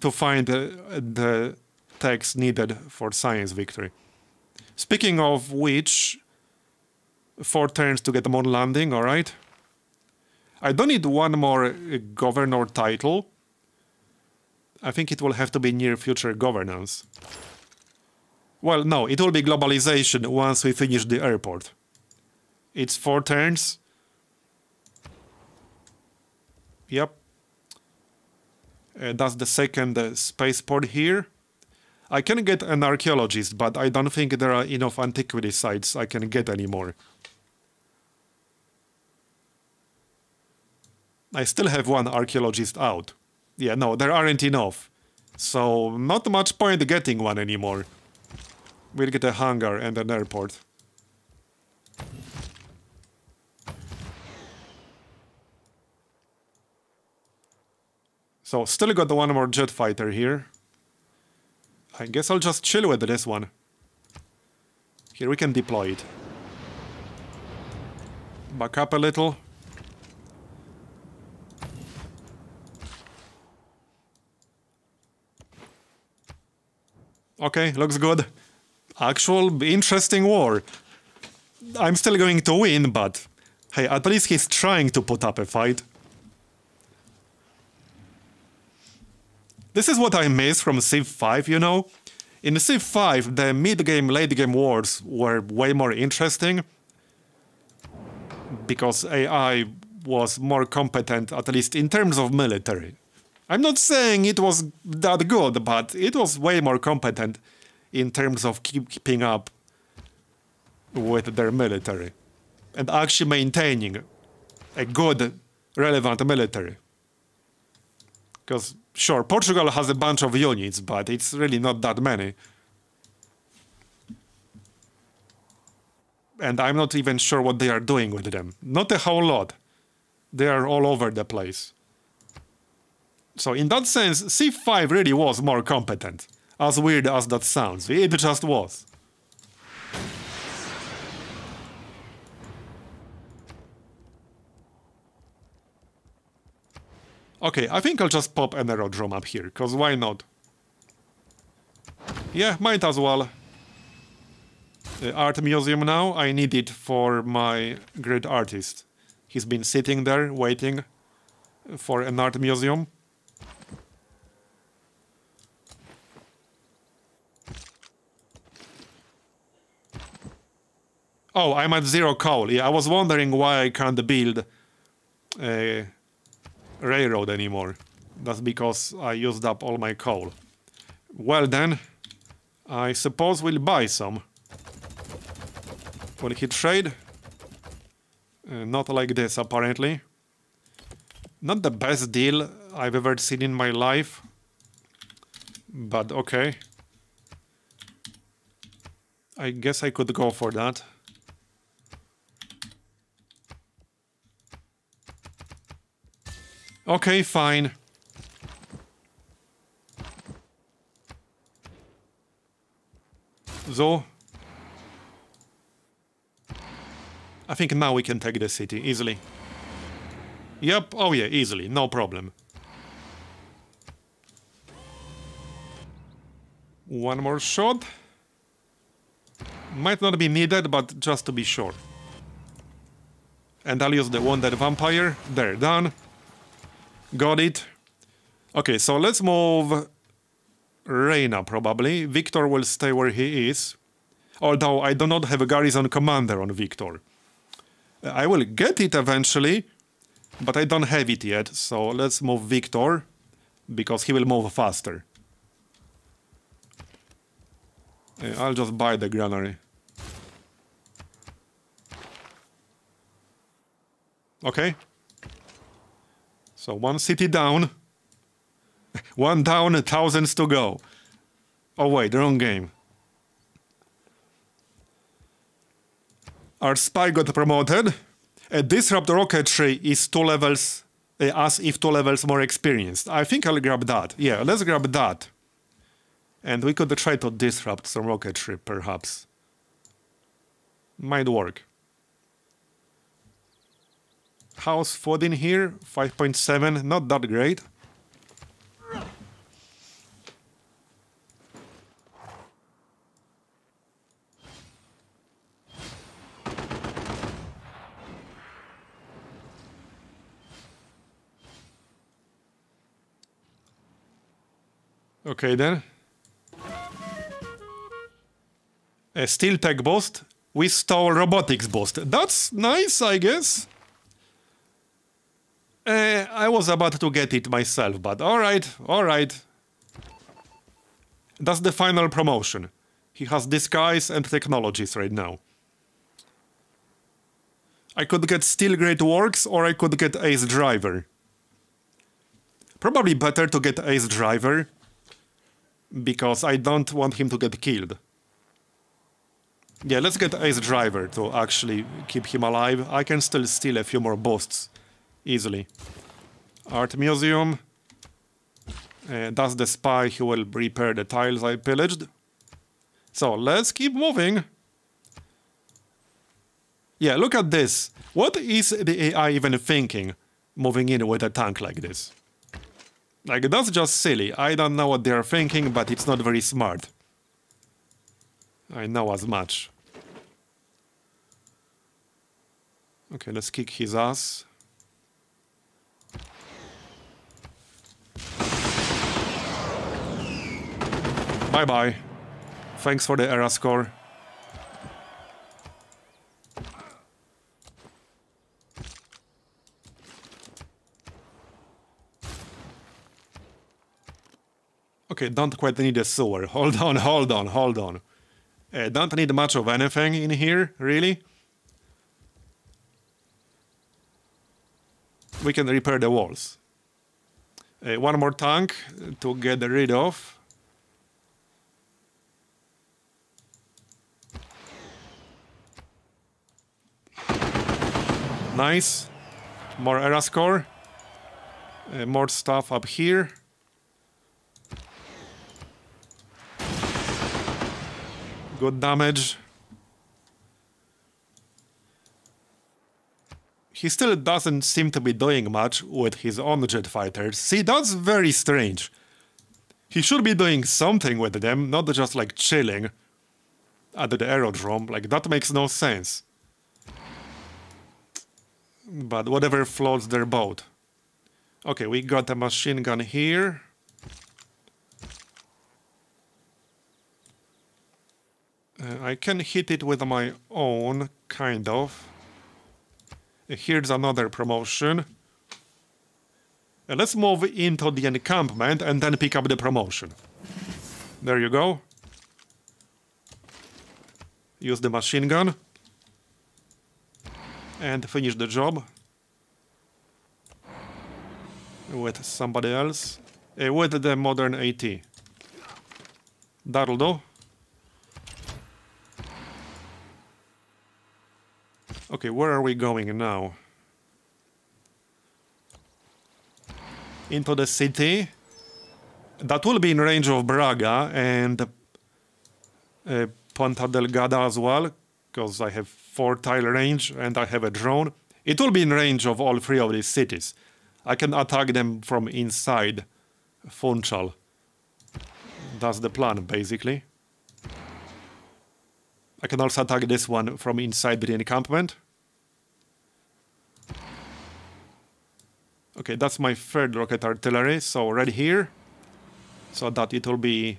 to find uh, the techs needed for science victory. Speaking of which, four turns to get them on landing, alright? I don't need one more governor title. I think it will have to be near future governance. Well, no, it will be globalization once we finish the airport. It's four turns. Yep. Uh, that's the second uh, spaceport here. I can get an archaeologist, but I don't think there are enough antiquity sites I can get anymore. I still have one archaeologist out. Yeah, no, there aren't enough. So, not much point getting one anymore. We'll get a hangar and an airport. So, still got one more jet fighter here. I guess I'll just chill with this one. Here we can deploy it. Back up a little. Okay, looks good. Actual interesting war. I'm still going to win, but hey, at least he's trying to put up a fight. This is what I miss from Civ five, you know? In Civ five, the mid-game, late-game wars were way more interesting because A I was more competent, at least in terms of military. I'm not saying it was that good, but it was way more competent in terms of keep keeping up with their military and actually maintaining a good, relevant military. Because, sure, Portugal has a bunch of units, but it's really not that many. And I'm not even sure what they are doing with them. Not a whole lot. They are all over the place. So in that sense, Civ five really was more competent. As weird as that sounds, it just was. Okay, I think I'll just pop an aerodrome up here, because why not? Yeah, might as well. The art museum now, I need it for my great artist. He's been sitting there waiting for an art museum. Oh, I'm at zero coal. Yeah, I was wondering why I can't build a railroad anymore. That's because I used up all my coal. Well then, I suppose we'll buy some. Will he trade? Uh, not like this, apparently. Not the best deal I've ever seen in my life. But okay. I guess I could go for that. Okay, fine. So, I think now we can take the city easily. Yep, oh yeah, easily, no problem. One more shot. Might not be needed, but just to be sure. And I'll use the wounded vampire. There, done. Got it. Okay, so let's move Reina, probably. Victor will stay where he is. Although I do not have a garrison commander on Victor. I will get it eventually, but I don't have it yet. So let's move Victor, because he will move faster. I'll just buy the granary. Okay. So one city down, one down, thousands to go. Oh wait, wrong game. Our spy got promoted. A disrupt rocketry is two levels, uh, as if two levels more experienced. I think I'll grab that. Yeah, let's grab that. And we could try to disrupt some rocketry, perhaps. Might work. How's food in here? five point seven, not that great. Okay then. A steel tech boost. We stole robotics boost. That's nice, I guess. Uh, I was about to get it myself, but alright, alright. That's the final promotion. He has disguise and technologies right now. I could get Steel Great Works or I could get Ace Driver. Probably better to get Ace Driver, because I don't want him to get killed. Yeah, let's get Ace Driver to actually keep him alive. I can still steal a few more boosts. Easily. Art museum. Uh, that's the spy who will repair the tiles I pillaged. So let's keep moving. Yeah, look at this. What is the A I even thinking moving in with a tank like this? Like, that's just silly. I don't know what they're thinking, but it's not very smart. I know as much. Okay, let's kick his ass. Bye-bye. Thanks for the error score. Okay, don't quite need a sewer. Hold on, hold on, hold on. Uh, don't need much of anything in here, really. We can repair the walls. Uh, one more tank to get rid of. Nice. More era score. Uh, more stuff up here. Good damage. He still doesn't seem to be doing much with his own jet fighters. See, that's very strange. He should be doing something with them, not just like chilling at the aerodrome. Like, that makes no sense. But whatever floats their boat. Okay, we got a machine gun here. Uh, I can hit it with my own, kind of. Uh, here's another promotion. Uh, let's move into the encampment and then pick up the promotion. There you go. Use the machine gun. And finish the job. With somebody else. Uh, with the modern AT. That'll do. Okay, where are we going now? Into the city. That will be in range of Braga and uh, Ponta Delgada as well, because I have four tile range and I have a drone. It will be in range of all three of these cities. I can attack them from inside Funchal. That's the plan, basically. I can also attack this one from inside the encampment. Okay, that's my third rocket artillery, so right here. So that it will be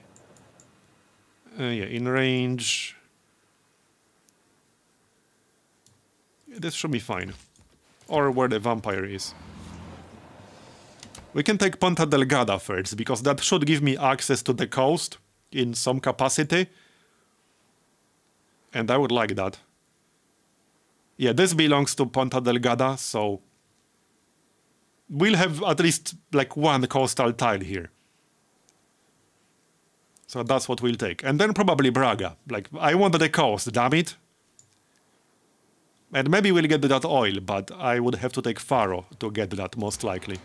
uh, yeah, in range. This should be fine. Or where the vampire is. We can take Ponta Delgada first, because that should give me access to the coast in some capacity. And I would like that. Yeah, this belongs to Ponta Delgada, so we'll have at least like one coastal tile here. So that's what we'll take. And then probably Braga. Like, I want the coast, damn it. And maybe we'll get that oil, but I would have to take Faro to get that, most likely.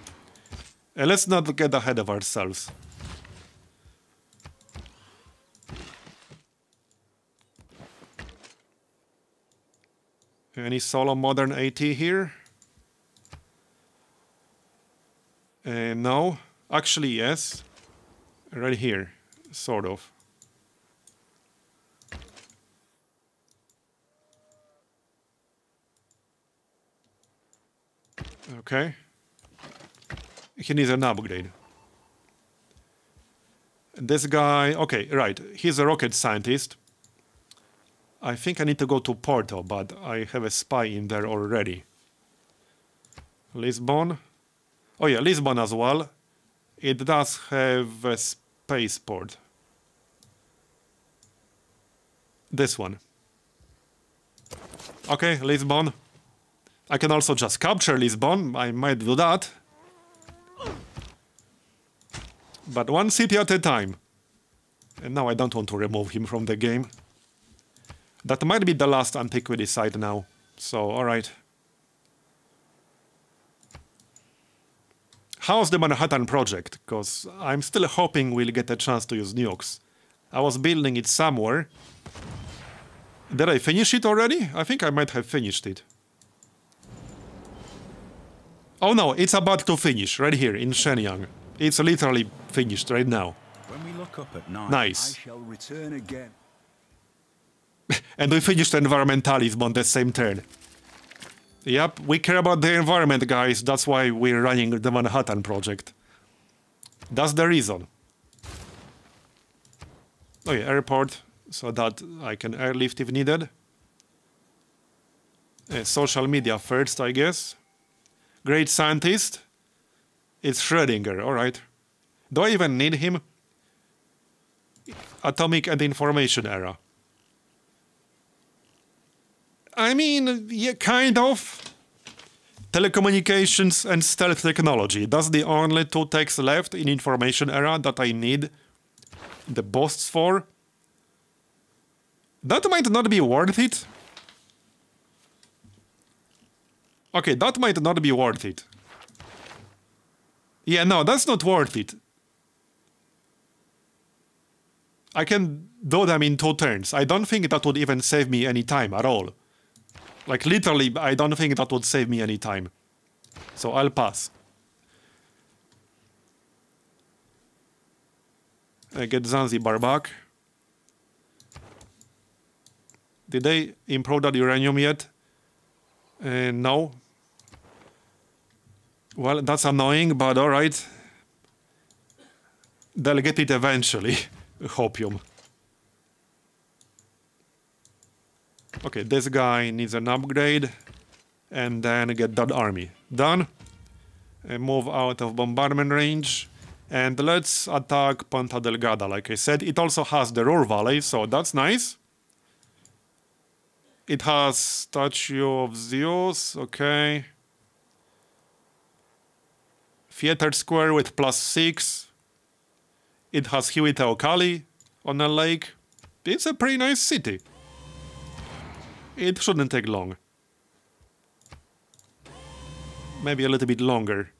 Uh, let's not get ahead of ourselves. Any solo modern AT here? Uh, no. Actually, yes. Right here. Sort of. Okay. He needs an upgrade. This guy... Okay, right. He's a rocket scientist. I think I need to go to Porto, but I have a spy in there already. Lisbon. Oh yeah, Lisbon as well. It does have a spaceport. This one. Okay, Lisbon. I can also just capture Lisbon. I might do that. But one city at a time. And now I don't want to remove him from the game. That might be the last antiquity site now, so alright. How's the Manhattan Project? Because I'm still hoping we'll get a chance to use nukes. I was building it somewhere. Did I finish it already? I think I might have finished it. Oh no, it's about to finish, right here in Shenyang. It's literally finished right now. When we look up at night, nice. I shall return again. And we finished environmentalism on the same turn. Yep, we care about the environment, guys. That's why we're running the Manhattan Project. That's the reason. Okay, airport, so that I can airlift if needed. Uh, social media first, I guess. Great scientist. It's Schrödinger, alright. Do I even need him? Atomic and information era. I mean, yeah, kind of. Telecommunications and stealth technology. That's the only two techs left in information era that I need the boosts for. That might not be worth it. Okay, that might not be worth it. Yeah, no, that's not worth it. I can do them in two turns. I don't think that would even save me any time at all. Like, literally, I don't think that would save me any time. So I'll pass. I get Zanzibar back. Did they improve that uranium yet? Uh, no. Well, that's annoying, but all right. They'll get it eventually. Hopium. Okay, this guy needs an upgrade. And then get that army. Done. And move out of bombardment range. And let's attack Ponta Delgada, like I said. It also has the Ruhr Valley, so that's nice. It has Statue of Zeus, okay. Theater Square with plus six. It has Huey Teocalli on a lake. It's a pretty nice city. It shouldn't take long. Maybe a little bit longer.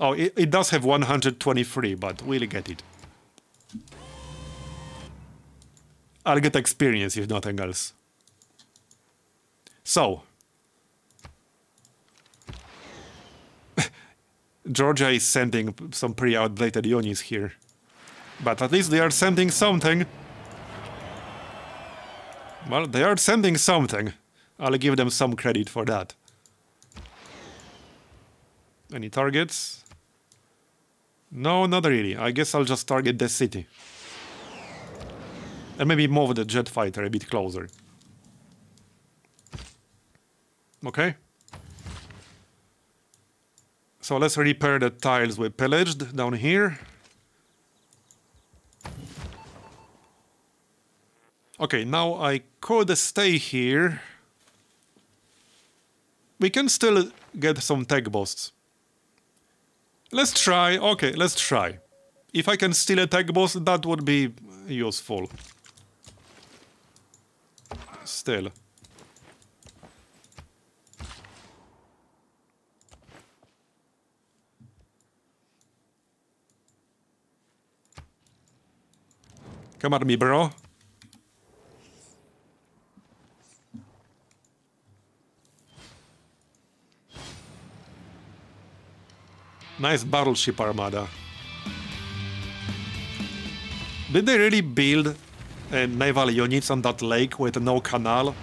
Oh, it, it does have one hundred twenty-three, but we'll get it. I'll get experience, if nothing else. So. Georgia is sending some pretty outdated units here. But at least they are sending something. Well, they are sending something. I'll give them some credit for that. Any targets? No, not really. I guess I'll just target the city. And maybe move the jet fighter a bit closer. Okay. So let's repair the tiles we pillaged down here. Okay, now I could stay here. We can still get some tech boosts. Let's try, okay, let's try. If I can steal a tech boost, that would be useful. Still. Come at me, bro. Nice battleship armada. Did they really build uh, naval units on that lake with no canal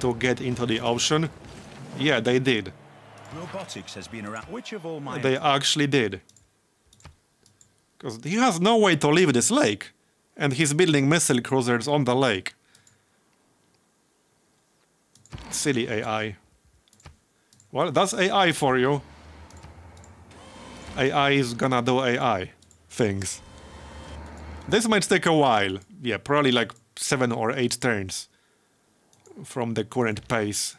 to get into the ocean? Yeah, they did. Robotics has been around. Which of all my they actually did. Because he has no way to leave this lake. And he's building missile cruisers on the lake. Silly A I. Well, that's A I for you. A I is gonna do A I things. This might take a while. Yeah, probably like seven or eight turns from the current pace.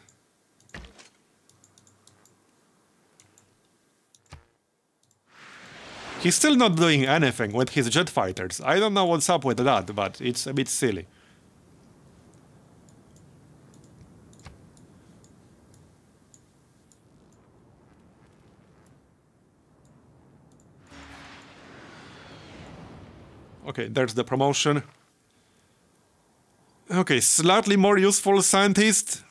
He's still not doing anything with his jet fighters. I don't know what's up with that, but it's a bit silly. Okay, there's the promotion. Okay, slightly more useful scientist,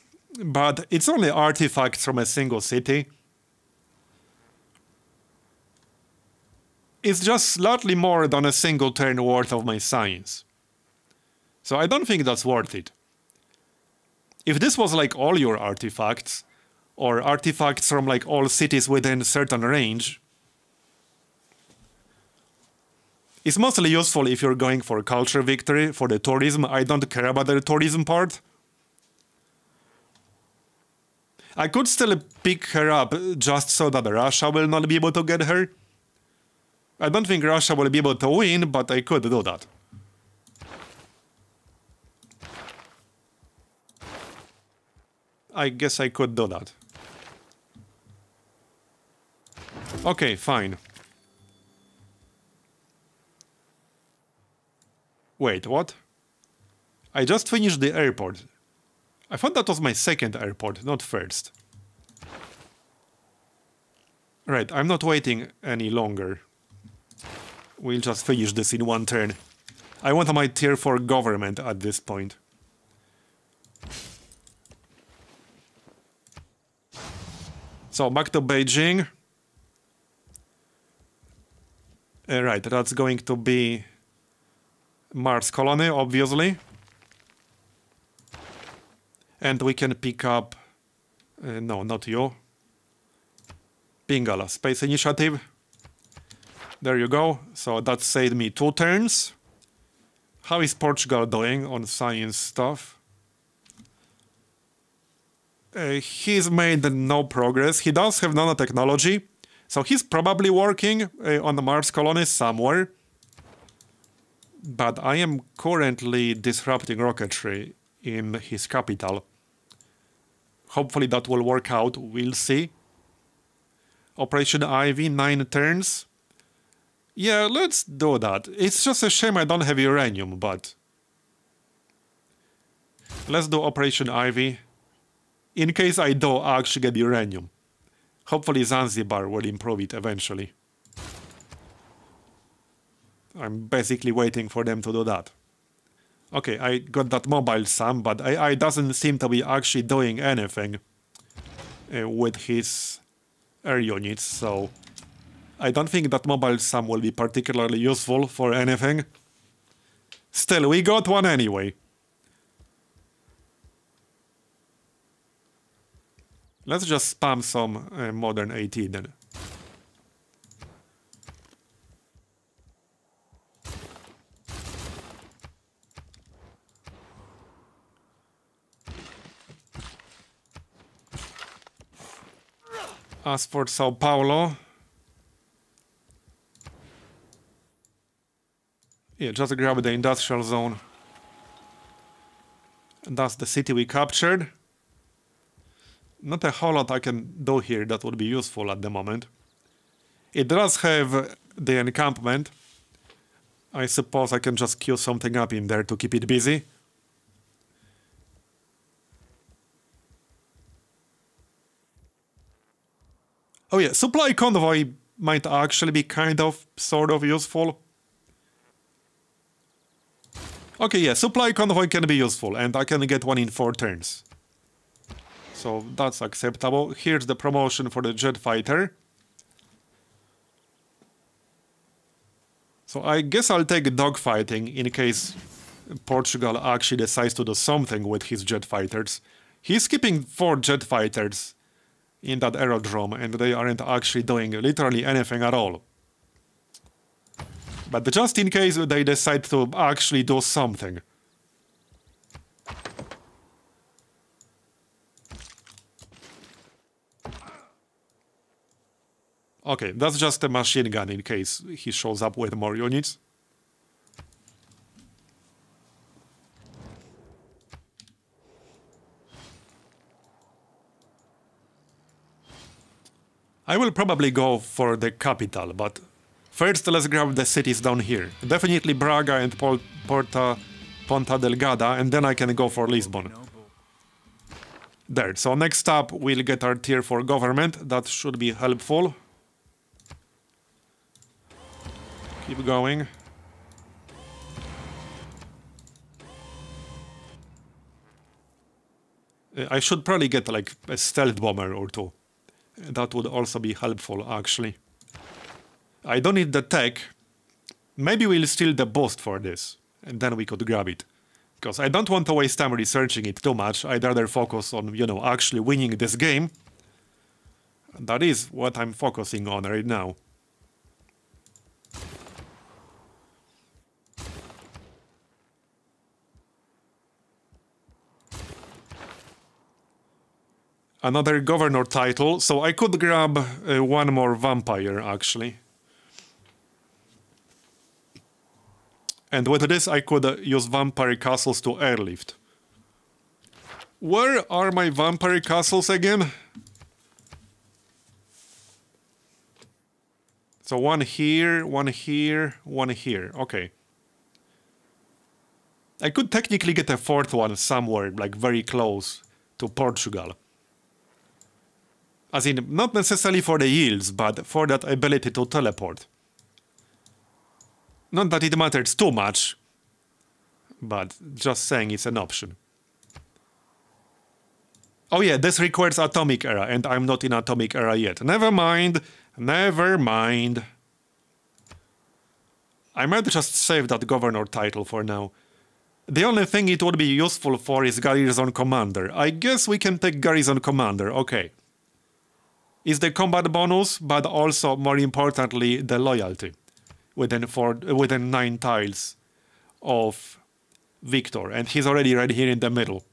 but it's only artifacts from a single city. It's just slightly more than a single turn worth of my science. So I don't think that's worth it. If this was like all your artifacts, or artifacts from like all cities within a certain range, it's mostly useful if you're going for culture victory, for the tourism. I don't care about the tourism part. I could still pick her up just so that Russia will not be able to get her. I don't think Russia will be able to win, but I could do that. I guess I could do that. Okay, fine. Wait, what? I just finished the airport. I thought that was my second airport, not first. Right, I'm not waiting any longer. We'll just finish this in one turn. I want my tier four government at this point. So, back to Beijing. Alright, that's going to be Mars colony, obviously. And we can pick up... Uh, no, not you. Pingala, Space Initiative. There you go. So that saved me two turns. How is Portugal doing on science stuff? Uh, he's made no progress. He does have nanotechnology. So he's probably working uh, on the Mars colony somewhere. But I am currently disrupting rocketry in his capital. Hopefully that will work out. We'll see. Operation Ivy, nine turns. Yeah, let's do that. It's just a shame I don't have uranium, but... Let's do Operation Ivy. In case I do, I actually get uranium. Hopefully Zanzibar will improve it eventually. I'm basically waiting for them to do that. Okay, I got that mobile Sam, but A I doesn't seem to be actually doing anything uh, with his air units, so I don't think that mobile Sam will be particularly useful for anything. Still, we got one anyway. Let's just spam some uh, modern AT then. As for Sao Paulo, yeah, just grab the industrial zone. And that's the city we captured. Not a whole lot I can do here that would be useful at the moment. It does have the encampment. I suppose I can just queue something up in there to keep it busy. Oh yeah, supply convoy might actually be kind of, sort of useful. Okay, yeah, supply convoy can be useful, and I can get one in four turns. So that's acceptable. Here's the promotion for the jet fighter. So I guess I'll take dogfighting in case Portugal actually decides to do something with his jet fighters. He's keeping four jet fighters in that aerodrome, and they aren't actually doing literally anything at all. But just in case they decide to actually do something. Okay, that's just a machine gun in case he shows up with more units. I will probably go for the capital, but first let's grab the cities down here. Definitely Braga and Pol Porta, Ponta Delgada, and then I can go for Lisbon. There, so next up we'll get our tier four government. That should be helpful. Keep going. I should probably get like a stealth bomber or two. That would also be helpful, actually. I don't need the tech. Maybe we'll steal the boost for this, and then we could grab it. Because I don't want to waste time researching it too much. I'd rather focus on, you know, actually winning this game. That is what I'm focusing on right now. Another governor title, so I could grab uh, one more vampire, actually. And with this I could uh, use vampire castles to airlift. Where are my vampire castles again? So one here, one here, one here, okay. I could technically get a fourth one somewhere, like very close to Portugal. As in, not necessarily for the yields, but for that ability to teleport. Not that it matters too much, but just saying it's an option. Oh yeah, this requires Atomic Era, and I'm not in Atomic Era yet. Never mind, never mind. I might just save that governor title for now. The only thing it would be useful for is garrison commander. I guess we can take garrison commander, okay. Is the combat bonus, but also, more importantly, the loyalty. Within, four, within nine tiles of Victor, and he's already right here in the middle.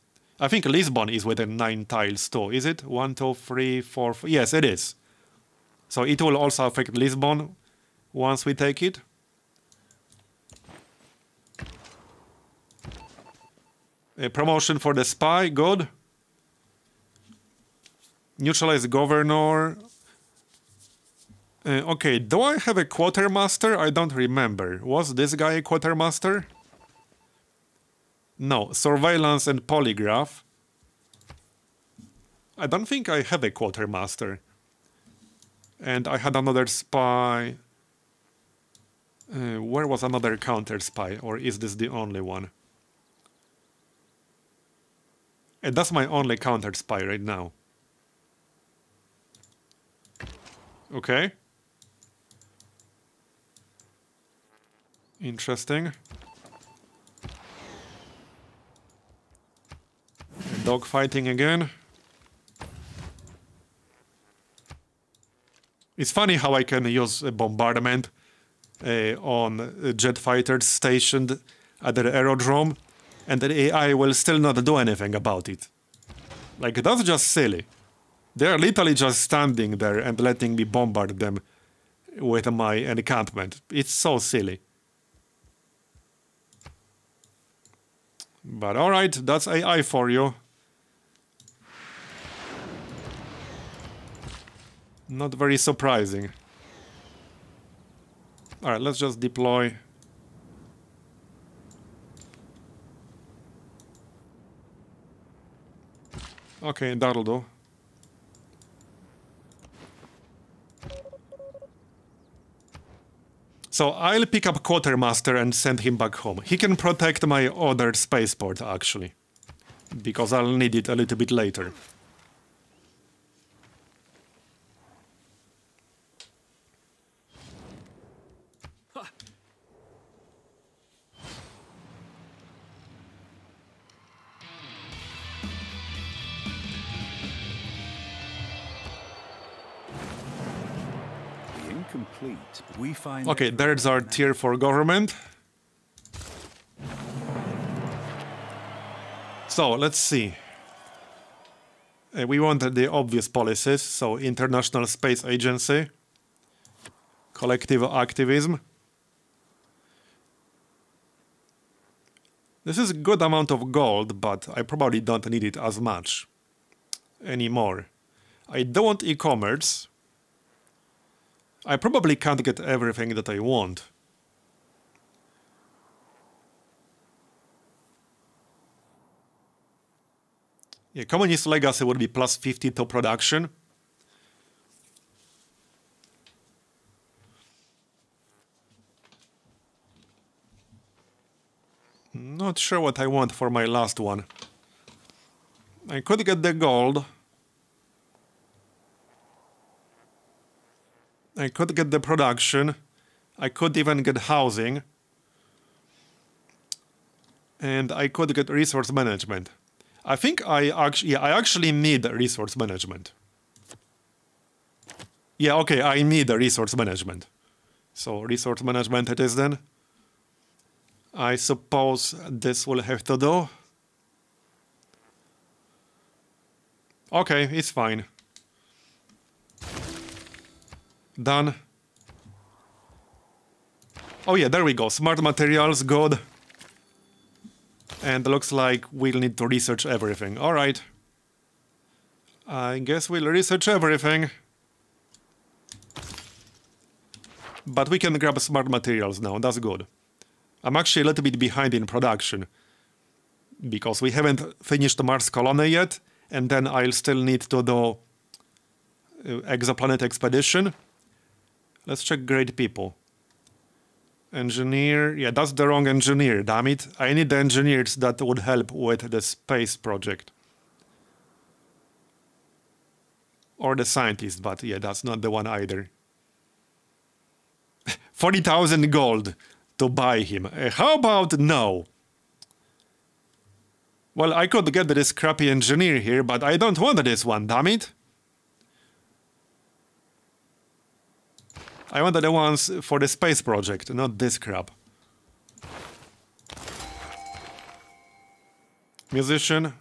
I think Lisbon is within nine tiles too, is it? One, two, three, four, four. Yes, it is. So it will also affect Lisbon once we take it. A promotion for the spy, good. Neutralize governor. Uh, okay, do I have a quartermaster? I don't remember. Was this guy a quartermaster? No, surveillance and polygraph. I don't think I have a quartermaster. And I had another spy. Uh, where was another counter spy? Or is this the only one? And that's my only counter spy right now. Okay. Interesting. Dog fighting again. It's funny how I can use a bombardment uh, on jet fighters stationed at the aerodrome, and the A I will still not do anything about it. Like, that's just silly. They're literally just standing there and letting me bombard them with my encampment. It's so silly. But alright, that's A I for you. Not very surprising. Alright, let's just deploy. Okay, that'll do. So I'll pick up Quartermaster and send him back home. He can protect my other spaceport, actually. Because I'll need it a little bit later. Okay, there's our tier four government. So, let's see. Uh, we wanted the obvious policies, so International Space Agency, collective activism. This is a good amount of gold, but I probably don't need it as much anymore. I don't want e-commerce. I probably can't get everything that I want. Yeah, Communist Legacy would be plus fifty to production. Not sure what I want for my last one. I could get the gold. I could get the production, I could even get housing, and I could get resource management. I think I actually, yeah, I actually need resource management. Yeah, okay, I need resource management. So resource management it is then. I suppose this will have to do. Okay, it's fine. Done. Oh yeah, there we go. Smart materials, good. And looks like we'll need to research everything. Alright. I guess we'll research everything. But we can grab smart materials now, that's good. I'm actually a little bit behind in production. Because we haven't finished the Mars colony yet, and then I'll still need to do exoplanet expedition. Let's check grade people. Engineer, yeah, that's the wrong engineer, damn it. I need the engineers that would help with the space project. Or the scientist, but yeah, that's not the one either. forty thousand gold. to buy him. Uh, how about no? Well, I could get this crappy engineer here, but I don't want this one, damn it. I wanted the ones for the space project, not this crap. Musician.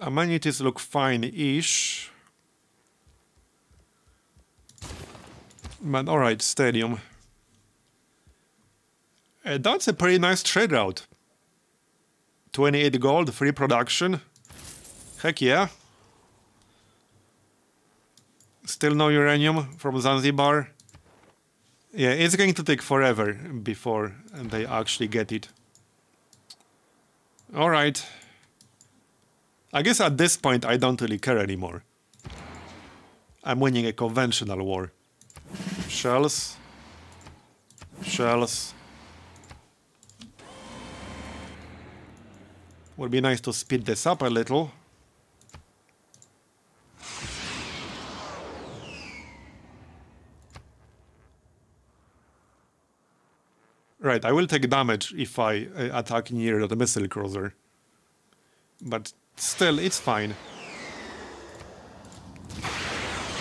Amenities look fine-ish. But alright, stadium. Uh, that's a pretty nice trade route. twenty-eight gold, free production. Heck yeah. Still no uranium from Zanzibar. Yeah, it's going to take forever before they actually get it. Alright. I guess at this point I don't really care anymore. I'm winning a conventional war. Shells. Shells. Would be nice to speed this up a little. Right, I will take damage if I uh, attack near the missile cruiser. But still, it's fine.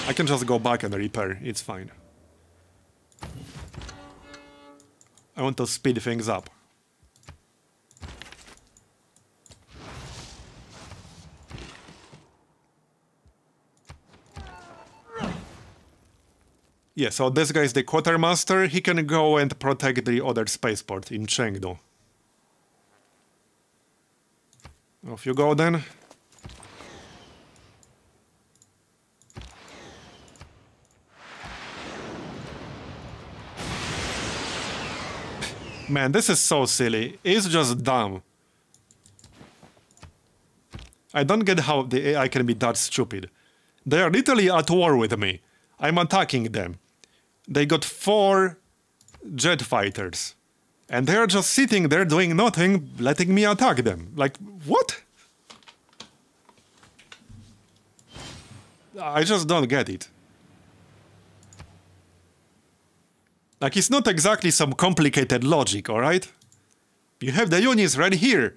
I can just go back and repair, it's fine. I want to speed things up. Yeah, so this guy is the quartermaster, he can go and protect the other spaceport in Chengdu. Off you go then. Man, this is so silly. It's just dumb. I don't get how the A I can be that stupid. They are literally at war with me. I'm attacking them. They got four jet fighters. And they're just sitting there doing nothing, letting me attack them. Like, what? I just don't get it. Like, it's not exactly some complicated logic, alright? You have the units right here.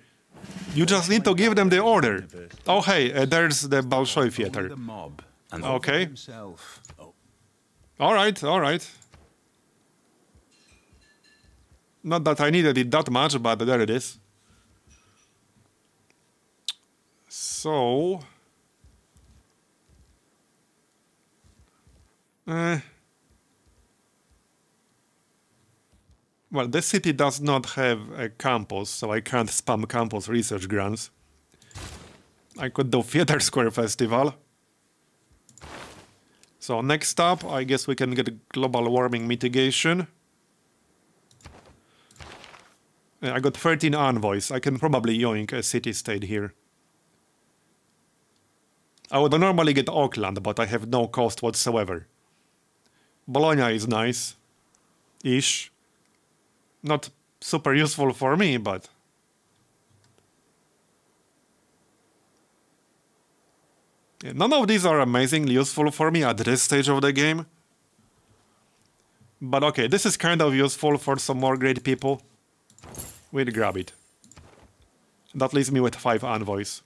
You just need to give them the order. Oh, hey, uh, there's the Bolshoi theater. Okay. Alright, alright. Not that I needed it that much, but there it is. So... Uh, well, this city does not have a campus, so I can't spam campus research grants. I could do Theater Square Festival. So next up, I guess we can get global warming mitigation. I got thirteen envoys. I can probably yoink a city-state here. I would normally get Auckland, but I have no cost whatsoever. Bologna is nice. Ish. Not super useful for me, but... None of these are amazingly useful for me at this stage of the game. But okay, this is kind of useful for some more great people. We'll grab it. That leaves me with five envoys.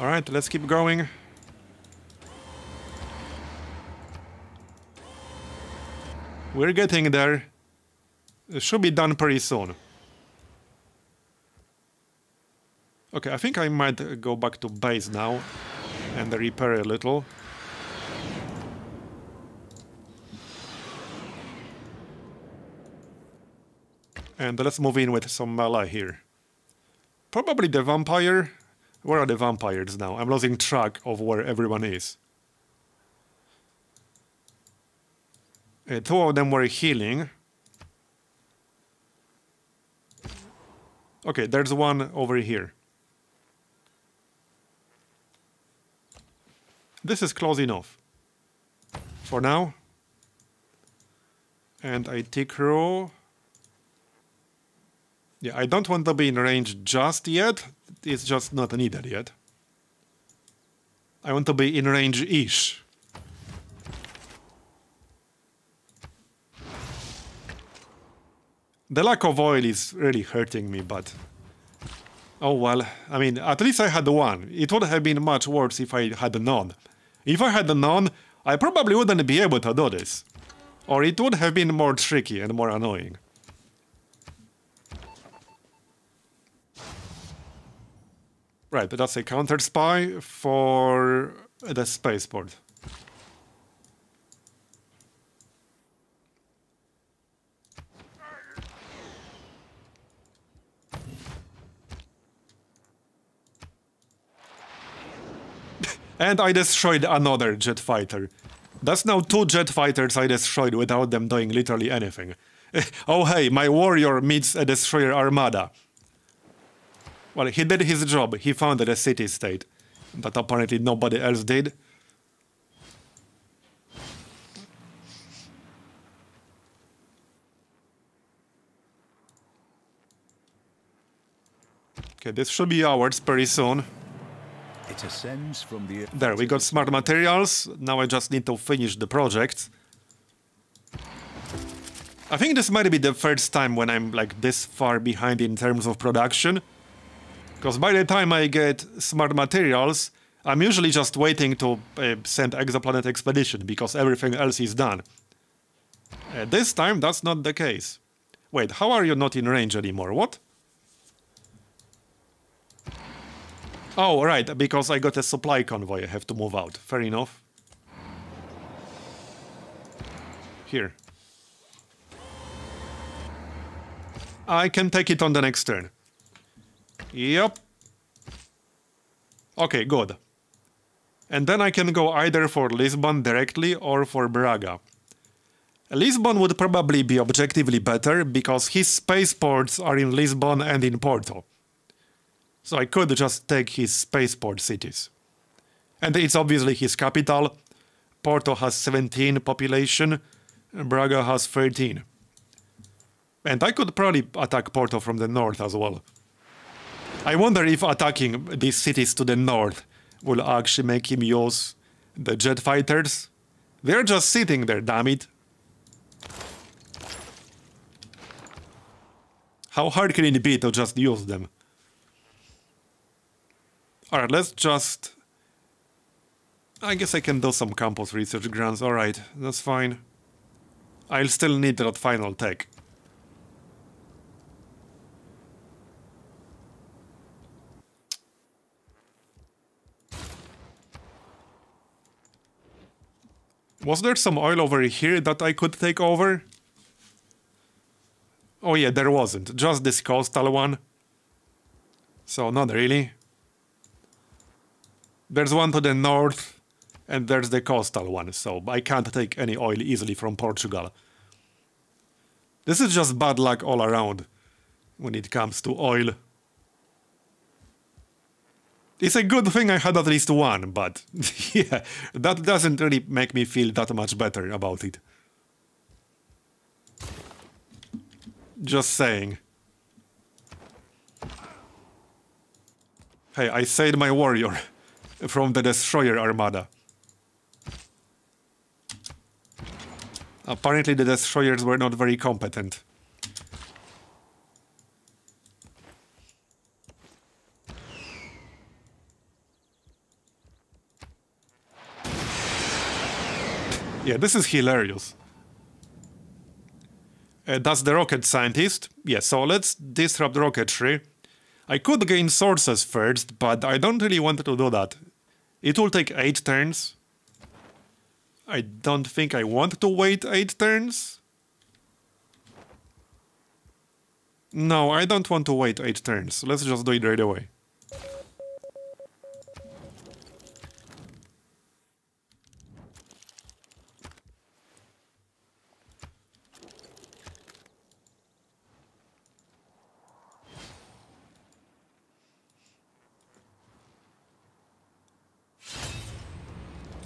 Alright, let's keep going. We're getting there. It should be done pretty soon. Okay, I think I might go back to base now and repair a little. And let's move in with some melee here. Probably the vampire. Where are the vampires now? I'm losing track of where everyone is. Uh, two of them were healing. Okay, there's one over here. This is close enough. For now. And I take row. Yeah, I don't want to be in range just yet. It's just not needed yet. I want to be in range-ish. The lack of oil is really hurting me, but... oh well, I mean, at least I had one. It would have been much worse if I had none. If I had none, I probably wouldn't be able to do this. Or it would have been more tricky and more annoying. Right, that's a counter spy for the spaceport. And I destroyed another jet fighter. That's now two jet fighters I destroyed without them doing literally anything. Oh hey, my warrior meets a destroyer armada. Well, he did his job. He founded a city-state that apparently nobody else did. Okay, this should be ours pretty soon. It ascends from the... there, we got smart materials. Now I just need to finish the project. I think this might be the first time when I'm like this far behind in terms of production. Because by the time I get smart materials, I'm usually just waiting to uh, send exoplanet expedition because everything else is done. Uh, this time that's not the case. Wait, how are you not in range anymore? What? Oh, right, because I got a supply convoy, I have to move out. Fair enough. Here. I can take it on the next turn. Yep. Okay, good. And then I can go either for Lisbon directly or for Braga. Lisbon would probably be objectively better because his spaceports are in Lisbon and in Porto. So I could just take his spaceport cities. And it's obviously his capital. Porto has seventeen population, Braga has thirteen. And I could probably attack Porto from the north as well. I wonder if attacking these cities to the north will actually make him use the jet fighters. They're just sitting there, damn it. How hard can it be to just use them? Alright, let's just... I guess I can do some campus research grants, alright, that's fine. I'll still need that final tech. Was there some oil over here that I could take over? Oh yeah, there wasn't, just this coastal one. So not really. There's one to the north, and there's the coastal one, so I can't take any oil easily from Portugal. This is just bad luck all around when it comes to oil. It's a good thing I had at least one, but yeah, that doesn't really make me feel that much better about it. Just saying. Hey, I saved my warrior. From the destroyer armada. Apparently the destroyers were not very competent. Yeah, this is hilarious. Uh, that's the rocket scientist. Yeah, so let's disrupt rocketry. I could gain sources first, but I don't really want to do that. It will take eight turns. I don't think I want to wait eight turns. No, I don't want to wait eight turns. Let's just do it right away.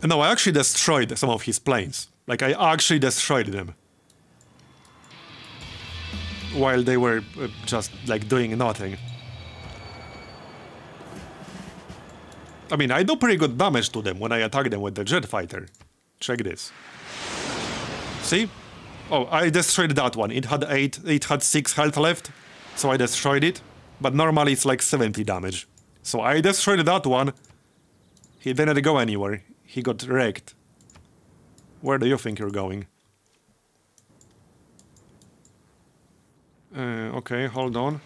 No, I actually destroyed some of his planes. Like, I actually destroyed them. while they were uh, just like doing nothing. I mean, I do pretty good damage to them when I attack them with the jet fighter. Check this. See? Oh, I destroyed that one. It had eight, it had six health left, so I destroyed it. But normally it's like seventy damage. So I destroyed that one. He didn't go anywhere. He got wrecked. Where do you think you're going? Uh, okay, hold on.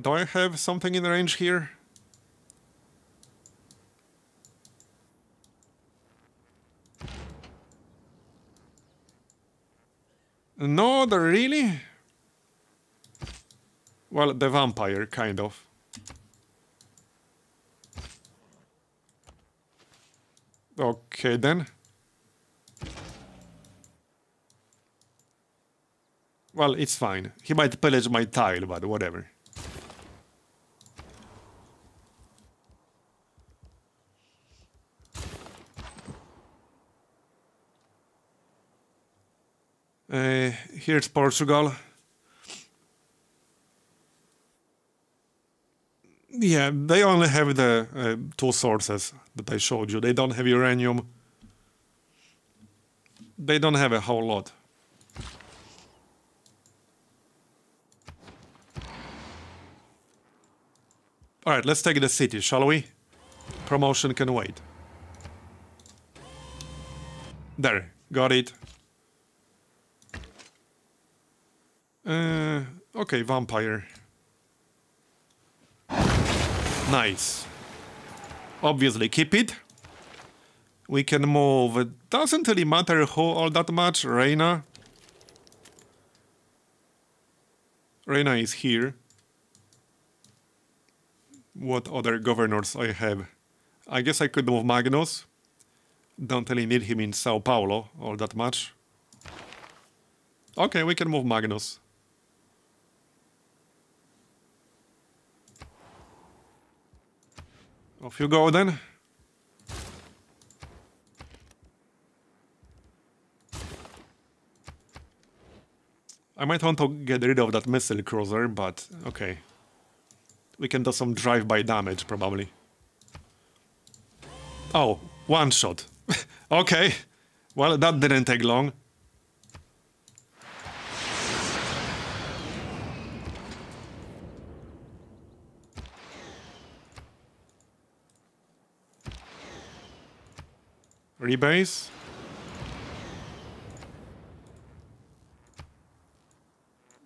Do I have something in range here? No, there really? Well, the vampire, kind of. Okay, then. Well, it's fine. He might pillage my tile, but whatever. Uh, here's Portugal. Yeah, they only have the uh, two sources that I showed you. They don't have uranium. They don't have a whole lot. Alright, let's take the city, shall we? Promotion can wait. There, got it. Uh, okay, vampire. Nice. Obviously, keep it. We can move. It doesn't really matter who all that much. Reina. Reina is here. What other governors I have? I guess I could move Magnus. Don't really need him in Sao Paulo all that much. Okay, we can move Magnus. Off you go, then. I might want to get rid of that missile cruiser, but okay. We can do some drive-by damage, probably. Oh, one shot. Okay. Well, that didn't take long. Rebase.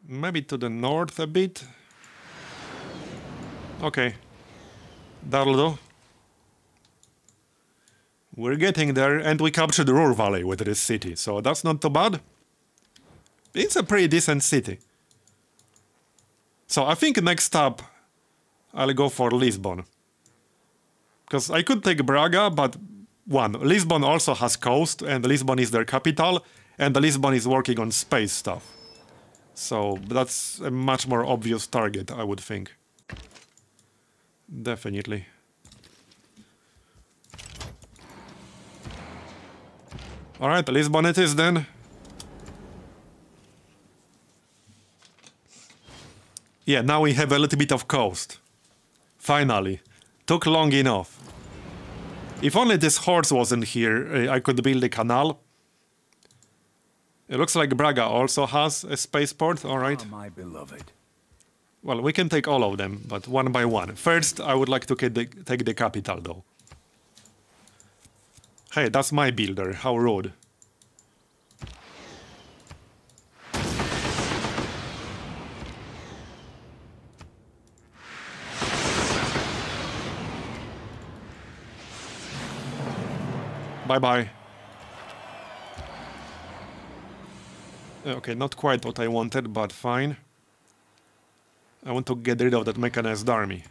Maybe to the north a bit. Okay. That'll do. We're getting there, and we captured the Ruhr Valley with this city, so that's not too bad. It's a pretty decent city. So I think next up I'll go for Lisbon. Because I could take Braga, but... One, Lisbon also has coast, and Lisbon is their capital, and Lisbon is working on space stuff. So that's a much more obvious target, I would think. Definitely. Alright, Lisbon it is then. Yeah, now we have a little bit of coast. Finally. Took long enough. If only this horse wasn't here, I could build a canal. It looks like Braga also has a spaceport, alright. Oh, my beloved. Well, we can take all of them, but one by one. First, I would like to get the, take the capital, though. Hey, that's my builder, how rude. Bye-bye. Okay, not quite what I wanted, but fine. I want to get rid of that mechanized army.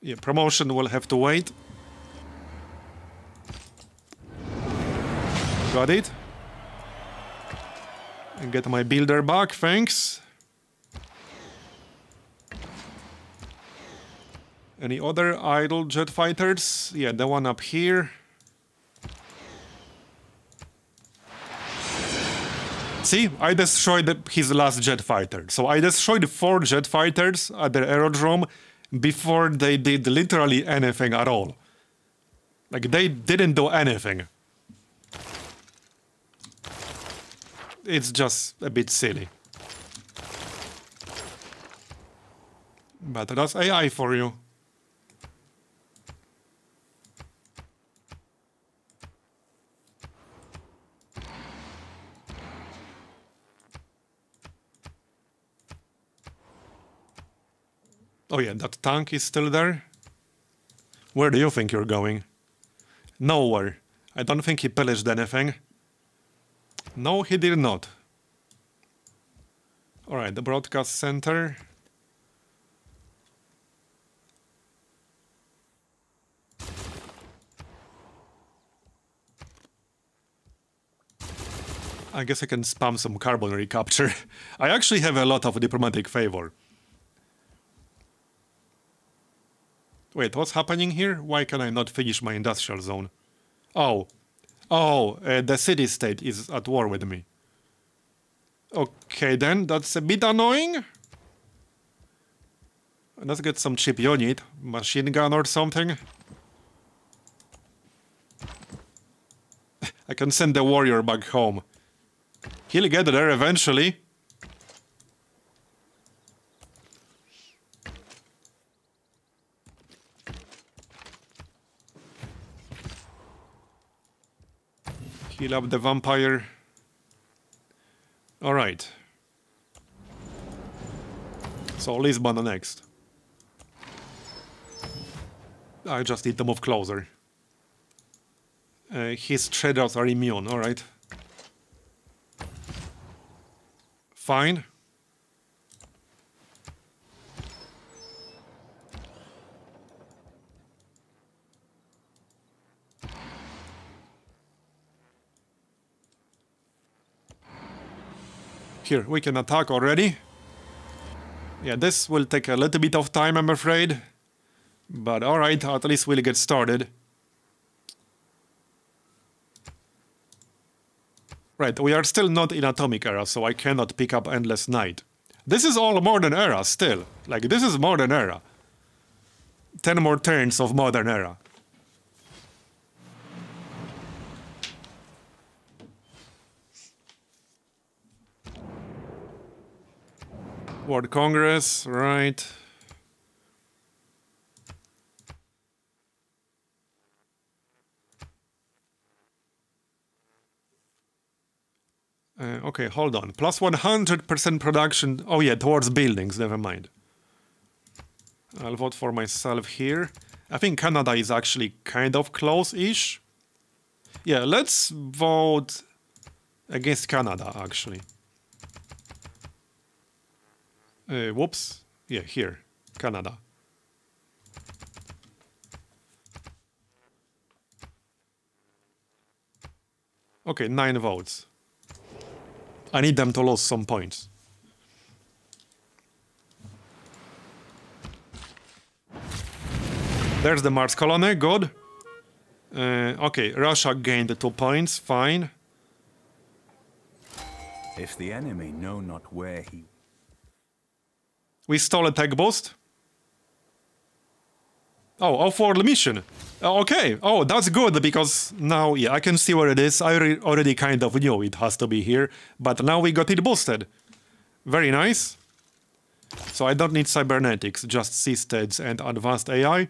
Yeah, promotion will have to wait. Got it. And get my builder back, thanks. Any other idle jet fighters? Yeah, the one up here. see, I destroyed his last jet fighter. So I destroyed four jet fighters at the aerodrome before they did literally anything at all. Like, they didn't do anything. It's just a bit silly. But that's A I for you. Oh yeah, that tank is still there. Where do you think you're going? Nowhere. I don't think he pillaged anything. No, he did not. Alright, the broadcast center. I guess I can spam some carbon recapture. I actually have a lot of diplomatic favor. Wait, what's happening here? Why can I not finish my industrial zone? Oh. Oh, uh, the city-state is at war with me. Okay then, that's a bit annoying. Let's get some cheap unit, machine gun or something. I can send the warrior back home. He'll get there eventually. Heal up the vampire. All right. So Lisbon next. I just need to move closer. Uh, his shadows are immune. All right. Fine. Here, we can attack already. Yeah, this will take a little bit of time, I'm afraid. But alright, at least we'll get started. Right, we are still not in Atomic Era, so I cannot pick up Endless Night. This is all Modern Era still. Like, this is Modern Era. Ten more turns of Modern Era. World Congress, right. Uh, okay, hold on. Plus one hundred percent production. Oh yeah, towards buildings, never mind. I'll vote for myself here. I think Canada is actually kind of close-ish. Yeah, let's vote against Canada, actually. Uh, whoops. Yeah, here. Canada. Okay, nine votes. I need them to lose some points. There's the Mars colony, good. Uh, okay, Russia gained two points, fine. If the enemy know not where he... We stole a tech boost. Oh, off-world mission. Okay. Oh, that's good because now, yeah, I can see where it is. I re already kind of knew it has to be here, but now we got it boosted. Very nice. So I don't need cybernetics, just systems and advanced A I.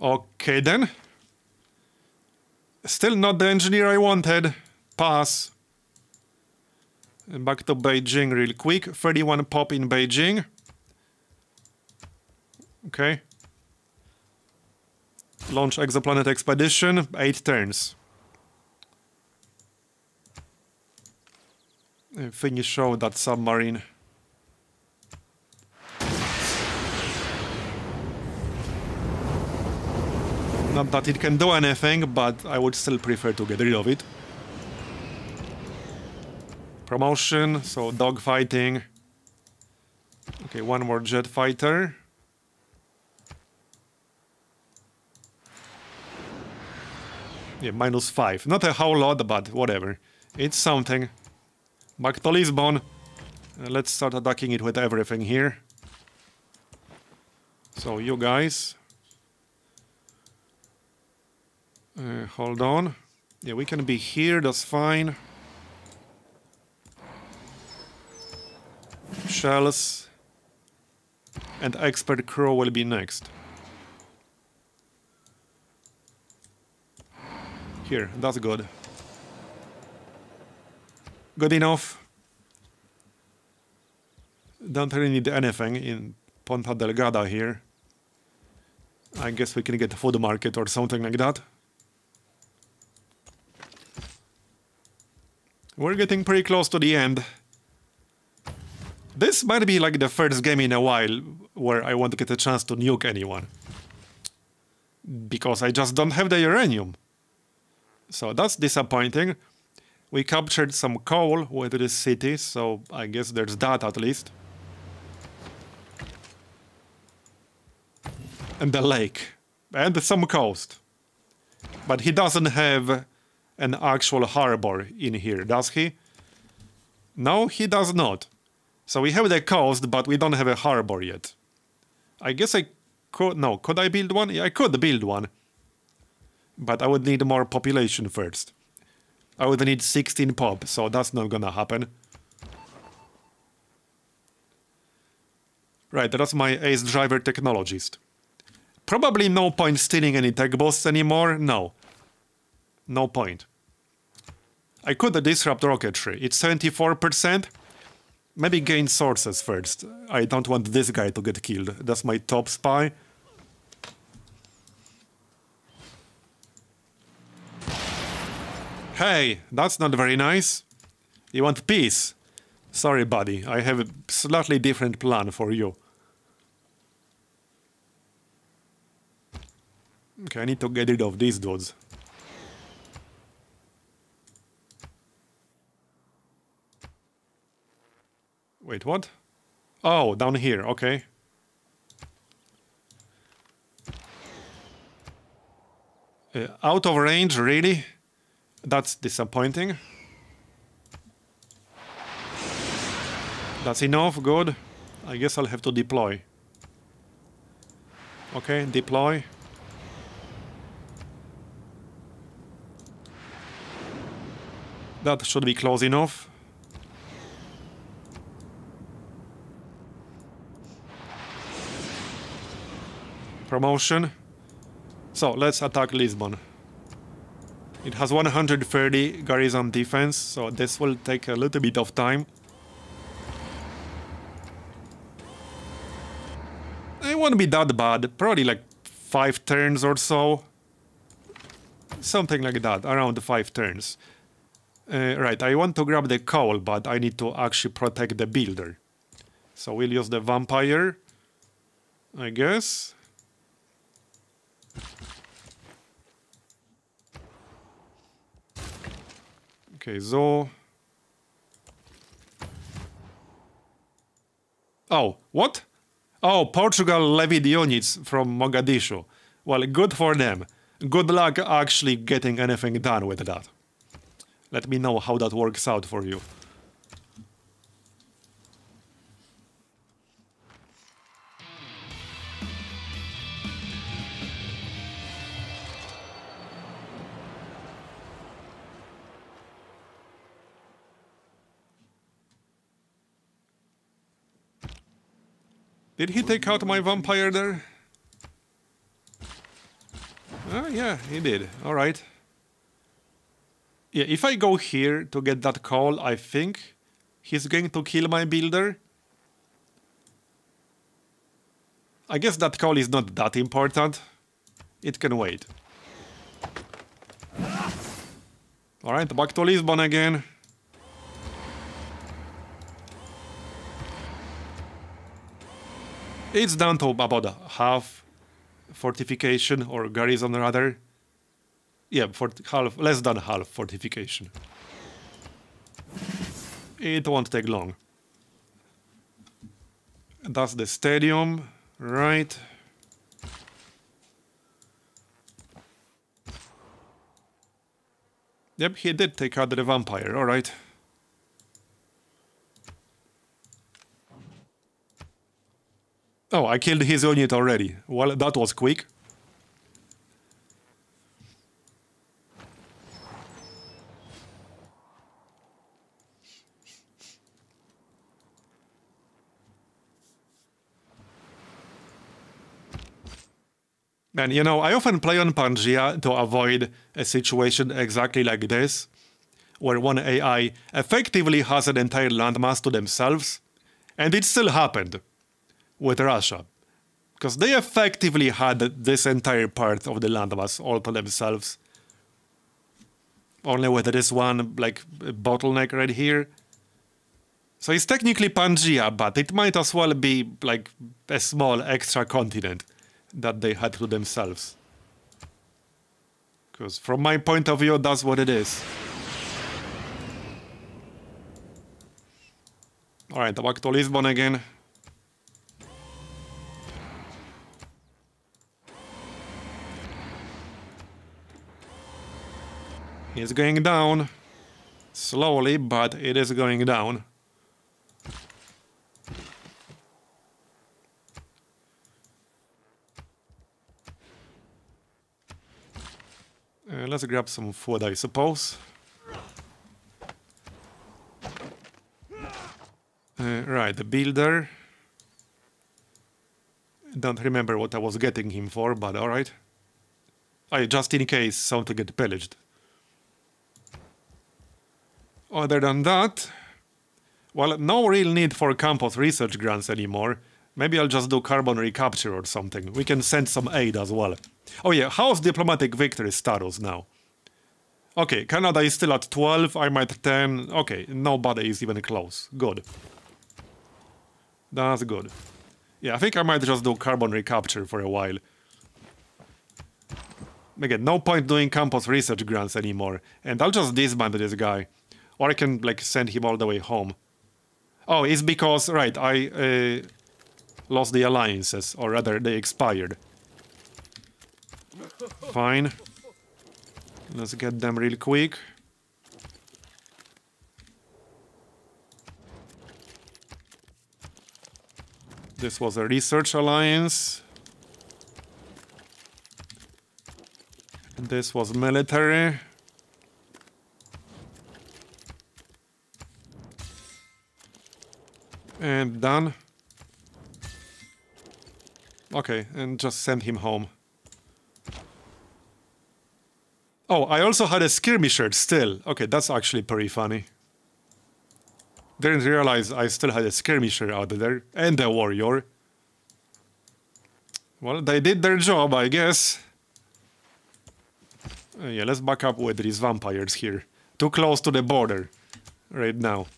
Okay then. Still not the engineer I wanted. Pass. Back to Beijing real quick. thirty-one pop in Beijing. Okay. Launch exoplanet expedition. Eight turns. Finish out that submarine. Not that it can do anything, but I would still prefer to get rid of it. Promotion, so dogfighting. Okay, one more jet fighter. Yeah, minus five. Not a whole lot, but whatever. It's something. Back to Lisbon. Uh, let's start attacking it with everything here. So, you guys. Uh, hold on. Yeah, we can be here, that's fine. Shells. And expert crew will be next. Here, that's good. Good enough. Don't really need anything in Ponta Delgada here. I guess we can get a food market or something like that. We're getting pretty close to the end. This might be like the first game in a while where I won't get a chance to nuke anyone. Because I just don't have the uranium. So that's disappointing. We captured some coal with this city, so I guess there's that at least. And the lake. And some coast. But he doesn't have an actual harbor in here, does he? No, he does not. So we have the coast, but we don't have a harbor yet. I guess I could... No, could I build one? Yeah, I could build one. But I would need more population first. I would need sixteen pop, so that's not gonna happen. Right, that's my ace driver technologist. Probably no point stealing any tech boosts anymore, no. No point. I could disrupt rocketry, it's seventy-four percent. Maybe gain sources first. I don't want this guy to get killed, that's my top spy. Hey, that's not very nice. You want peace? Sorry, buddy, I have a slightly different plan for you. Okay, I need to get rid of these dudes. Wait, what? Oh, down here, okay. Uh, out of range, really? That's disappointing. That's enough, good. I guess I'll have to deploy. Okay, deploy. That should be close enough. Promotion. So, let's attack Lisbon. It has one hundred thirty garrison defense, so this will take a little bit of time. It won't be that bad, probably like five turns or so. Something like that, around five turns. Uh, right, I want to grab the coal, but I need to actually protect the builder. So we'll use the vampire, I guess. Okay, so... Oh, what? Oh, Portugal levied units from Mogadishu. Well, good for them. Good luck actually getting anything done with that. Let me know how that works out for you. Did he take out my vampire there? Oh, yeah, he did. Alright. Yeah, if I go here to get that call, I think he's going to kill my builder. I guess that call is not that important. It can wait. Alright, back to Lisbon again. It's down to about half fortification, or garrison rather. Yeah, for half, less than half fortification. It won't take long. That's the stadium, right? Yep, he did take out the vampire, alright. Oh, I killed his unit already. Well, that was quick. And, you know, I often play on Pangea to avoid a situation exactly like this, where one A I effectively has an entire landmass to themselves, and it still happened with Russia, because they effectively had this entire part of the landmass all to themselves. Only with this one, like, bottleneck right here. So it's technically Pangea, but it might as well be, like, a small extra continent that they had to themselves. Because from my point of view, that's what it is. Alright, back to Lisbon again. It's going down. Slowly, but it is going down. Uh, let's grab some food, I suppose. Uh, right, the builder. Don't remember what I was getting him for, but alright. I just in case something get pillaged. Other than that, well, no real need for campus research grants anymore. Maybe I'll just do carbon recapture or something. We can send some aid as well. Oh yeah, how's diplomatic victory status now? Okay, Canada is still at twelve, I'm at ten. Okay, nobody is even close. Good. That's good. Yeah, I think I might just do carbon recapture for a while. Again, no point doing campus research grants anymore. And I'll just disband this guy. Or I can, like, send him all the way home. Oh, it's because, right, I... Uh, lost the alliances, or rather, they expired. Fine. Let's get them real quick. This was a research alliance. This was military. And done. Okay, and just send him home. Oh, I also had a skirmisher still. Okay, that's actually pretty funny. Didn't realize I still had a skirmisher out there, and a warrior. Well, they did their job, I guess. Uh, yeah, let's back up with these vampires here. Too close to the border right now.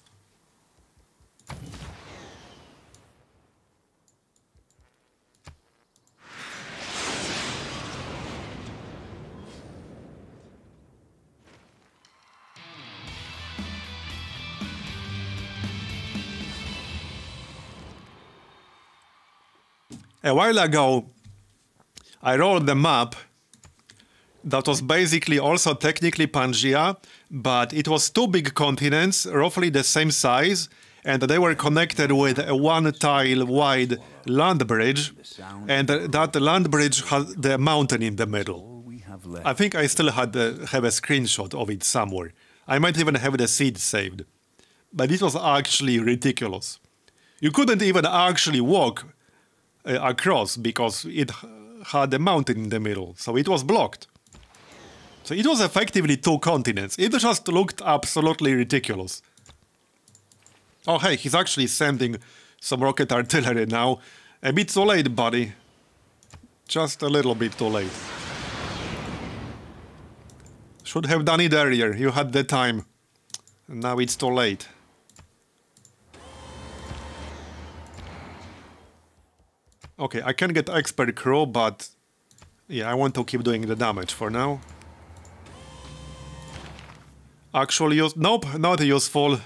A while ago, I rolled the map that was basically also technically Pangea, but it was two big continents, roughly the same size, and they were connected with a one-tile-wide land bridge, and that land bridge had the mountain in the middle. I think I still had uh, have a screenshot of it somewhere. I might even have the seed saved. But it was actually ridiculous. You couldn't even actually walk across, because it had a mountain in the middle, so it was blocked. So it was effectively two continents. It just looked absolutely ridiculous. Oh hey, he's actually sending some rocket artillery now. A bit too late, buddy. Just a little bit too late. Should have done it earlier, you had the time. Now it's too late. Okay, I can get expert crew, but yeah, I want to keep doing the damage for now. Actually use... Nope, not useful.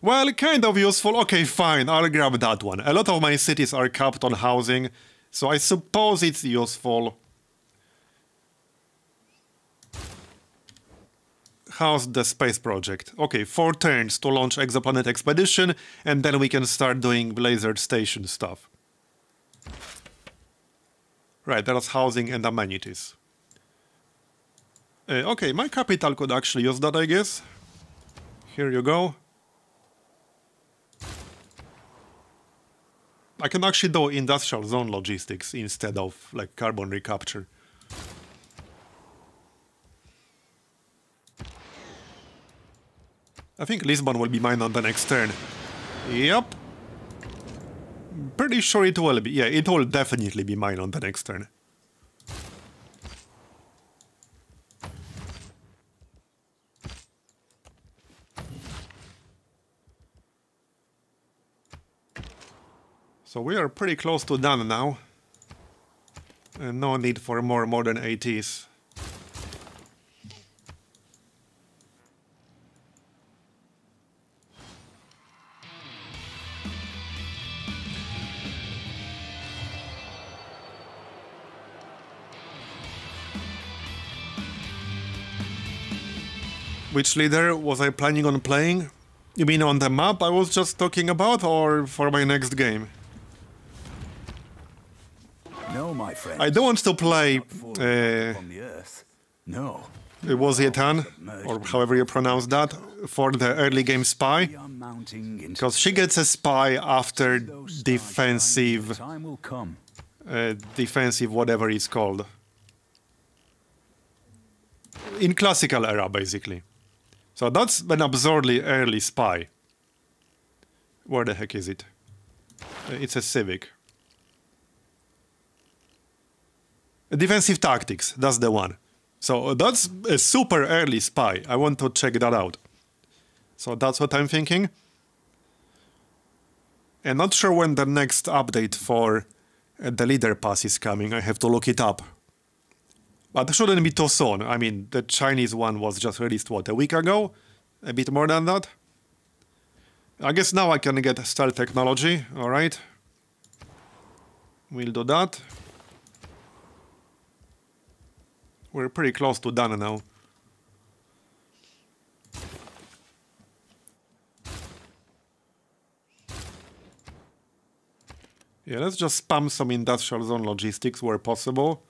Well, kind of useful. Okay, fine, I'll grab that one. A lot of my cities are capped on housing, so I suppose it's useful. how's the space project? Okay, four turns to launch exoplanet expedition, and then we can start doing laser station stuff. Right, that's housing and amenities. Uh, okay, my capital could actually use that, I guess. Here you go. I can actually do industrial zone logistics instead of like carbon recapture. I think Lisbon will be mine on the next turn. Yep. Pretty sure it will be. Yeah, it will definitely be mine on the next turn. So we are pretty close to done now. And no need for more modern A Ts. Which leader was I planning on playing? You mean on the map I was just talking about, or for my next game? No, my friend. I don't want to play... Uh, no. It was Yetan, or however you pronounce that, for the early game spy. Because she gets a spy after defensive... Uh, defensive whatever it's called. In classical era, basically. So that's an absurdly early spy. Where the heck is it? It's a civic. Defensive tactics, that's the one. So that's a super early spy. I want to check that out. So that's what I'm thinking. And not sure when the next update for the leader pass is coming. I have to look it up. But it shouldn't be too soon. I mean, the Chinese one was just released, what, a week ago? A bit more than that? I guess now I can get stealth technology, alright. We'll do that. We're pretty close to done now. Yeah, let's just spam some industrial zone logistics where possible.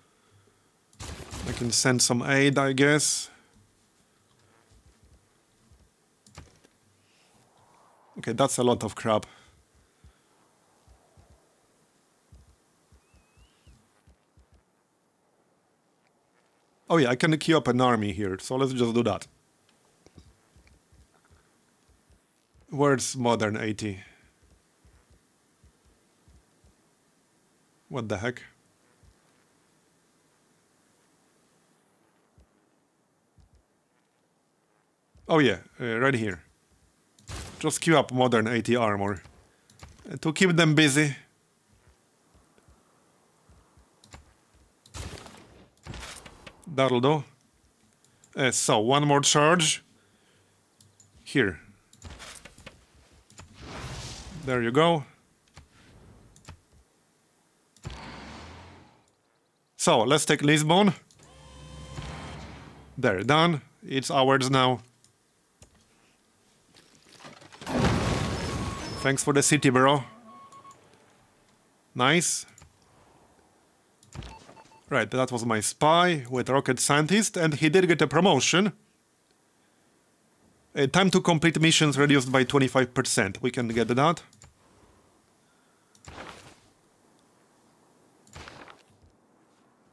I can send some aid, I guess. Okay, that's a lot of crap. Oh yeah, I can queue up an army here, so let's just do that. Where's modern AT? What the heck? Oh yeah, uh, right here. Just queue up modern AT armor. Uh, to keep them busy. That'll do. Uh, so, one more charge. Here. There you go. So, let's take Lisbon. There, done. It's ours now. Thanks for the city, bro. Nice. Right, that was my spy with rocket scientist, and he did get a promotion. Uh, time to complete missions reduced by twenty-five percent. We can get that.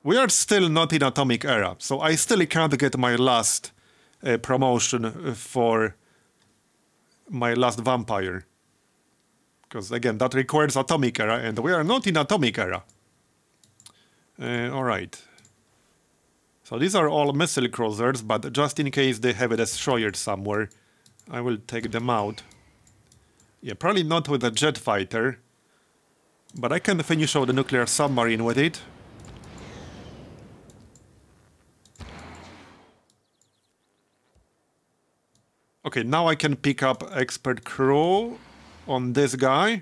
We are still not in atomic era, so I still can't get my last uh, promotion for my last vampire. Because, again, that requires atomic era, and we are not in atomic era. Uh, Alright. So these are all missile cruisers, but just in case they have a destroyer somewhere, I will take them out. Yeah, probably not with a jet fighter, but I can finish out the nuclear submarine with it. Okay, now I can pick up expert crew on this guy.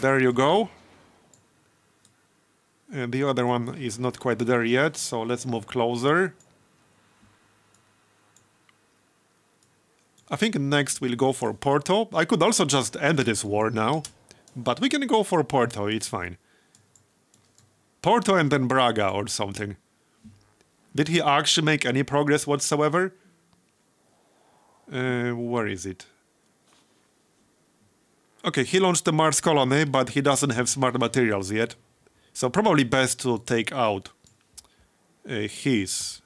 There you go. And the other one is not quite there yet, so let's move closer. I think next we'll go for Porto. I could also just end this war now, but we can go for Porto, it's fine. Porto and then Braga or something. Did he actually make any progress whatsoever? Uh, where is it? Okay, he launched the Mars colony, but he doesn't have smart materials yet. So probably best to take out uh, his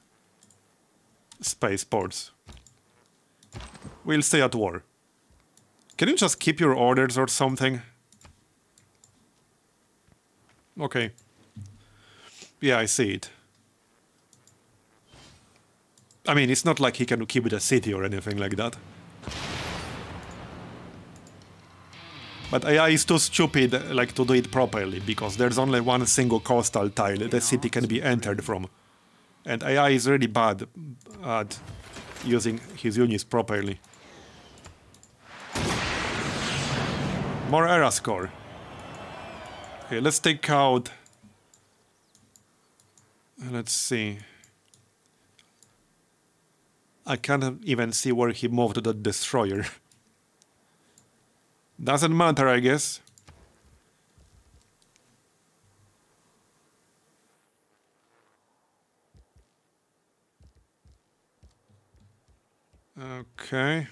spaceports. We'll stay at war. Can you just keep your orders or something? Okay. Yeah, I see it. I mean, it's not like he can keep it a city or anything like that. But A I is too stupid like to do it properly, because there's only one single coastal tile the city can be entered from. And A I is really bad at using his units properly. More era score. Okay, let's take out... Let's see... I can't even see where he moved that destroyer. Doesn't matter, I guess. Okay.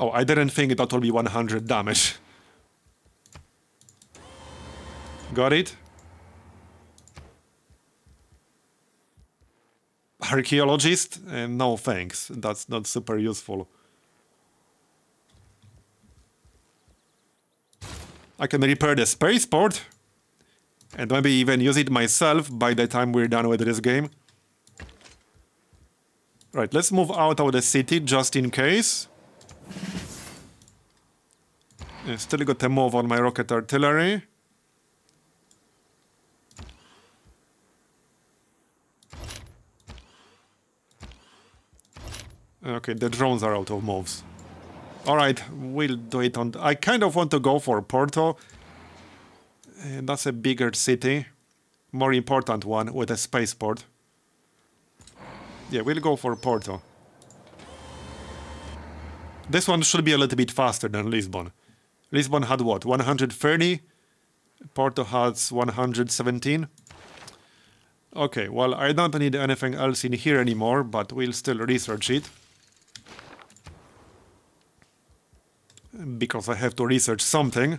Oh, I didn't think that will be one hundred damage. Got it? Archaeologist? Uh, no thanks, that's not super useful. I can repair the spaceport and maybe even use it myself by the time we're done with this game. Right, let's move out of the city just in case. I still got a move on my rocket artillery. Okay, the drones are out of moves. Alright, we'll do it on... I kind of want to go for Porto. And that's a bigger city. More important one, with a spaceport. Yeah, we'll go for Porto. This one should be a little bit faster than Lisbon. Lisbon had what, one hundred thirty? Porto has one hundred seventeen. Okay, well, I don't need anything else in here anymore, but we'll still research it. Because I have to research something.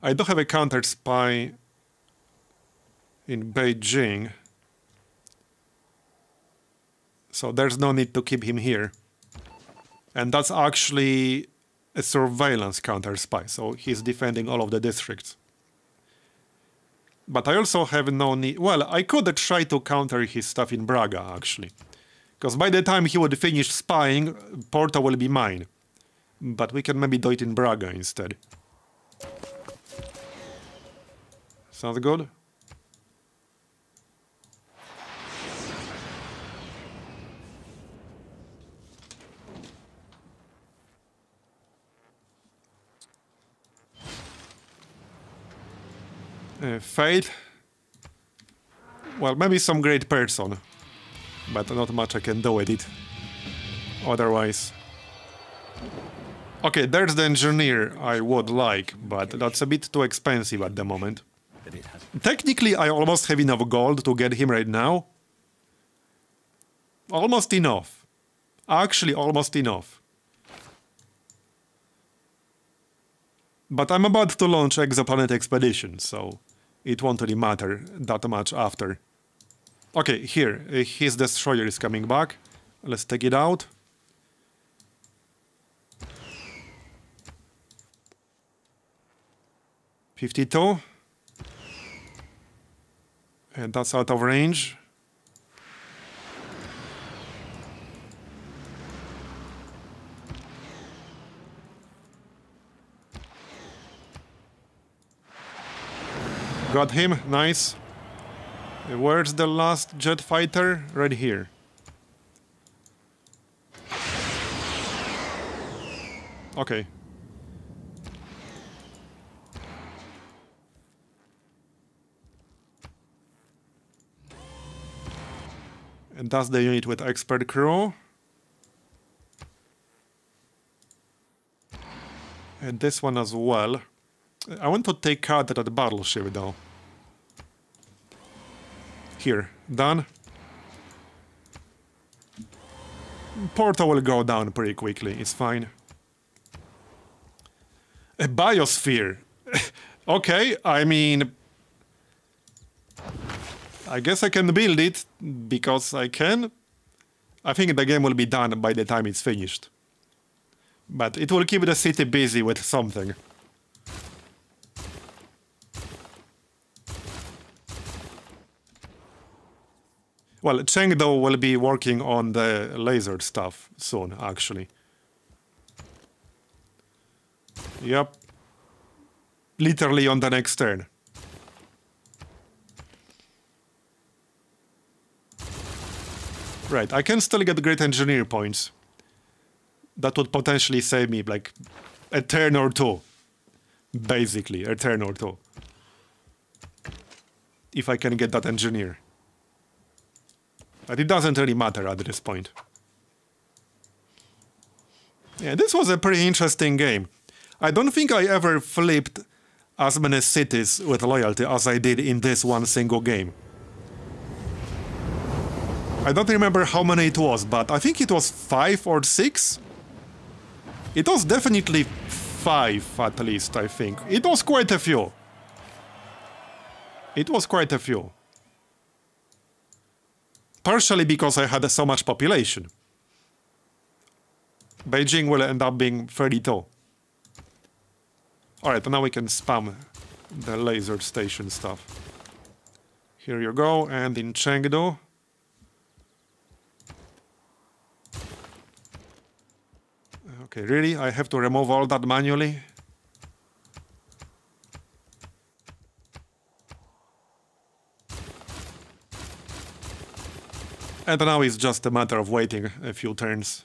I do have a counter spy in Beijing, so there's no need to keep him here. And that's actually a surveillance counter spy, so he's defending all of the districts. But I also have no need... Well, I could try to counter his stuff in Braga, actually. Because by the time he would finish spying, Porto will be mine. But we can maybe do it in Braga instead. Sounds good? Uh, fate? Well, maybe some great person, but not much I can do with it otherwise. Okay, there's the engineer I would like, but that's a bit too expensive at the moment. Technically, I almost have enough gold to get him right now. Almost enough. Actually, almost enough. But I'm about to launch Exoplanet Expedition, so it won't really matter that much after. Okay, here, his destroyer is coming back. Let's take it out. fifty-two. And that's out of range. Got him, nice. Where's the last jet fighter? Right here. Okay. And that's the unit with expert crew. And this one as well. I want to take out that battleship though. Here, done. Porto will go down pretty quickly, it's fine. A biosphere. Okay, I mean... I guess I can build it, because I can. I think the game will be done by the time it's finished. But it will keep the city busy with something. Well, Chengdu will be working on the laser stuff soon, actually. Yep. Literally on the next turn. Right, I can still get great engineer points. That would potentially save me like a turn or two. Basically, a turn or two. If I can get that engineer. But it doesn't really matter at this point. Yeah, this was a pretty interesting game. I don't think I ever flipped as many cities with loyalty as I did in this one single game. I don't remember how many it was, but I think it was five or six. It was definitely five, at least, I think. It was quite a few. It was quite a few. Partially because I had so much population. Beijing will end up being thirty-two. Alright, now we can spam the laser station stuff. Here you go, and in Chengdu... Okay, really? I have to remove all that manually? And now it's just a matter of waiting a few turns.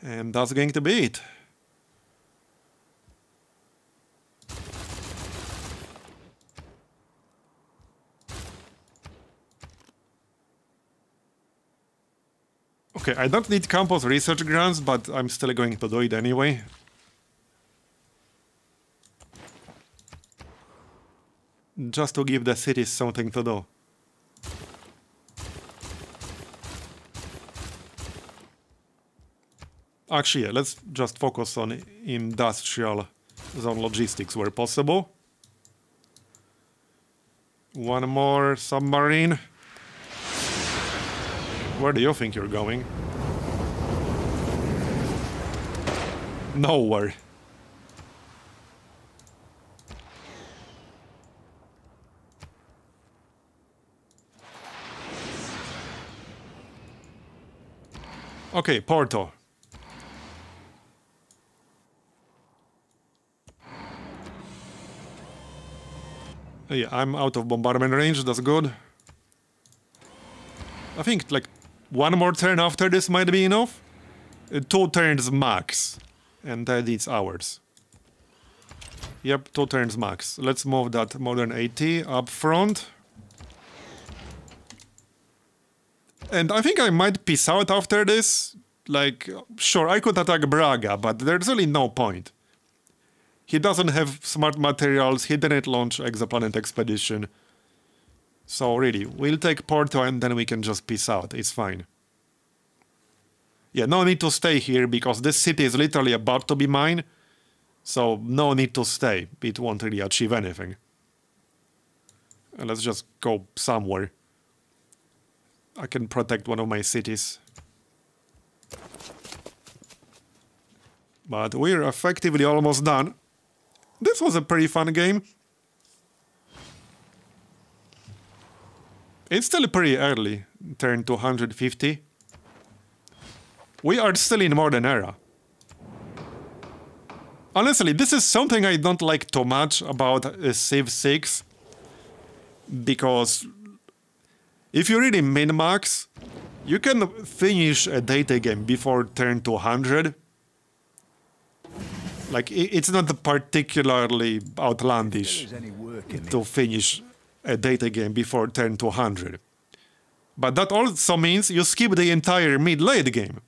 And that's going to be it. Okay, I don't need campus research grants, but I'm still going to do it anyway. Just to give the cities something to do. Actually, yeah, let's just focus on industrial zone logistics where possible. One more submarine. Where do you think you're going? Nowhere. Okay, Porto. Yeah, I'm out of bombardment range, that's good. I think, like, one more turn after this might be enough. Uh, two turns max. And that is ours. Yep, two turns max. Let's move that modern AT up front. And I think I might peace out after this. Like, sure, I could attack Braga, but there's really no point. He doesn't have smart materials, he didn't launch Exoplanet Expedition. So really, we'll take Porto and then we can just peace out, it's fine. Yeah, no need to stay here, because this city is literally about to be mine. So no need to stay, it won't really achieve anything. And let's just go somewhere. I can protect one of my cities. But we're effectively almost done. This was a pretty fun game. It's still pretty early, turn two hundred fifty. We are still in modern era. Honestly, this is something I don't like too much about uh, Civ six. because if you really min-max, you can finish a data game before turn to one hundred. Like, it's not particularly outlandish to finish a data game before turn to one hundred. But that also means you skip the entire mid-late game.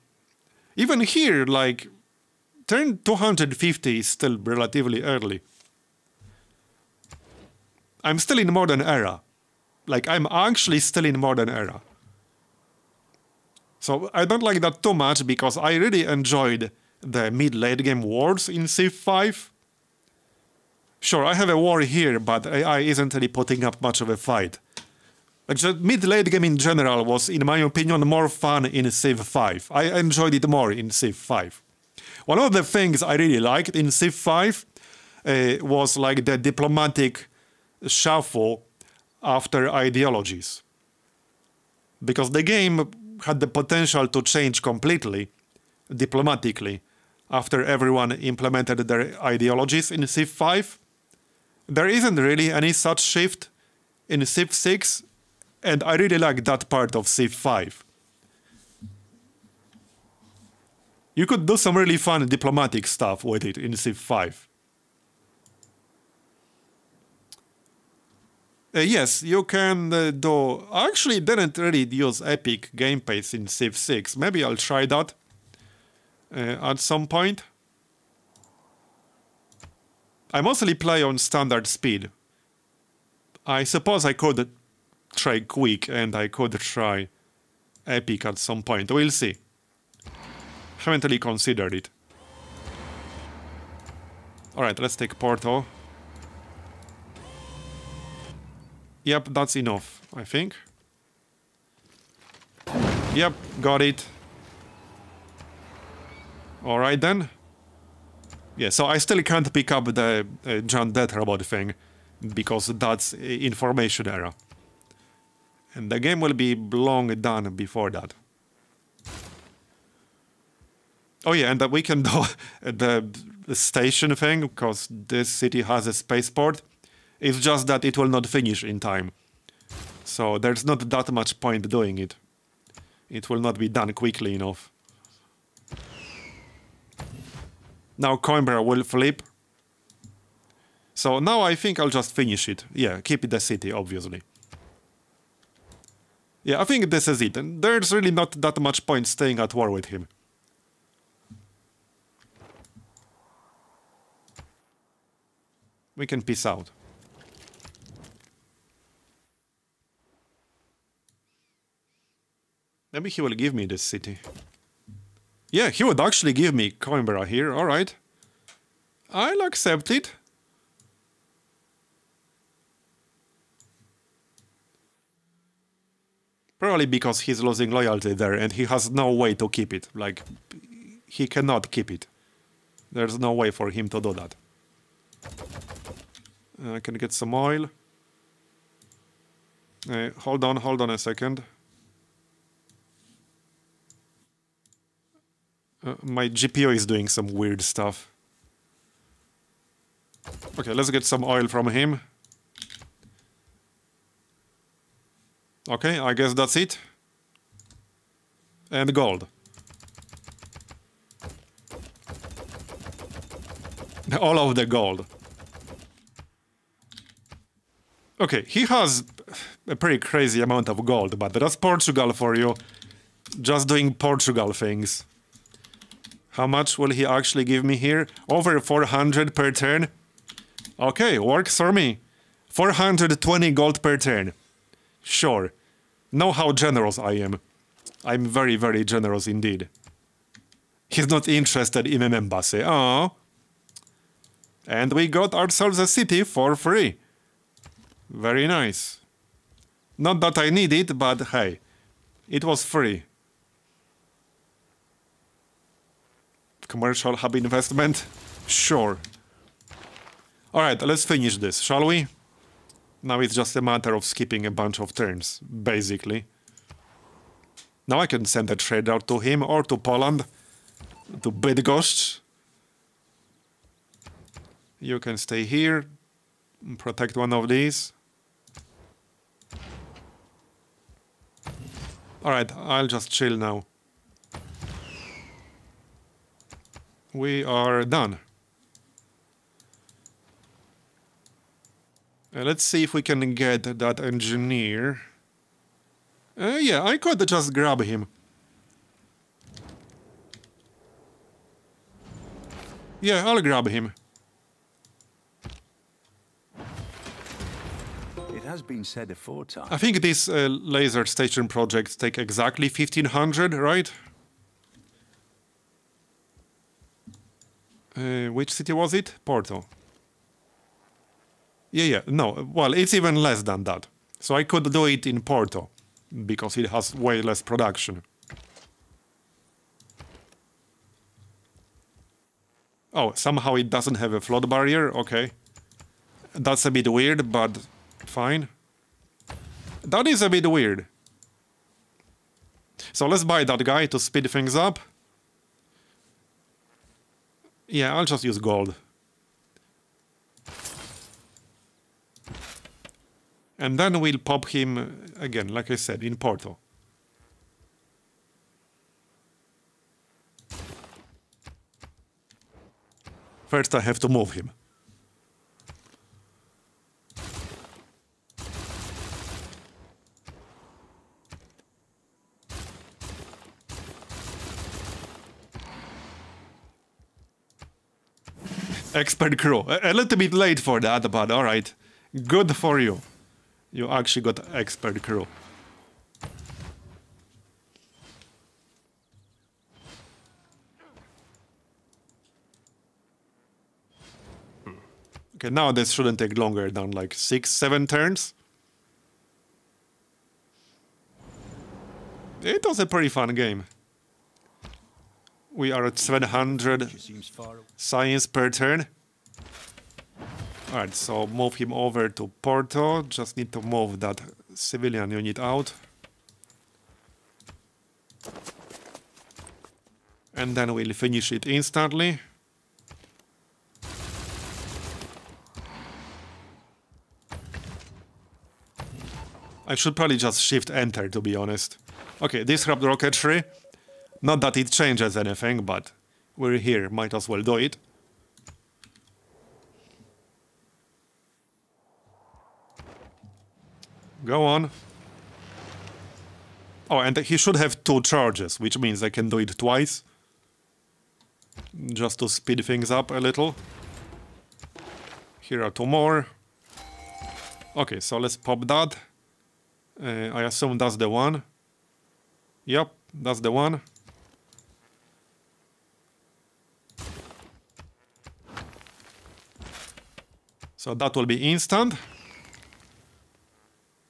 Even here, like, turn two hundred fifty is still relatively early. I'm still in modern era. Like, I'm actually still in modern era. So I don't like that too much, because I really enjoyed the mid-late game wars in Civ five. Sure, I have a war here, but A I isn't really putting up much of a fight. Like, the mid-late game in general was, in my opinion, more fun in Civ five. I enjoyed it more in Civ five. One of the things I really liked in Civ five uh, was like the diplomatic shuffle after ideologies. Because the game had the potential to change completely, diplomatically, after everyone implemented their ideologies in Civ five. There isn't really any such shift in Civ six, and I really like that part of Civ five. You could do some really fun diplomatic stuff with it in Civ five. Uh, yes, you can uh, do... I actually didn't really use epic gamepads in Civ six. Maybe I'll try that uh, at some point. I mostly play on standard speed. I suppose I could try quick and I could try epic at some point. We'll see. Haven't really considered it. Alright, let's take Porto. Yep, that's enough, I think. Yep, got it. Alright then. Yeah, so I still can't pick up the uh, John Death Robot thing, because that's information error. And the game will be long done before that. Oh yeah, and we can do the station thing, because this city has a spaceport. It's just that it will not finish in time. So there's not that much point doing it. It will not be done quickly enough. Now Coimbra will flip. So now I think I'll just finish it. Yeah, keep the city, obviously. Yeah, I think this is it. And there's really not that much point staying at war with him. We can peace out. Maybe he will give me this city. Yeah, he would actually give me Coimbra here, alright. I'll accept it. Probably because he's losing loyalty there and he has no way to keep it. Like, he cannot keep it. There's no way for him to do that. I can get some oil. Uh, hold on, hold on a second. Uh, my G P U is doing some weird stuff. Okay, let's get some oil from him. Okay, I guess that's it. And gold. All of the gold. Okay, he has a pretty crazy amount of gold, but that's Portugal for you. Just doing Portugal things. How much will he actually give me here? Over four hundred per turn. Okay, works for me. four hundred twenty gold per turn. Sure. Know how generous I am. I'm very, very generous indeed. He's not interested in an embassy. Aww. And we got ourselves a city for free. Very nice. Not that I need it, but hey, it was free. Commercial hub investment? Sure. Alright, let's finish this, shall we? Now it's just a matter of skipping a bunch of turns, basically. Now I can send a trade out to him or to Poland, to Bydgoszcz. You can stay here and protect one of these. Alright, I'll just chill now. We are done. Uh, let's see if we can get that engineer. Uh, yeah, I could just grab him. Yeah, I'll grab him. It has been said aforetime. I think these uh, laser station projects take exactly fifteen hundred, right? Uh, which city was it? Porto. Yeah, yeah, no, well, it's even less than that. So I could do it in Porto, because it has way less production. Oh, somehow it doesn't have a flood barrier, okay. That's a bit weird, but fine. That is a bit weird. So let's buy that guy to speed things up. Yeah, I'll just use gold. And then we'll pop him, again, like I said, in Porto. First I have to move him. Expert crew. A, a little bit late for that, but alright. Good for you. You actually got expert crew. Okay, now this shouldn't take longer than like six, seven turns. It was a pretty fun game. We are at seven hundred science per turn. Alright, so move him over to Porto. Just need to move that civilian unit out. And then we'll finish it instantly. I should probably just shift-enter, to be honest. Okay, disrupt rocketry. Not that it changes anything, but we're here, might as well do it. Go on. Oh, and he should have two charges, which means I can do it twice. Just to speed things up a little. Here are two more. Okay, so let's pop that. Uh, I assume that's the one. Yep, that's the one. So that will be instant.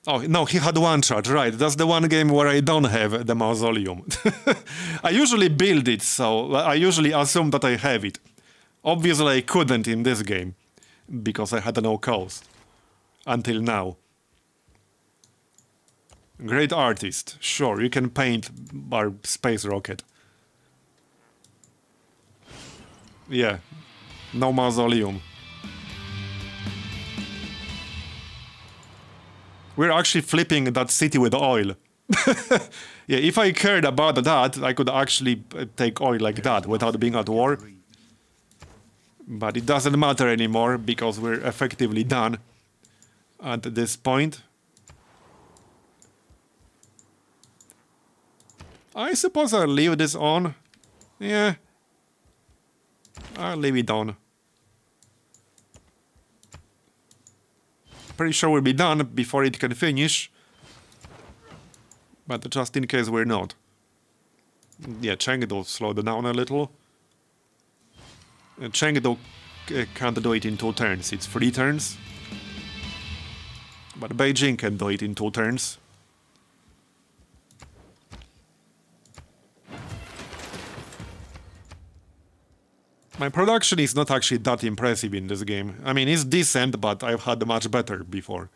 Oh, no, he had one charge, right. That's the one game where I don't have the mausoleum. I usually build it, so I usually assume that I have it. Obviously, I couldn't in this game, because I had no cause. Until now. Great artist. Sure, you can paint our space rocket. Yeah. No mausoleum. We're actually flipping that city with oil. Yeah, if I cared about that, I could actually take oil like that without being at war. But it doesn't matter anymore, because we're effectively done at this point. I suppose I'll leave this on. Yeah. I'll leave it on. Pretty sure we'll be done before it can finish. But just in case we're not. Yeah, Chengdu slowed down a little. Uh, Chengdu uh, can't do it in two turns, it's three turns. But Beijing can do it in two turns. My production is not actually that impressive in this game. I mean, it's decent, but I've had much better before.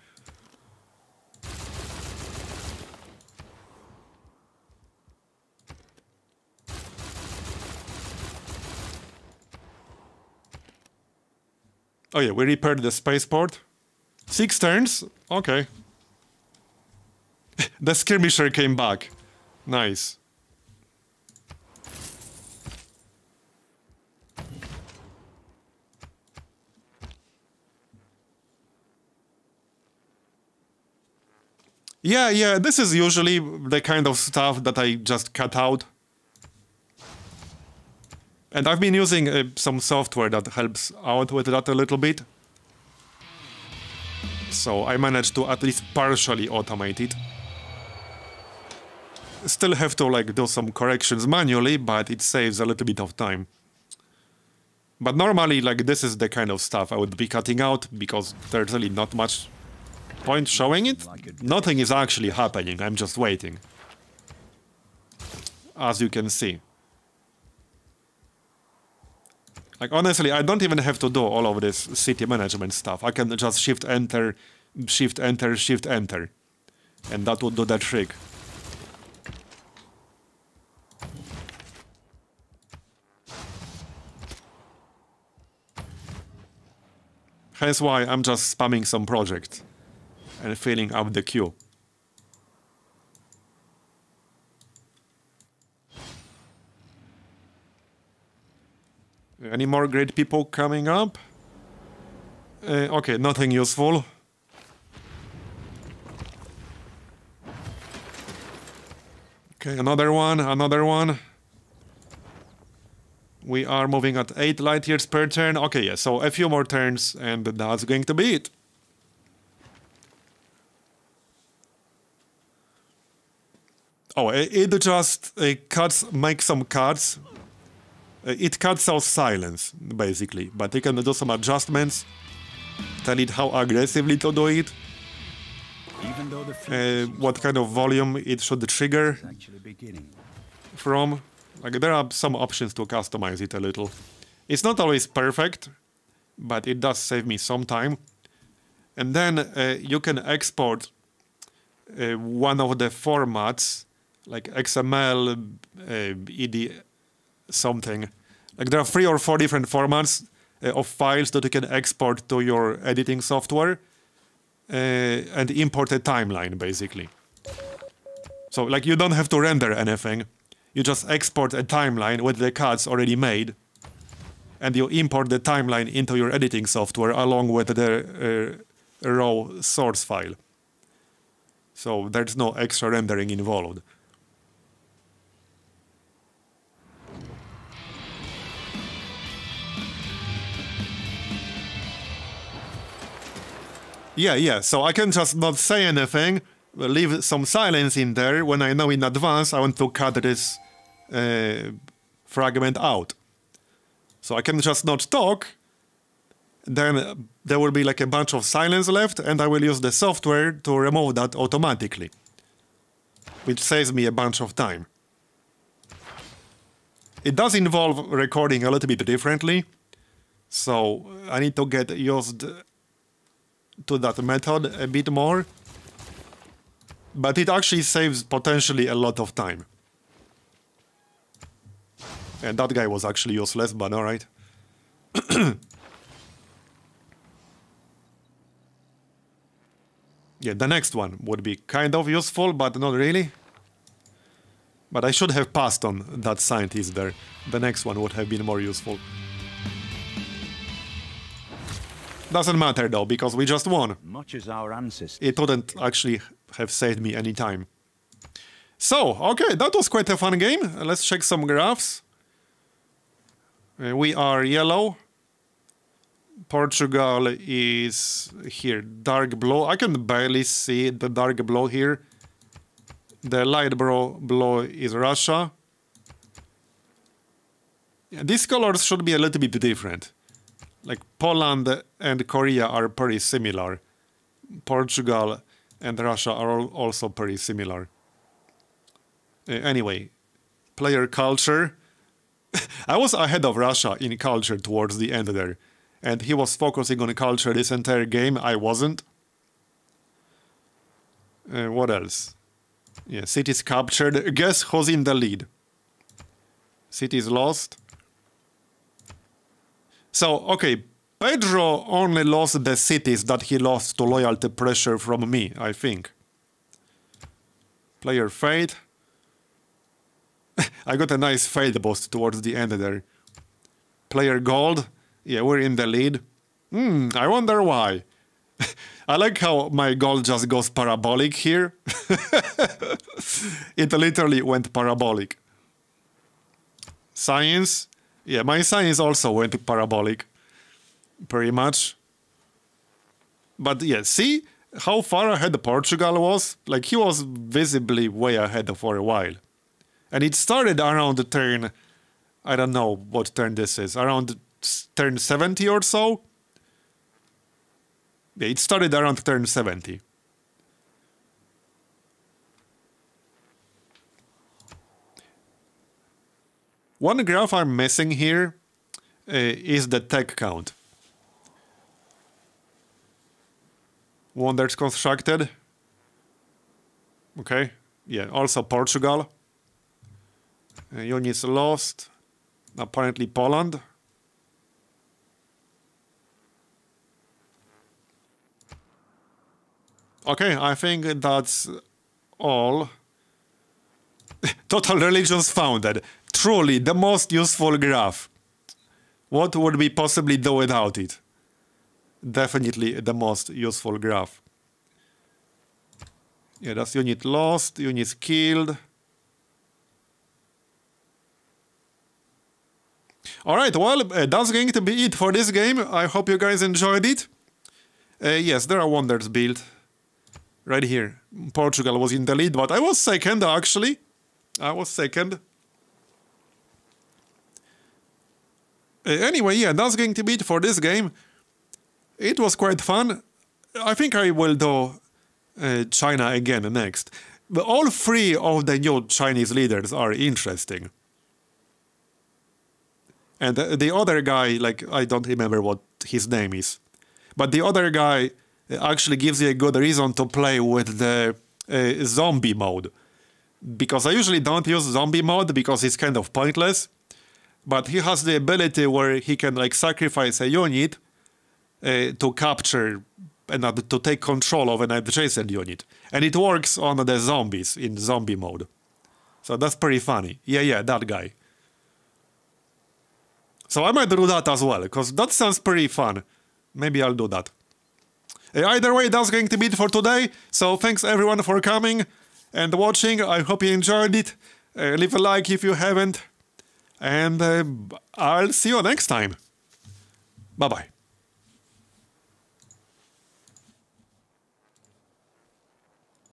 Oh yeah, we repaired the spaceport. Six turns? Okay. The skirmisher came back. Nice. Yeah, yeah, this is usually the kind of stuff that I just cut out. And I've been using uh, some software that helps out with that a little bit. So I managed to at least partially automate it. Still have to like do some corrections manually, but it saves a little bit of time. But normally like this is the kind of stuff I would be cutting out because there's really not much point showing it. Nothing is actually happening, I'm just waiting. As you can see. Like honestly, I don't even have to do all of this city management stuff. I can just shift enter, shift enter, shift enter. And that would do that trick. Hence why I'm just spamming some project and filling up the queue. Any more great people coming up? Uh, okay, nothing useful. Okay, another one, another one. We are moving at eight light years per turn. Okay, yeah, so a few more turns and that's going to be it. Oh, it just it cuts, makes some cuts. It cuts out silence, basically, but you can do some adjustments, tell it how aggressively to do it, uh, what kind of volume it should trigger from. Like, there are some options to customize it a little. It's not always perfect, but it does save me some time. And then uh, you can export uh, one of the formats, like X M L, uh, E D, something. Like there are three or four different formats uh, of files that you can export to your editing software uh, and import a timeline, basically. So like you don't have to render anything. You just export a timeline with the cuts already made, and you import the timeline into your editing software along with the uh, raw source file. So there's no extra rendering involved. Yeah, yeah, so I can just not say anything, leave some silence in there when I know in advance I want to cut this uh, fragment out. So I can just not talk, then there will be like a bunch of silence left and I will use the software to remove that automatically, which saves me a bunch of time. It does involve recording a little bit differently, so I need to get used to that method a bit more. But it actually saves potentially a lot of time. And that guy was actually useless, but alright. Yeah, the next one would be kind of useful, but not really. But I should have passed on that scientist there. The next one would have been more useful. Doesn't matter though, because we just won. Much as our ancestors. It wouldn't actually have saved me any time. So, okay, that was quite a fun game. Let's check some graphs. Uh, we are yellow. Portugal is here, dark blue. I can barely see the dark blue here. The light blue is Russia. Yeah, these colors should be a little bit different. Like Poland and Korea are pretty similar. Portugal and Russia are also pretty similar. Uh, anyway, player culture. I was ahead of Russia in culture towards the end there. And he was focusing on culture this entire game. I wasn't. Uh, what else? Yeah, cities captured. Guess who's in the lead? Cities lost. So, okay, Pedro only lost the cities that he lost to loyalty pressure from me, I think. Player fate. I got a nice fade boost towards the end there. Player gold. Yeah, we're in the lead. Hmm, I wonder why. I like how my goal just goes parabolic here. It literally went parabolic. Science. Yeah, my science also went parabolic. Pretty much. But yeah, see how far ahead Portugal was? Like, he was visibly way ahead for a while. And it started around the turn... I don't know what turn this is. Around turn seventy or so? Yeah, it started around turn seventy. One graph I'm missing here uh, is the tech count. Wonders constructed. Okay. Yeah, also Portugal. Uh, units lost. Apparently Poland. Okay, I think that's all. Total religions founded. Truly the most useful graph. What would we possibly do without it? Definitely the most useful graph. Yeah, that's unit lost, units killed. Alright, well, uh, that's going to be it for this game. I hope you guys enjoyed it. Uh, yes, there are wonders built. Right here. Portugal was in the lead, but I was second, actually. I was second. Uh, anyway, yeah, that's going to be it for this game. It was quite fun. I think I will do uh, China again next. But all three of the new Chinese leaders are interesting. And the, the other guy, like, I don't remember what his name is. But the other guy actually gives you a good reason to play with the uh, zombie mode. Because I usually don't use zombie mode because it's kind of pointless. But he has the ability where he can, like, sacrifice a unit Uh, to capture and uh, to take control of an adjacent unit. And it works on the zombies in zombie mode. So that's pretty funny. Yeah, yeah, that guy. So I might do that as well, because that sounds pretty fun. Maybe I'll do that. Uh, either way, that's going to be it for today. So thanks everyone for coming and watching. I hope you enjoyed it. Uh, leave a like if you haven't. And uh, I'll see you next time. Bye-bye.